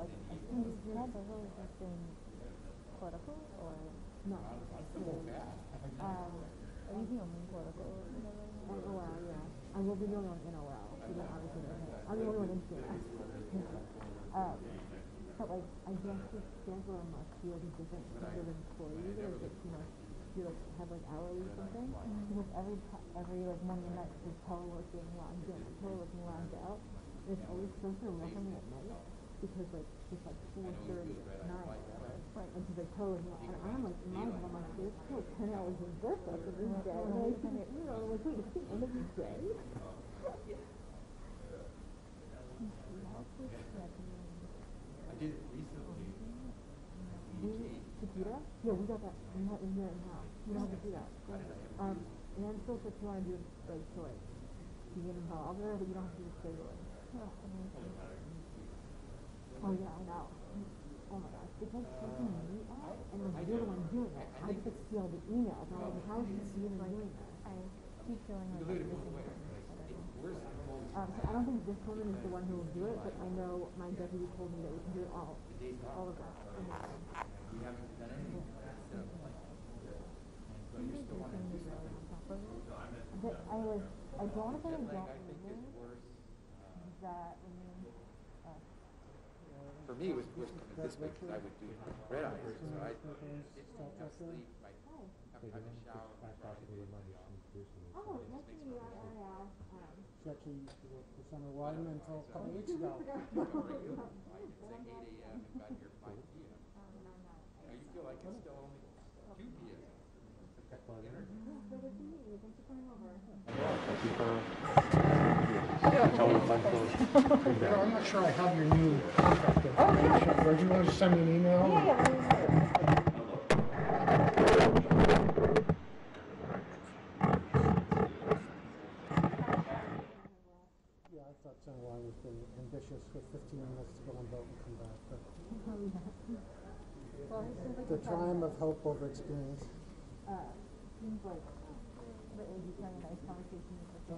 Has the rule been political or not? Anything on political? NOL, yeah. I will be going on NOL. I'm the only one in CMS. But like, I guess it stands for a much different kind of employee. Like it's, you know, you like have like hourly or something. Because every like morning night is teleworking logged in, teleworking logged out. There's always supposed to work on me at night because like it's like 4:30 at night. Right. And she's like teleworking, and I'm like in my head, I'm like, there's still 10 hours of work left of this day. And I think it, you know, like wait, it's the end of this day. Yeah, we got that. We're not in here and now. You don't have to do that. And then still if you want to do like choice. You get involved there, but you don't have to do straight away. Oh yeah, I know. Oh my gosh. It's like taking me out and like you're the one doing it. I just like see all the emails. I'm like, how is this even doing that? I keep feeling like this is so I don't think this woman is the one who will do it, but I know my deputy told me that we can do it all of that. We haven't done anything instead of like so you're still on top of it. But I don't want to get that for me it was worse this week because I would do red eye. So I didn't have sleep, I have time to shower. Oh, that's me. She actually used to work for Senator Wyden until a couple weeks ago. It's like 8 a.m. and got here 5 p.m. You feel like it's still only 2 p.m. I'm not sure I have your new contact information. Oh, yeah. Or do you want to send me an email? Yeah, yeah. I thought Senator Wyden would be ambitious with 15 minutes to go and vote and come back. But the time of hope over experience. Seems like the AD kind of nice conversation with the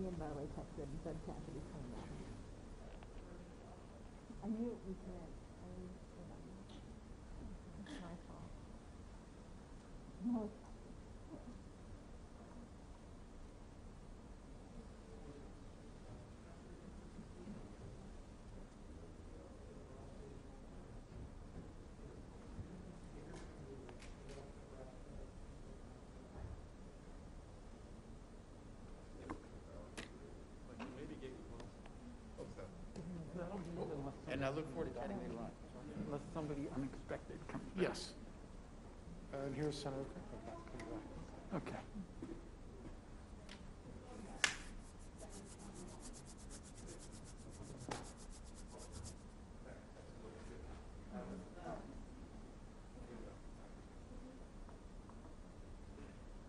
Ian, by the way, texted and said Cassidy's coming down. I knew we couldn't. I mean, it's my fault. No, it's and I look forward to chatting later on. Unless somebody unexpected comes. Yes. And here's Senator. Okay.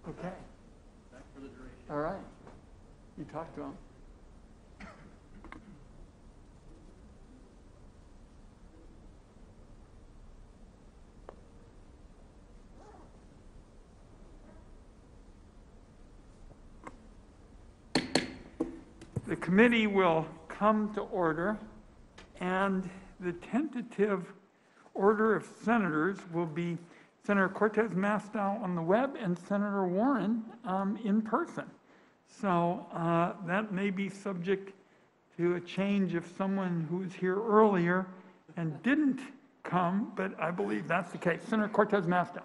Okay. All right. You talked to him. The committee will come to order, and the tentative order of senators will be Senator Cortez Masto on the web and Senator Warren in person. So that may be subject to a change if someone who was here earlier and didn't come, but I believe that's the case. Senator Cortez Masto.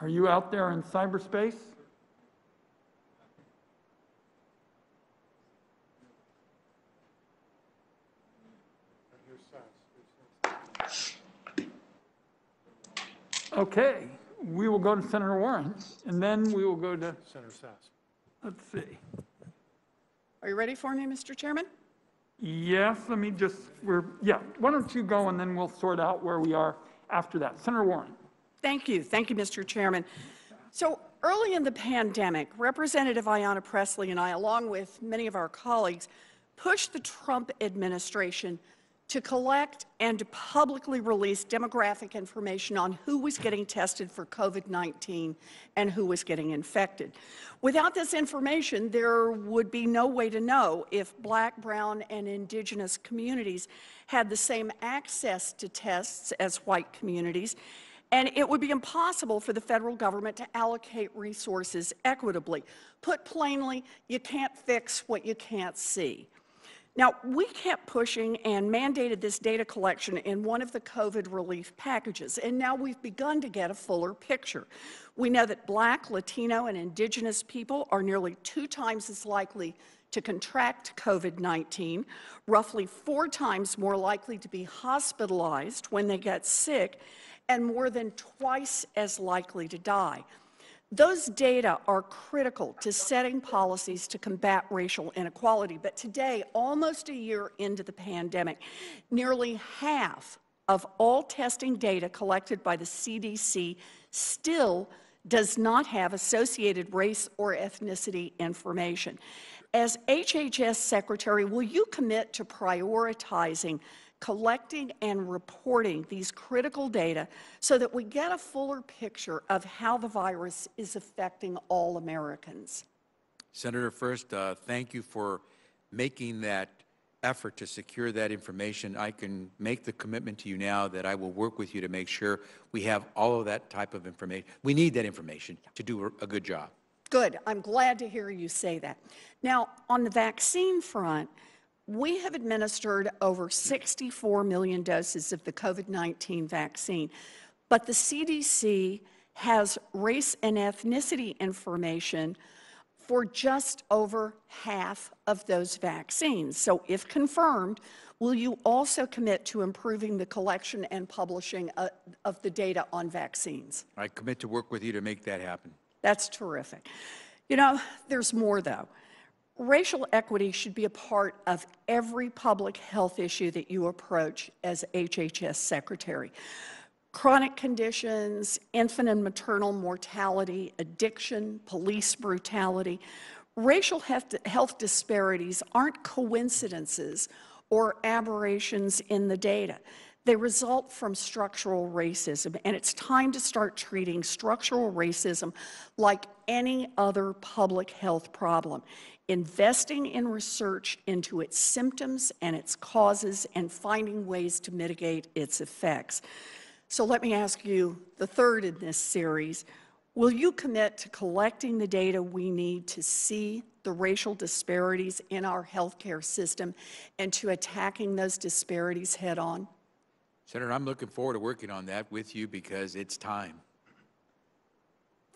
Are you out there in cyberspace? Okay, we will go to Senator Warren, and then we will go to Senator Sass. Let's see. Are you ready for me, Mr. Chairman? Yes, let me just, why don't you go, and then we'll sort out where we are after that. Senator Warren. Thank you, Mr. Chairman. So early in the pandemic, Representative Ayanna Pressley and I, along with many of our colleagues, pushed the Trump administration to collect and to publicly release demographic information on who was getting tested for COVID-19 and who was getting infected. Without this information, there would be no way to know if Black, Brown, and Indigenous communities had the same access to tests as white communities, and it would be impossible for the federal government to allocate resources equitably. Put plainly, you can't fix what you can't see. Now, we kept pushing and mandated this data collection in one of the COVID relief packages, and now we've begun to get a fuller picture. We know that Black, Latino, and Indigenous people are nearly 2 times as likely to contract COVID-19, roughly 4 times more likely to be hospitalized when they get sick, and more than 2x as likely to die. Those data are critical to setting policies to combat racial inequality, but today, almost a year into the pandemic, nearly half of all testing data collected by the CDC still does not have associated race or ethnicity information. As HHS Secretary, will you commit to prioritizing collecting and reporting these critical data so that we get a fuller picture of how the virus is affecting all Americans? Senator, first, thank you for making that effort to secure that information. I can make the commitment to you now that I will work with you to make sure we have all of that type of information. We need that information to do a good job. Good. I'm glad to hear you say that. Now, on the vaccine front, we have administered over 64 million doses of the COVID-19 vaccine, but the CDC has race and ethnicity information for just over half of those vaccines. So if confirmed, will you also commit to improving the collection and publishing of the data on vaccines? I commit to work with you to make that happen. That's terrific. You know, there's more, though. Racial equity should be a part of every public health issue that you approach as HHS Secretary. Chronic conditions, infant and maternal mortality, addiction, police brutality. Racial health disparities aren't coincidences or aberrations in the data. They result from structural racism, and it's time to start treating structural racism like any other public health problem. Investing in research into its symptoms and its causes and finding ways to mitigate its effects. So let me ask you the third in this series. Will you commit to collecting the data we need to see the racial disparities in our healthcare system and to attacking those disparities head on? Senator, I'm looking forward to working on that with you because it's time.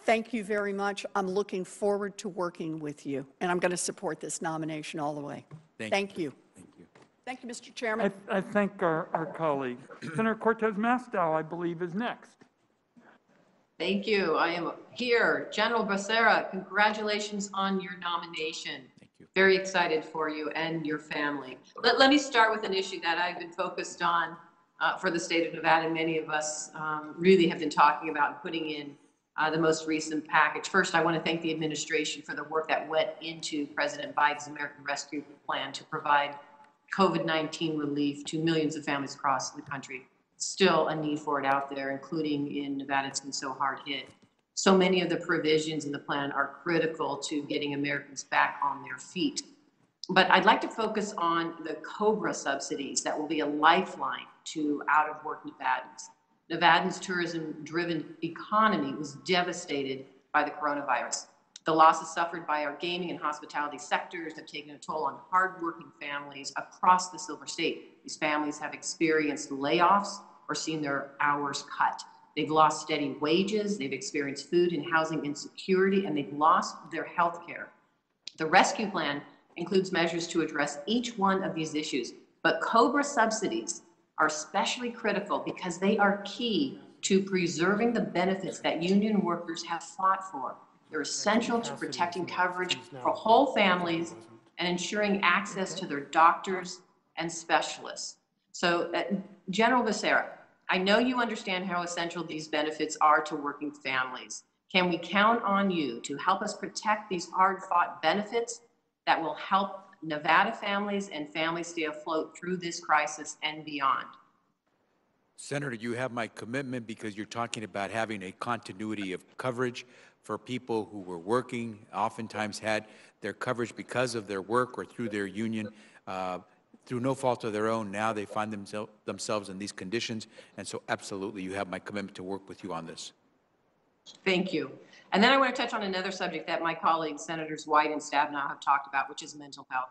Thank you very much. I'm looking forward to working with you, and I'm going to support this nomination all the way. Thank you. Thank you. Thank you, Mr. Chairman. I thank our colleague. Senator Cortez Masto, I believe, is next. Thank you. I am here. General Becerra, congratulations on your nomination. Very excited for you and your family. Let me start with an issue that I've been focused on for the state of Nevada. Many of us really have been talking about and putting in the most recent package. First, I want to thank the administration for the work that went into President Biden's American Rescue Plan to provide COVID-19 relief to millions of families across the country. Still a need for it out there, including in Nevada. It's been so hard hit. So many of the provisions in the plan are critical to getting Americans back on their feet. But I'd like to focus on the COBRA subsidies that will be a lifeline to out-of-work Nevadans. Nevada's tourism-driven economy was devastated by the coronavirus. The losses suffered by our gaming and hospitality sectors have taken a toll on hard-working families across the Silver State. These families have experienced layoffs or seen their hours cut. They've lost steady wages, they've experienced food and housing insecurity, and they've lost their health care. The rescue plan includes measures to address each one of these issues, but COBRA subsidies are especially critical because they are key to preserving the benefits that union workers have fought for. They're essential to protecting coverage for whole families and ensuring access to their doctors and specialists. So, General Becerra, I know you understand how essential these benefits are to working families. Can we count on you to help us protect these hard-fought benefits that will help Nevada families and families stay afloat through this crisis and beyond. Senator, you have my commitment because you're talking about having a continuity of coverage for people who were working, oftentimes had their coverage because of their work or through their union, through no fault of their own. Now they find themselves in these conditions. And so absolutely, you have my commitment to work with you on this. Thank you. And then I want to touch on another subject that my colleagues, Senators White and Stabenow, have talked about, which is mental health.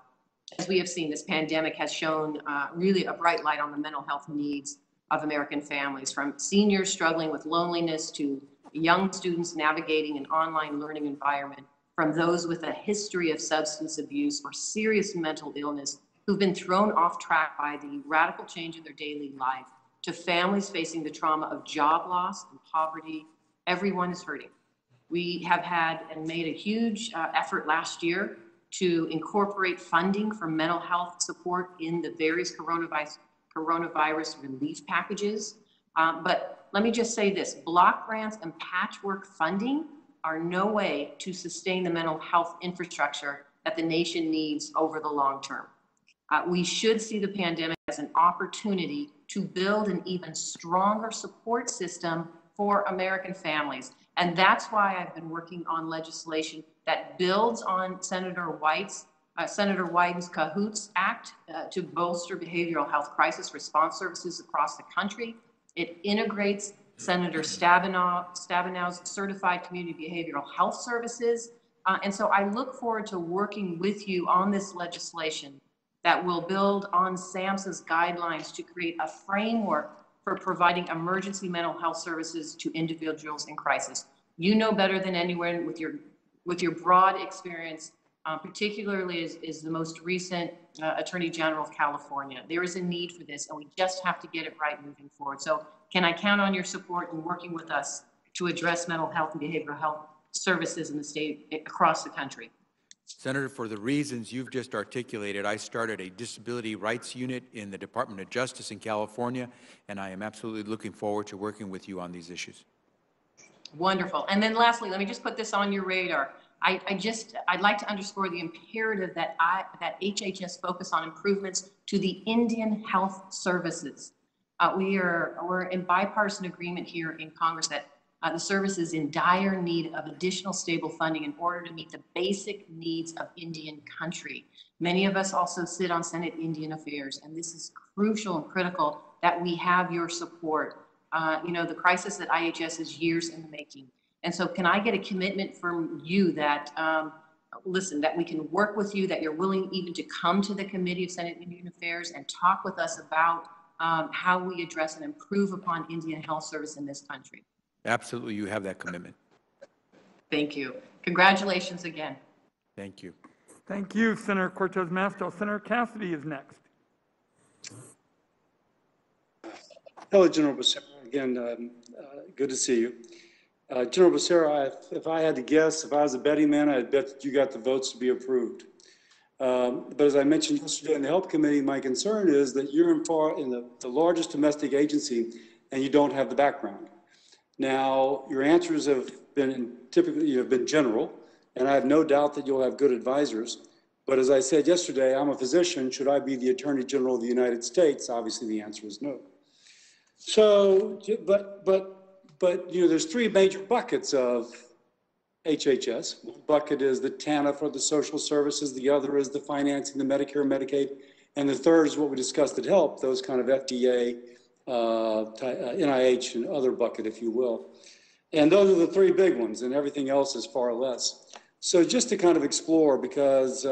As we have seen, this pandemic has shown really a bright light on the mental health needs of American families, from seniors struggling with loneliness to young students navigating an online learning environment, from those with a history of substance abuse or serious mental illness who've been thrown off track by the radical change in their daily life, to families facing the trauma of job loss and poverty. Everyone is hurting. We have had and made a huge effort last year to incorporate funding for mental health support in the various coronavirus relief packages. But let me just say this, block grants and patchwork funding are no way to sustain the mental health infrastructure that the nation needs over the long term. We should see the pandemic as an opportunity to build an even stronger support system for American families. And that's why I've been working on legislation that builds on Senator Wyden's CAHOOTS Act to bolster behavioral health crisis response services across the country. It integrates Senator Stabenow's Certified Community Behavioral Health Services. And so I look forward to working with you on this legislation that will build on SAMHSA's guidelines to create a framework for providing emergency mental health services to individuals in crisis. You know better than anyone with your broad experience, particularly is the most recent Attorney General of California. There is a need for this, and we just have to get it right moving forward. So can I count on your support in working with us to address mental health and behavioral health services in the state across the country? Senator, for the reasons you've just articulated, I started a disability rights unit in the Department of Justice in California, and I am absolutely looking forward to working with you on these issues. Wonderful. And then lastly, let me just put this on your radar. I'd like to underscore the imperative that HHS focus on improvements to the Indian health services. We're in bipartisan agreement here in Congress that the service is in dire need of additional stable funding in order to meet the basic needs of Indian country. Many of us also sit on Senate Indian Affairs, and this is crucial and critical that we have your support. You know, the crisis at IHS is years in the making. And so can I get a commitment from you that, listen, that we can work with you, that you're willing even to come to the Committee of Senate Indian Affairs and talk with us about how we address and improve upon Indian health service in this country? Absolutely, you have that commitment. Thank you. Congratulations again. Thank you. Thank you, Senator Cortez Masto. Senator Cassidy is next. Hello, General Becerra. Again, good to see you. General Becerra, if I had to guess, if I was a betting man, I'd bet that you got the votes to be approved. But as I mentioned yesterday in the Health Committee, my concern is that you're in the largest domestic agency and you don't have the background. Now, your answers have been typically, you have been general, and I have no doubt that you'll have good advisors. But as I said yesterday, I'm a physician. Should I be the Attorney General of the United States? Obviously, the answer is no. So, but you know, there's three major buckets of HHS. One bucket is the TANF or the social services. The other is the financing, the Medicare, Medicaid. And the third is what we discussed at HELP, those kind of FDA, NIH and other bucket, if you will. And those are the three big ones, and everything else is far less. So just to kind of explore, because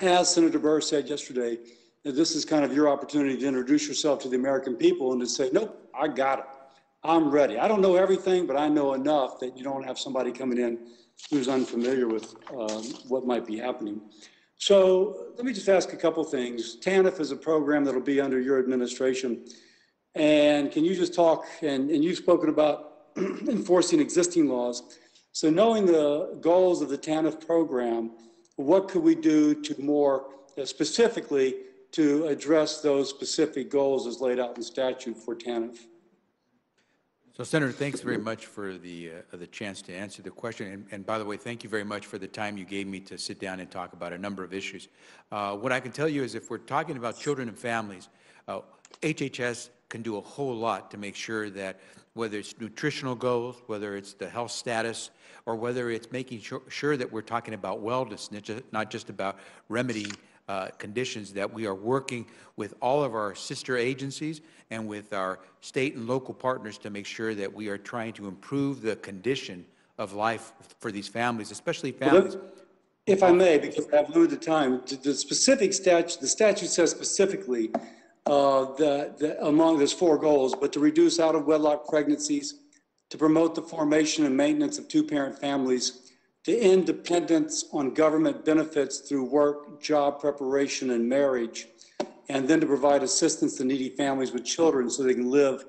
as Senator Burr said yesterday, this is kind of your opportunity to introduce yourself to the American people and to say, nope, I got it. I'm ready. I don't know everything, but I know enough that you don't have somebody coming in who's unfamiliar with what might be happening. So let me just ask a couple things. TANF is a program that'll be under your administration. And can you just talk, and you've spoken about enforcing existing laws. So knowing the goals of the TANF program, what could we do to more specifically to address those specific goals as laid out in statute for TANF? So, Senator, thanks very much for the chance to answer the question. And by the way, thank you very much for the time you gave me to sit down and talk about a number of issues. What I can tell you is if we're talking about children and families, HHS can do a whole lot to make sure that whether it's nutritional goals, whether it's the health status, or whether it's making sure that we're talking about wellness, not just about remedying conditions, that we are working with all of our sister agencies and with our state and local partners to make sure that we are trying to improve the condition of life for these families, especially families. If I may, because I have limited time, the specific statute, the statute says specifically that among those four goals, but to reduce out-of-wedlock pregnancies, to promote the formation and maintenance of two-parent families, to end dependence on government benefits through work, job preparation, and marriage, and then to provide assistance to needy families with children so they can live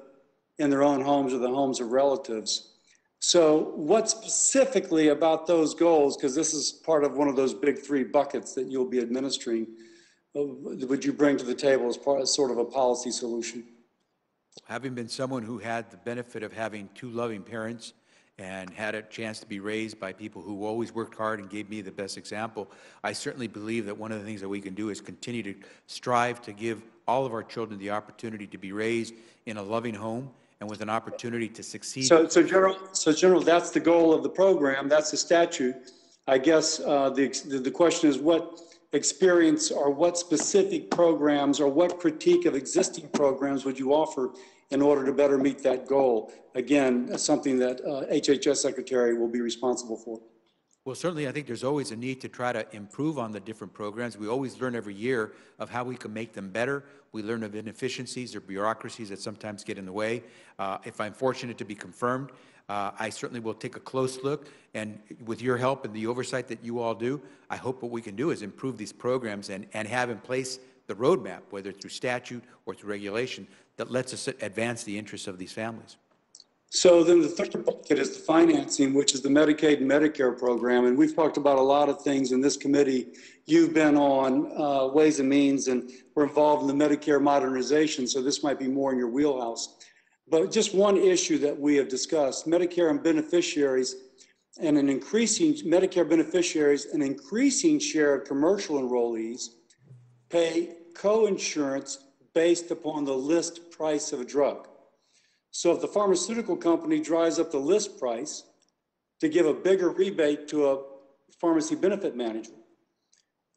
in their own homes or the homes of relatives. So what specifically about those goals, because this is part of one of those big three buckets that you'll be administering, would you bring to the table as part of sort of a policy solution? Having been someone who had the benefit of having two loving parents and had a chance to be raised by people who always worked hard and gave me the best example, I certainly believe that one of the things that we can do is continue to strive to give all of our children the opportunity to be raised in a loving home and with an opportunity to succeed. So General, that's the goal of the program. That's the statute. I guess the question is what experience or what specific programs or what critique of existing programs would you offer in order to better meet that goal? Again, something that HHS Secretary will be responsible for. Well, certainly I think there's always a need to try to improve on the different programs. We always learn every year of how we can make them better. We learn of inefficiencies or bureaucracies that sometimes get in the way. If I'm fortunate to be confirmed, I certainly will take a close look, and with your help and the oversight that you all do, I hope what we can do is improve these programs and have in place the roadmap, whether through statute or through regulation, that lets us advance the interests of these families. So then the third bucket is the financing, which is the Medicaid and Medicare program. And we've talked about a lot of things in this committee. You've been on Ways and Means, and we're involved in the Medicare modernization, so this might be more in your wheelhouse. But just one issue that we have discussed, Medicare and beneficiaries, and an increasing Medicare beneficiaries, an increasing share of commercial enrollees pay coinsurance based upon the list price of a drug. So if the pharmaceutical company drives up the list price to give a bigger rebate to a pharmacy benefit manager,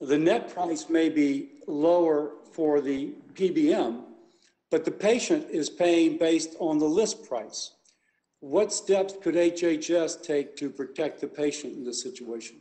the net price may be lower for the PBM, but the patient is paying based on the list price. What steps could HHS take to protect the patient in this situation?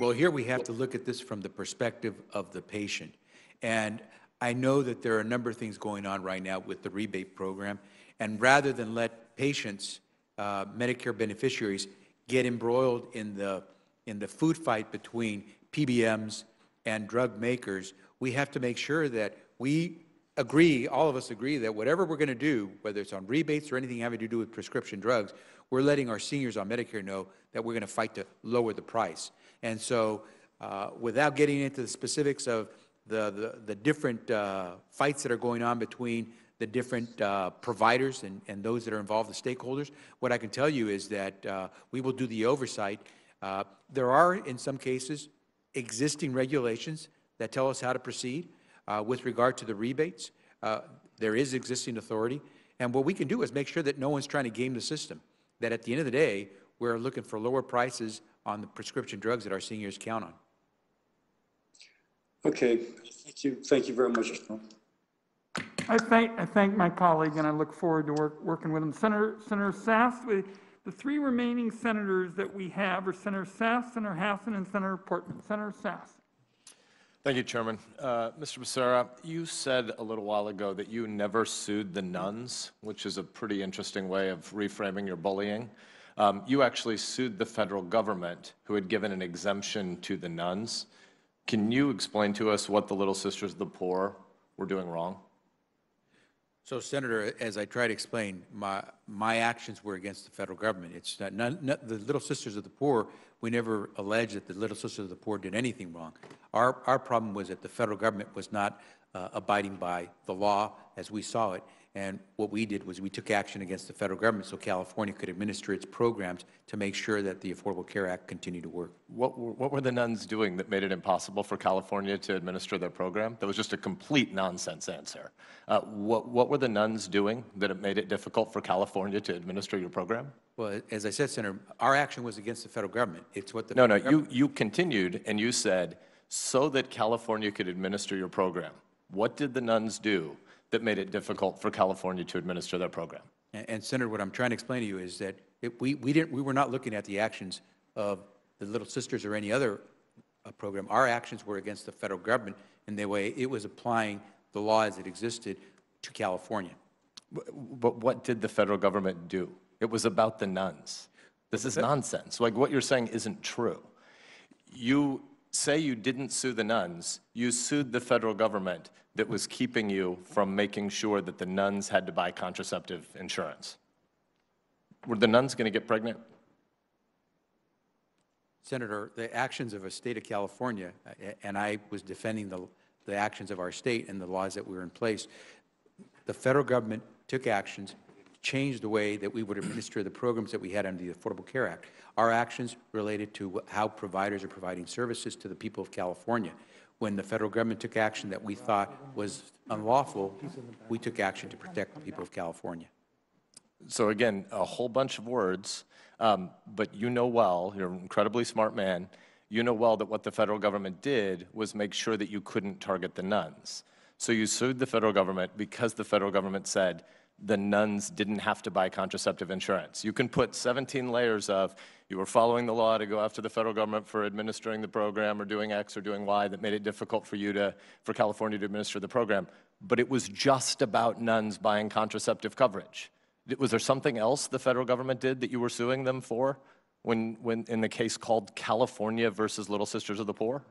Well, here we have to look at this from the perspective of the patient. And I know that there are a number of things going on right now with the rebate program, and rather than let patients, Medicare beneficiaries, get embroiled in the food fight between PBMs and drug makers, we have to make sure that we agree, all of us agree, that whatever we're going to do, whether it's on rebates or anything having to do with prescription drugs, we're letting our seniors on Medicare know that we're going to fight to lower the price. And so without getting into the specifics of the different fights that are going on between the different providers and those that are involved, the stakeholders, what I can tell you is that we will do the oversight. There are, in some cases, existing regulations that tell us how to proceed with regard to the rebates. There is existing authority. And what we can do is make sure that no one's trying to game the system, that at the end of the day, we're looking for lower prices on the prescription drugs that our seniors count on. Okay. Thank you very much. I thank my colleague, and I look forward to working with him. Senator Sass, the three remaining senators that we have are Senator Sass, Senator Hassan, and Senator Portman. Senator Sass. Thank you, Chairman. Mr. Becerra, you said a little while ago that you never sued the nuns, which is a pretty interesting way of reframing your bullying. You actually sued the federal government, who had given an exemption to the nuns. Can you explain to us what the Little Sisters of the Poor were doing wrong? So, Senator, as I try to explain, my actions were against the federal government. It's not the Little Sisters of the Poor. We never alleged that the Little Sisters of the Poor did anything wrong. Our problem was that the federal government was not abiding by the law as we saw it, And what we did was we took action against the federal government so California could administer its programs to make sure that the Affordable Care Act continued to work. What were the nuns doing that made it impossible for California to administer their program? That was just a complete nonsense answer. What were the nuns doing that it made it difficult for California to administer your program? Well, as I said, Senator, our action was against the federal government. It's what the you continued and you said so that California could administer your program. What did the nuns do that made it difficult for California to administer their program? And Senator, what I'm trying to explain to you is that we were not looking at the actions of the Little Sisters or any other program. Our actions were against the federal government in the way it was applying the laws that existed to California. But what did the federal government do? It was about the nuns. This is nonsense. Like, what you're saying isn't true. You say you didn't sue the nuns. You sued the federal government that was keeping you from making sure that the nuns had to buy contraceptive insurance. Were the nuns going to get pregnant? Senator, the actions of a state of California, and I was defending the actions of our state and the laws that were in place, the federal government took actions, changed the way that we would administer the programs that we had under the Affordable Care Act. Our actions related to how providers are providing services to the people of California. When the federal government took action that we thought was unlawful, we took action to protect the people of California. So again, a whole bunch of words, but you know well, you're an incredibly smart man, you know well that what the federal government did was make sure that you couldn't target the nuns. So you sued the federal government because the federal government said the nuns didn't have to buy contraceptive insurance. You can put 17 layers of, you were following the law to go after the federal government for administering the program or doing X or doing Y that made it difficult for you to, for California to administer the program, but it was just about nuns buying contraceptive coverage. Was there something else the federal government did that you were suing them for when in the case called California versus Little Sisters of the Poor?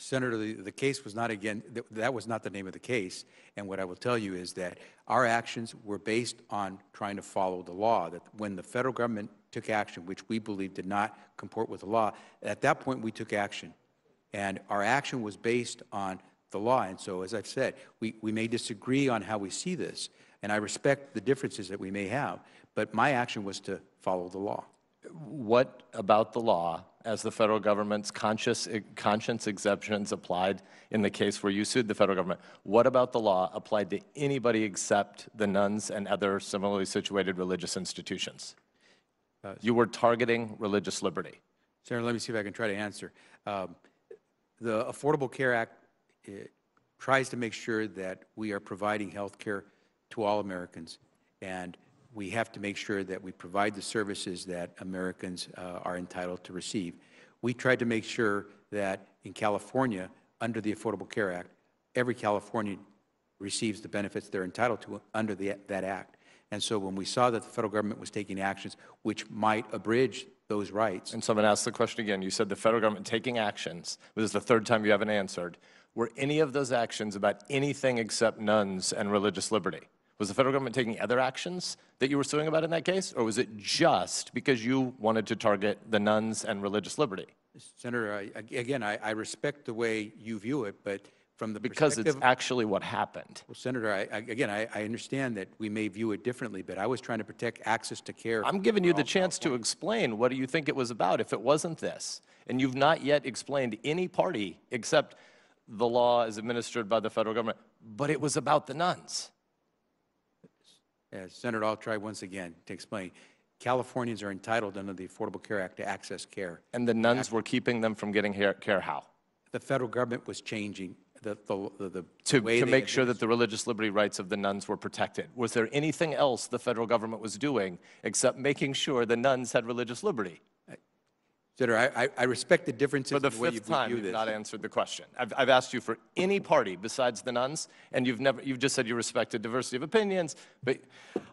Senator, the case was not, again, that was not the name of the case. And what I will tell you is that our actions were based on trying to follow the law, that when the federal government took action, which we believe did not comport with the law, at that point we took action. And our action was based on the law. And so, as I've said, we may disagree on how we see this, and I respect the differences that we may have, but my action was to follow the law. What about the law, as the federal government's conscience exceptions applied in the case where you sued the federal government, what about the law applied to anybody except the nuns and other similarly situated religious institutions? You were targeting religious liberty. Senator, let me see if I can try to answer. The Affordable Care Act tries to make sure that we are providing health care to all Americans, and we have to make sure that we provide the services that Americans are entitled to receive. We tried to make sure that in California, under the Affordable Care Act, every Californian receives the benefits they're entitled to under that act. And so when we saw that the federal government was taking actions which might abridge those rights. And someone asked the question again. You said the federal government taking actions. This is the third time you haven't answered. Were any of those actions about anything except nuns and religious liberty? Was the federal government taking other actions that you were suing about in that case, or was it just because you wanted to target the nuns and religious liberty? Senator, I respect the way you view it, but from the perspective— Because it's actually what happened. Well, Senator, I understand that we may view it differently, but I was trying to protect access to care— I'm giving you the chance to explain what do you think it was about if it wasn't this, and you've not yet explained any party except the law is administered by the federal government, but it was about the nuns. As Senator, I'll try once again to explain. Californians are entitled under the Affordable Care Act to access care. And the nuns were keeping them from getting care how? The federal government was changing the way to make sure that the religious liberty rights of the nuns were protected. Was there anything else the federal government was doing except making sure the nuns had religious liberty? Senator, I respect the differences in the way you view this. For the fifth time, you've not answered the question. I've asked you for any party besides the nuns, and you've just said you respected diversity of opinions. But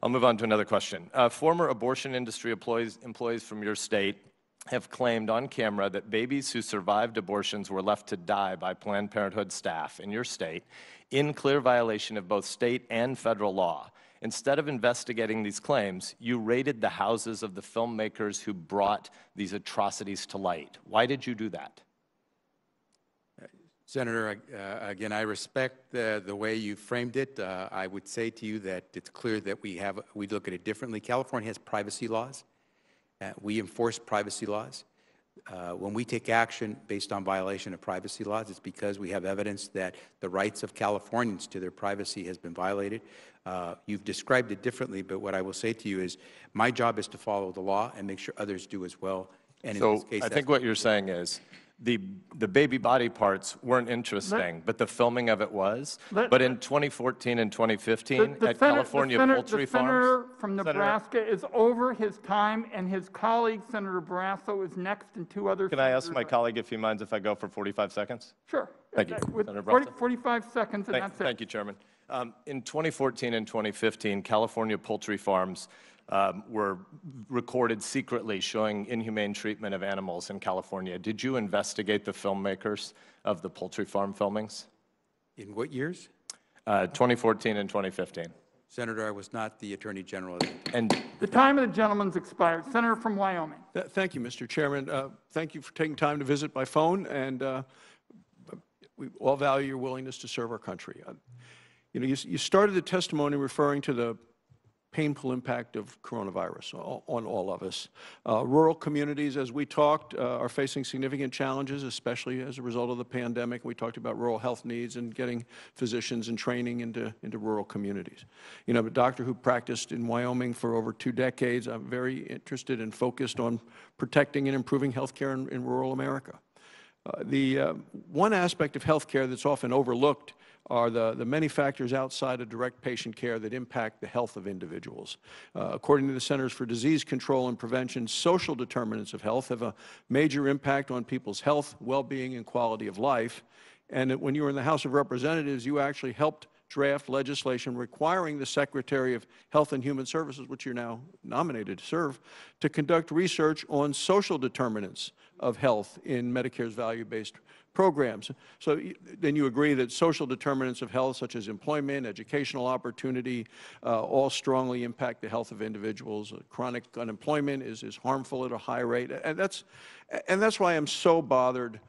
I'll move on to another question. Former abortion industry employees from your state have claimed on camera that babies who survived abortions were left to die by Planned Parenthood staff in your state in clear violation of both state and federal law. Instead of investigating these claims, you raided the houses of the filmmakers who brought these atrocities to light. Why did you do that? Senator, again, I respect the way you framed it. I would say to you that it's clear that we look at it differently. California has privacy laws. We enforce privacy laws. When we take action based on violation of privacy laws, it's because we have evidence that the rights of Californians to their privacy has been violated. You've described it differently, but what I will say to you is my job is to follow the law and make sure others do as well. And so in this case, I think what you're saying is the baby body parts weren't interesting, but the filming of it was. But in 2014 and 2015 at California poultry farms. The senator from Nebraska is over his time, and his colleague, Senator Barrasso, is next, and two others. Can I ask my colleague if he minds if I go for 45 seconds? Sure. Thank you, Senator Barrasso. 45 seconds, and that's it. Thank you, Chairman. In 2014 and 2015, California poultry farms were recorded secretly showing inhumane treatment of animals in California. Did you investigate the filmmakers of the poultry farm filmings? In what years? 2014 and 2015. Senator, I was not the Attorney General. And the time of the gentleman's expired. Senator from Wyoming. Thank you, Mr. Chairman. Thank you for taking time to visit by phone, and we all value your willingness to serve our country. You know, you started the testimony referring to the painful impact of coronavirus on all of us. Rural communities, as we talked, are facing significant challenges, especially as a result of the pandemic. We talked about rural health needs and getting physicians and training into rural communities. You know, I'm a doctor who practiced in Wyoming for over 2 decades. I'm very interested and focused on protecting and improving health care in rural America. The one aspect of health care that's often overlooked are the many factors outside of direct patient care that impact the health of individuals. According to the Centers for Disease Control and Prevention, social determinants of health have a major impact on people's health, well-being, and quality of life. And when you were in the House of Representatives, you actually helped draft legislation requiring the Secretary of Health and Human Services, which you're now nominated to serve, to conduct research on social determinants of health in Medicare's value-based programs. So then you agree that social determinants of health, such as employment, educational opportunity, all strongly impact the health of individuals. Chronic unemployment is harmful at a high rate. And that's why I'm so bothered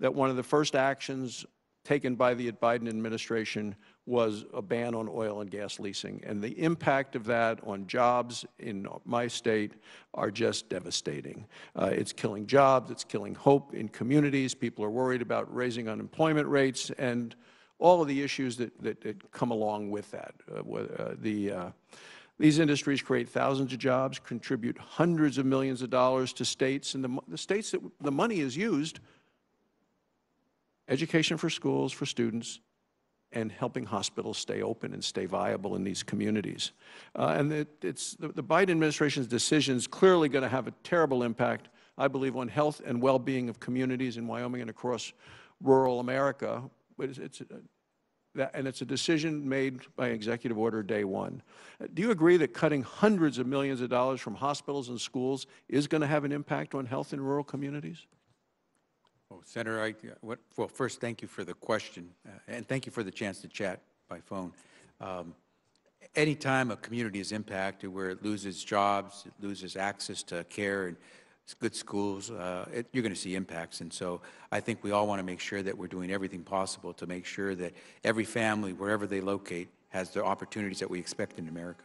that one of the first actions taken by the Biden administration was a ban on oil and gas leasing. And the impact of that on jobs in my state are just devastating. It's killing jobs, it's killing hope in communities. People are worried about raising unemployment rates and all of the issues that come along with that. These industries create thousands of jobs, contribute hundreds of millions of dollars to states, and the states that the money is used, education for schools, for students, and helping hospitals stay open and stay viable in these communities. And the Biden administration's decision is clearly going to have a terrible impact, I believe, on health and well-being of communities in Wyoming and across rural America. But it's a decision made by executive order day one. Do you agree that cutting hundreds of millions of dollars from hospitals and schools is going to have an impact on health in rural communities? Oh, Senator, well, first, thank you for the question, and thank you for the chance to chat by phone. Any time a community is impacted, where it loses jobs, it loses access to care and good schools, you're going to see impacts. And so I think we all want to make sure that we're doing everything possible to make sure that every family, wherever they locate, has the opportunities that we expect in America.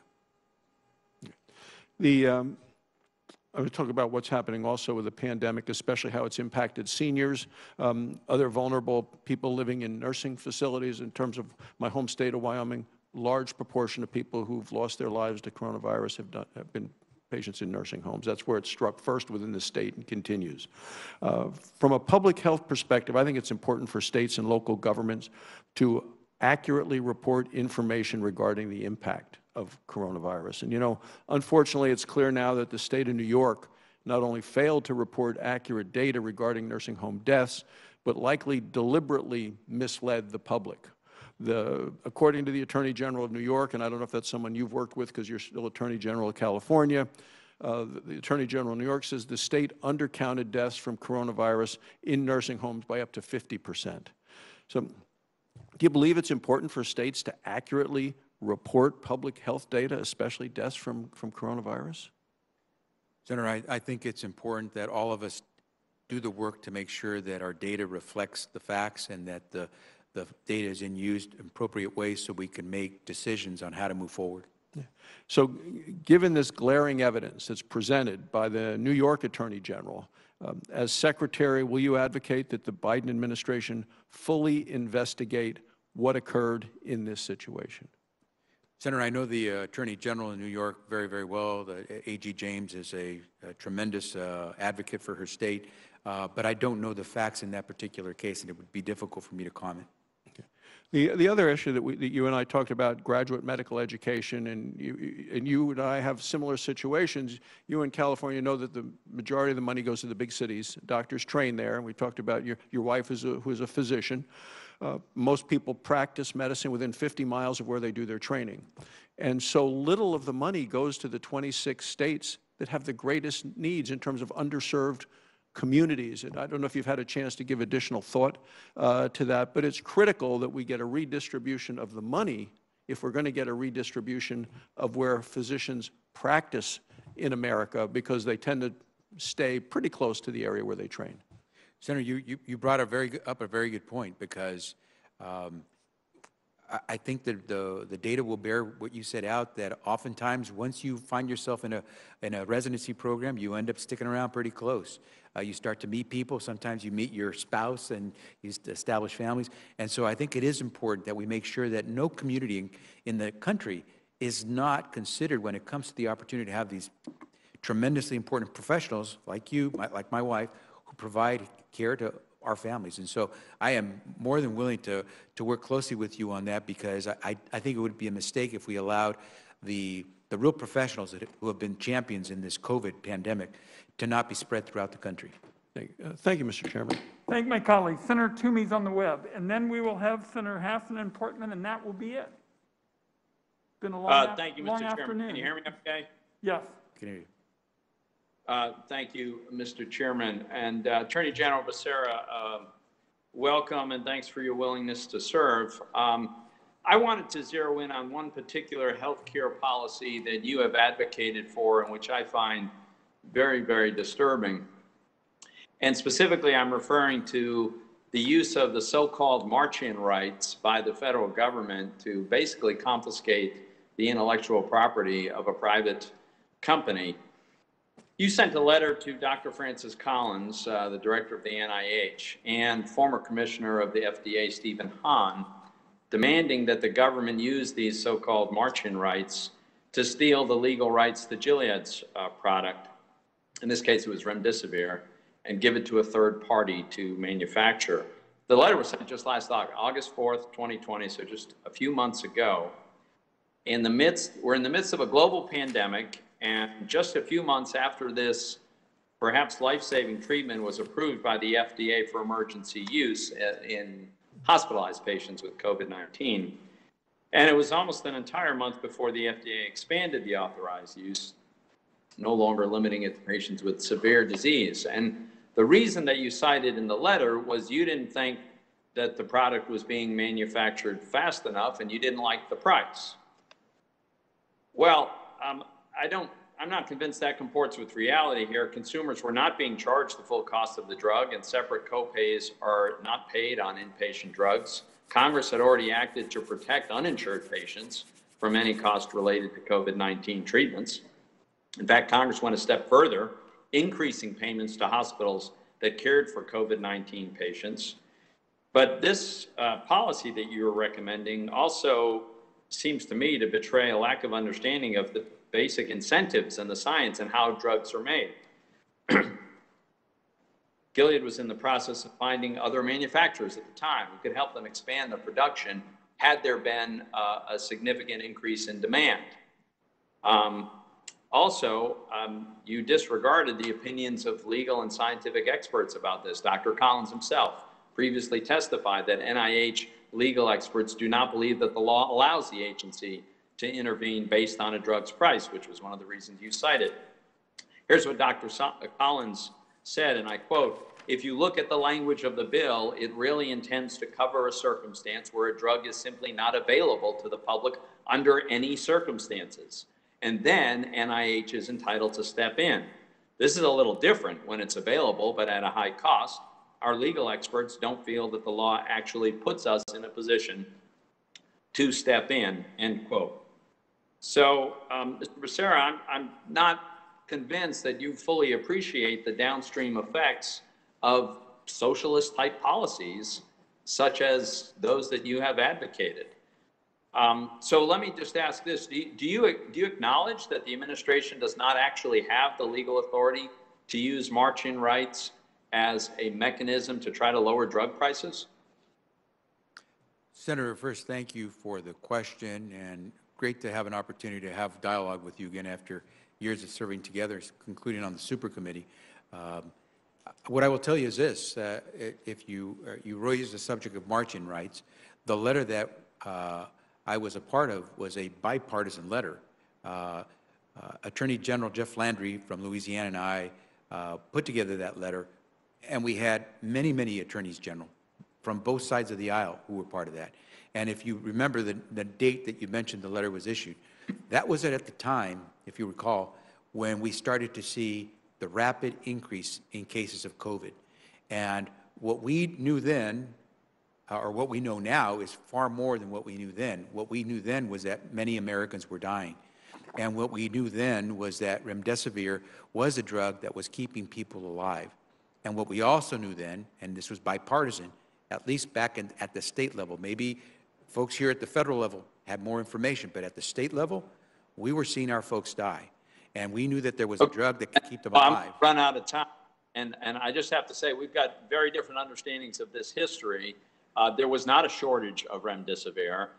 I'm going to talk about what's happening also with the pandemic, especially how it's impacted seniors, other vulnerable people living in nursing facilities. In terms of my home state of Wyoming, large proportion of people who've lost their lives to coronavirus have been patients in nursing homes. That's where it struck first within the state and continues. From a public health perspective, I think it's important for states and local governments to accurately report information regarding the impact of coronavirus. And you know, unfortunately, it's clear now that the state of New York not only failed to report accurate data regarding nursing home deaths, but likely deliberately misled the public. According to the Attorney General of New York, and I don't know if that's someone you've worked with because you're still Attorney General of California, the Attorney General of New York says the state undercounted deaths from coronavirus in nursing homes by up to 50%. So, do you believe it's important for states to accurately report public health data, especially deaths from coronavirus? Senator, I think it's important that all of us do the work to make sure that our data reflects the facts and that the data is in used in appropriate ways so we can make decisions on how to move forward. Yeah. So given this glaring evidence that's presented by the New York Attorney General, as Secretary, will you advocate that the Biden administration fully investigate what occurred in this situation? Senator, I know the Attorney General in New York very, very well. A.G. James is a tremendous advocate for her state, but I don't know the facts in that particular case, and it would be difficult for me to comment. Okay. The other issue that you and I talked about, graduate medical education, and you and I have similar situations. You in California know that the majority of the money goes to the big cities. Doctors train there, and we talked about your wife who is a physician. Most people practice medicine within 50 miles of where they do their training. And so little of the money goes to the 26 states that have the greatest needs in terms of underserved communities. And I don't know if you've had a chance to give additional thought to that, but it's critical that we get a redistribution of the money if we're going to get a redistribution of where physicians practice in America, because they tend to stay pretty close to the area where they train. Senator, you brought up a very good point, because I think that the data will bear what you set out, that oftentimes once you find yourself in a residency program, you end up sticking around pretty close. You start to meet people. Sometimes you meet your spouse and you establish families. And so I think it is important that we make sure that no community in the country is not considered when it comes to the opportunity to have these tremendously important professionals like you, like my wife, who provide care to our families. And so I am more than willing to work closely with you on that, because I think it would be a mistake if we allowed the real professionals who have been champions in this COVID pandemic to not be spread throughout the country. Thank you, Mr. Chairman. Thank my colleague. Senator Toomey's on the web, and then we will have Senator Hassan and Portman, and that will be it. It's been a long afternoon. Thank you, Mr. Chairman. Afternoon. Can you hear me okay? Yes. Can you hear you? Thank you, Mr. Chairman. And Attorney General Becerra, welcome, and thanks for your willingness to serve. I wanted to zero in on one particular health care policy that you have advocated for and which I find very, very disturbing. And specifically, I'm referring to the use of the so-called march-in rights by the federal government to basically confiscate the intellectual property of a private company. You sent a letter to Dr. Francis Collins, the director of the NIH, and former commissioner of the FDA, Stephen Hahn, demanding that the government use these so-called march-in rights to steal the legal rights to Gilead's product, in this case it was Remdesivir, and give it to a third party to manufacture. The letter was sent just last August 4th, 2020, so just a few months ago. We're in the midst of a global pandemic, and just a few months after this perhaps life-saving treatment was approved by the FDA for emergency use in hospitalized patients with COVID-19. And it was almost an entire month before the FDA expanded the authorized use, no longer limiting it to patients with severe disease. And the reason that you cited in the letter was you didn't think that the product was being manufactured fast enough, and you didn't like the price. Well, I'm not convinced that comports with reality here. Consumers were not being charged the full cost of the drug, and separate co-pays are not paid on inpatient drugs. Congress had already acted to protect uninsured patients from any cost related to COVID-19 treatments. In fact, Congress went a step further, increasing payments to hospitals that cared for COVID-19 patients. But this policy that you're recommending also seems to me to betray a lack of understanding of the basic incentives and the science and how drugs are made. Gilead was in the process of finding other manufacturers at the time who could help them expand the production had there been a significant increase in demand. You disregarded the opinions of legal and scientific experts about this. Dr. Collins himself previously testified that NIH legal experts do not believe that the law allows the agency to intervene based on a drug's price, which was one of the reasons you cited. Here's what Dr. Collins said, and I quote, "If you look at the language of the bill, it really intends to cover a circumstance where a drug is simply not available to the public under any circumstances. And then NIH is entitled to step in. This is a little different when it's available, but at a high cost. Our legal experts don't feel that the law actually puts us in a position to step in, end quote. So, Mr. Becerra, I'm not convinced that you fully appreciate the downstream effects of socialist type policies, such as those that you have advocated. So let me just ask this, do you acknowledge that the administration does not actually have the legal authority to use march-in rights as a mechanism to try to lower drug prices? Senator, first, thank you for the question, and great to have an opportunity to have dialogue with you again after years of serving together, concluding on the super committee. What I will tell you is this, if you raise the subject of march-in rights, the letter that I was a part of was a bipartisan letter. Attorney General Jeff Landry from Louisiana and I put together that letter, and we had many, many attorneys general from both sides of the aisle who were part of that. And if you remember the date that you mentioned the letter was issued, that was at the time, if you recall, when we started to see the rapid increase in cases of COVID. And what we knew then, or what we know now, is far more than what we knew then. What we knew then was that many Americans were dying. And what we knew then was that remdesivir was a drug that was keeping people alive. And what we also knew then, and this was bipartisan, at least back at the state level, maybe folks here at the federal level had more information, but at the state level, we were seeing our folks die. And we knew that there was a drug that could keep them alive. I've run out of time, and I just have to say, we've got very different understandings of this history. There was not a shortage of remdesivir.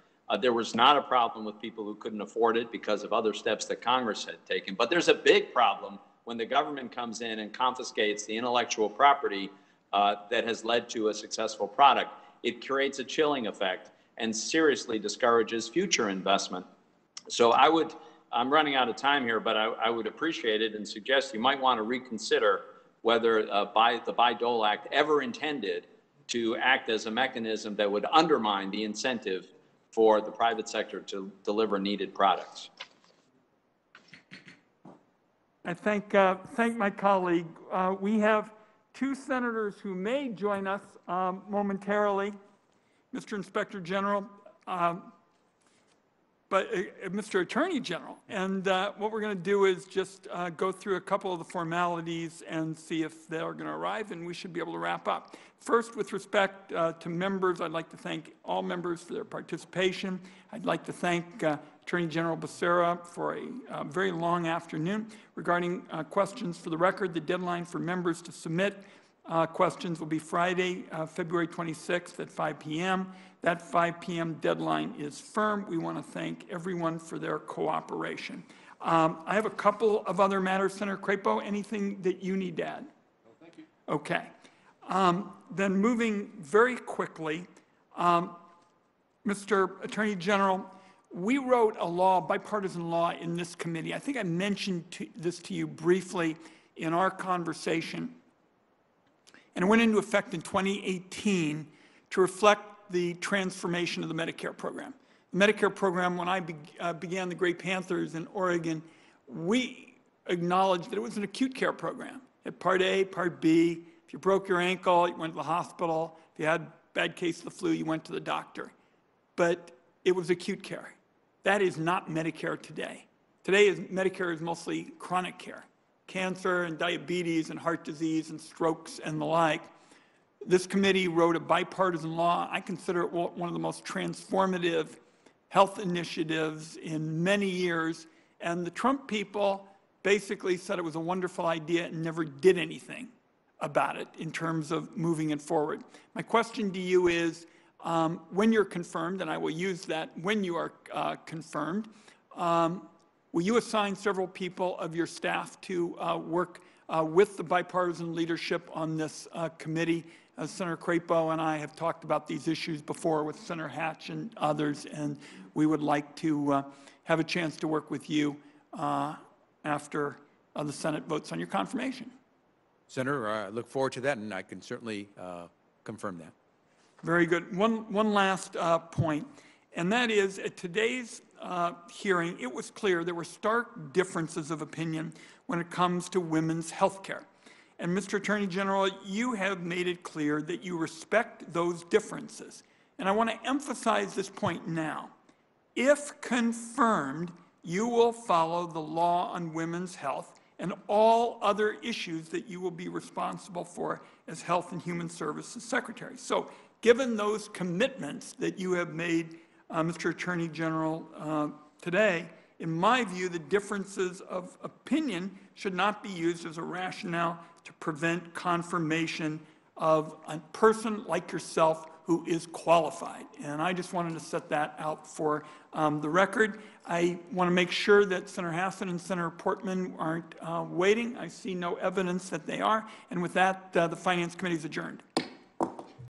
There was not a problem with people who couldn't afford it because of other steps that Congress had taken. But there's a big problem when the government comes in and confiscates the intellectual property that has led to a successful product. It creates a chilling effect and seriously discourages future investment. So I'm running out of time here, but I would appreciate it and suggest you might want to reconsider whether the Bayh-Dole Act ever intended to act as a mechanism that would undermine the incentive for the private sector to deliver needed products. I thank my colleague. We have two senators who may join us momentarily, Mr. Inspector General. Mr. Attorney General, and what we're going to do is just go through a couple of the formalities and see if they're going to arrive, and we should be able to wrap up. First, with respect to members, I'd like to thank all members for their participation. I'd like to thank Attorney General Becerra for a very long afternoon. Regarding questions for the record, the deadline for members to submit questions will be Friday, February 26th at 5 p.m. That 5 p.m. deadline is firm. We want to thank everyone for their cooperation. I have a couple of other matters. Senator Crapo, anything that you need to add? No, thank you. Okay. Then moving very quickly, Mr. Attorney General, we wrote a law, bipartisan law, in this committee. I think I mentioned this to you briefly in our conversation. And it went into effect in 2018 to reflect the transformation of the Medicare program. The Medicare program, when I began the Great Panthers in Oregon, we acknowledged that it was an acute care program. At Part A, Part B, if you broke your ankle, you went to the hospital. If you had a bad case of the flu, you went to the doctor. But it was acute care. That is not Medicare today. Today, Medicare is mostly chronic care. Cancer and diabetes and heart disease and strokes and the like. This committee wrote a bipartisan law. I consider it one of the most transformative health initiatives in many years. And the Trump people basically said it was a wonderful idea and never did anything about it in terms of moving it forward. My question to you is, when you're confirmed, and I will use that when you are confirmed, will you assign several people of your staff to work with the bipartisan leadership on this committee? Senator Crapo and I have talked about these issues before with Senator Hatch and others, and we would like to have a chance to work with you after the Senate votes on your confirmation. Senator, I look forward to that, and I can certainly confirm that. Very good. One last point, and that is at today's hearing, it was clear there were stark differences of opinion when it comes to women's health care. And Mr. Attorney General, you have made it clear that you respect those differences. And I want to emphasize this point now. If confirmed, you will follow the law on women's health and all other issues that you will be responsible for as Health and Human Services Secretary. So, given those commitments that you have made, Mr. Attorney General, today, in my view, the differences of opinion should not be used as a rationale to prevent confirmation of a person like yourself who is qualified. And I just wanted to set that out for the record. I want to make sure that Senator Hassan and Senator Portman aren't waiting. I see no evidence that they are. And with that, the Finance Committee is adjourned.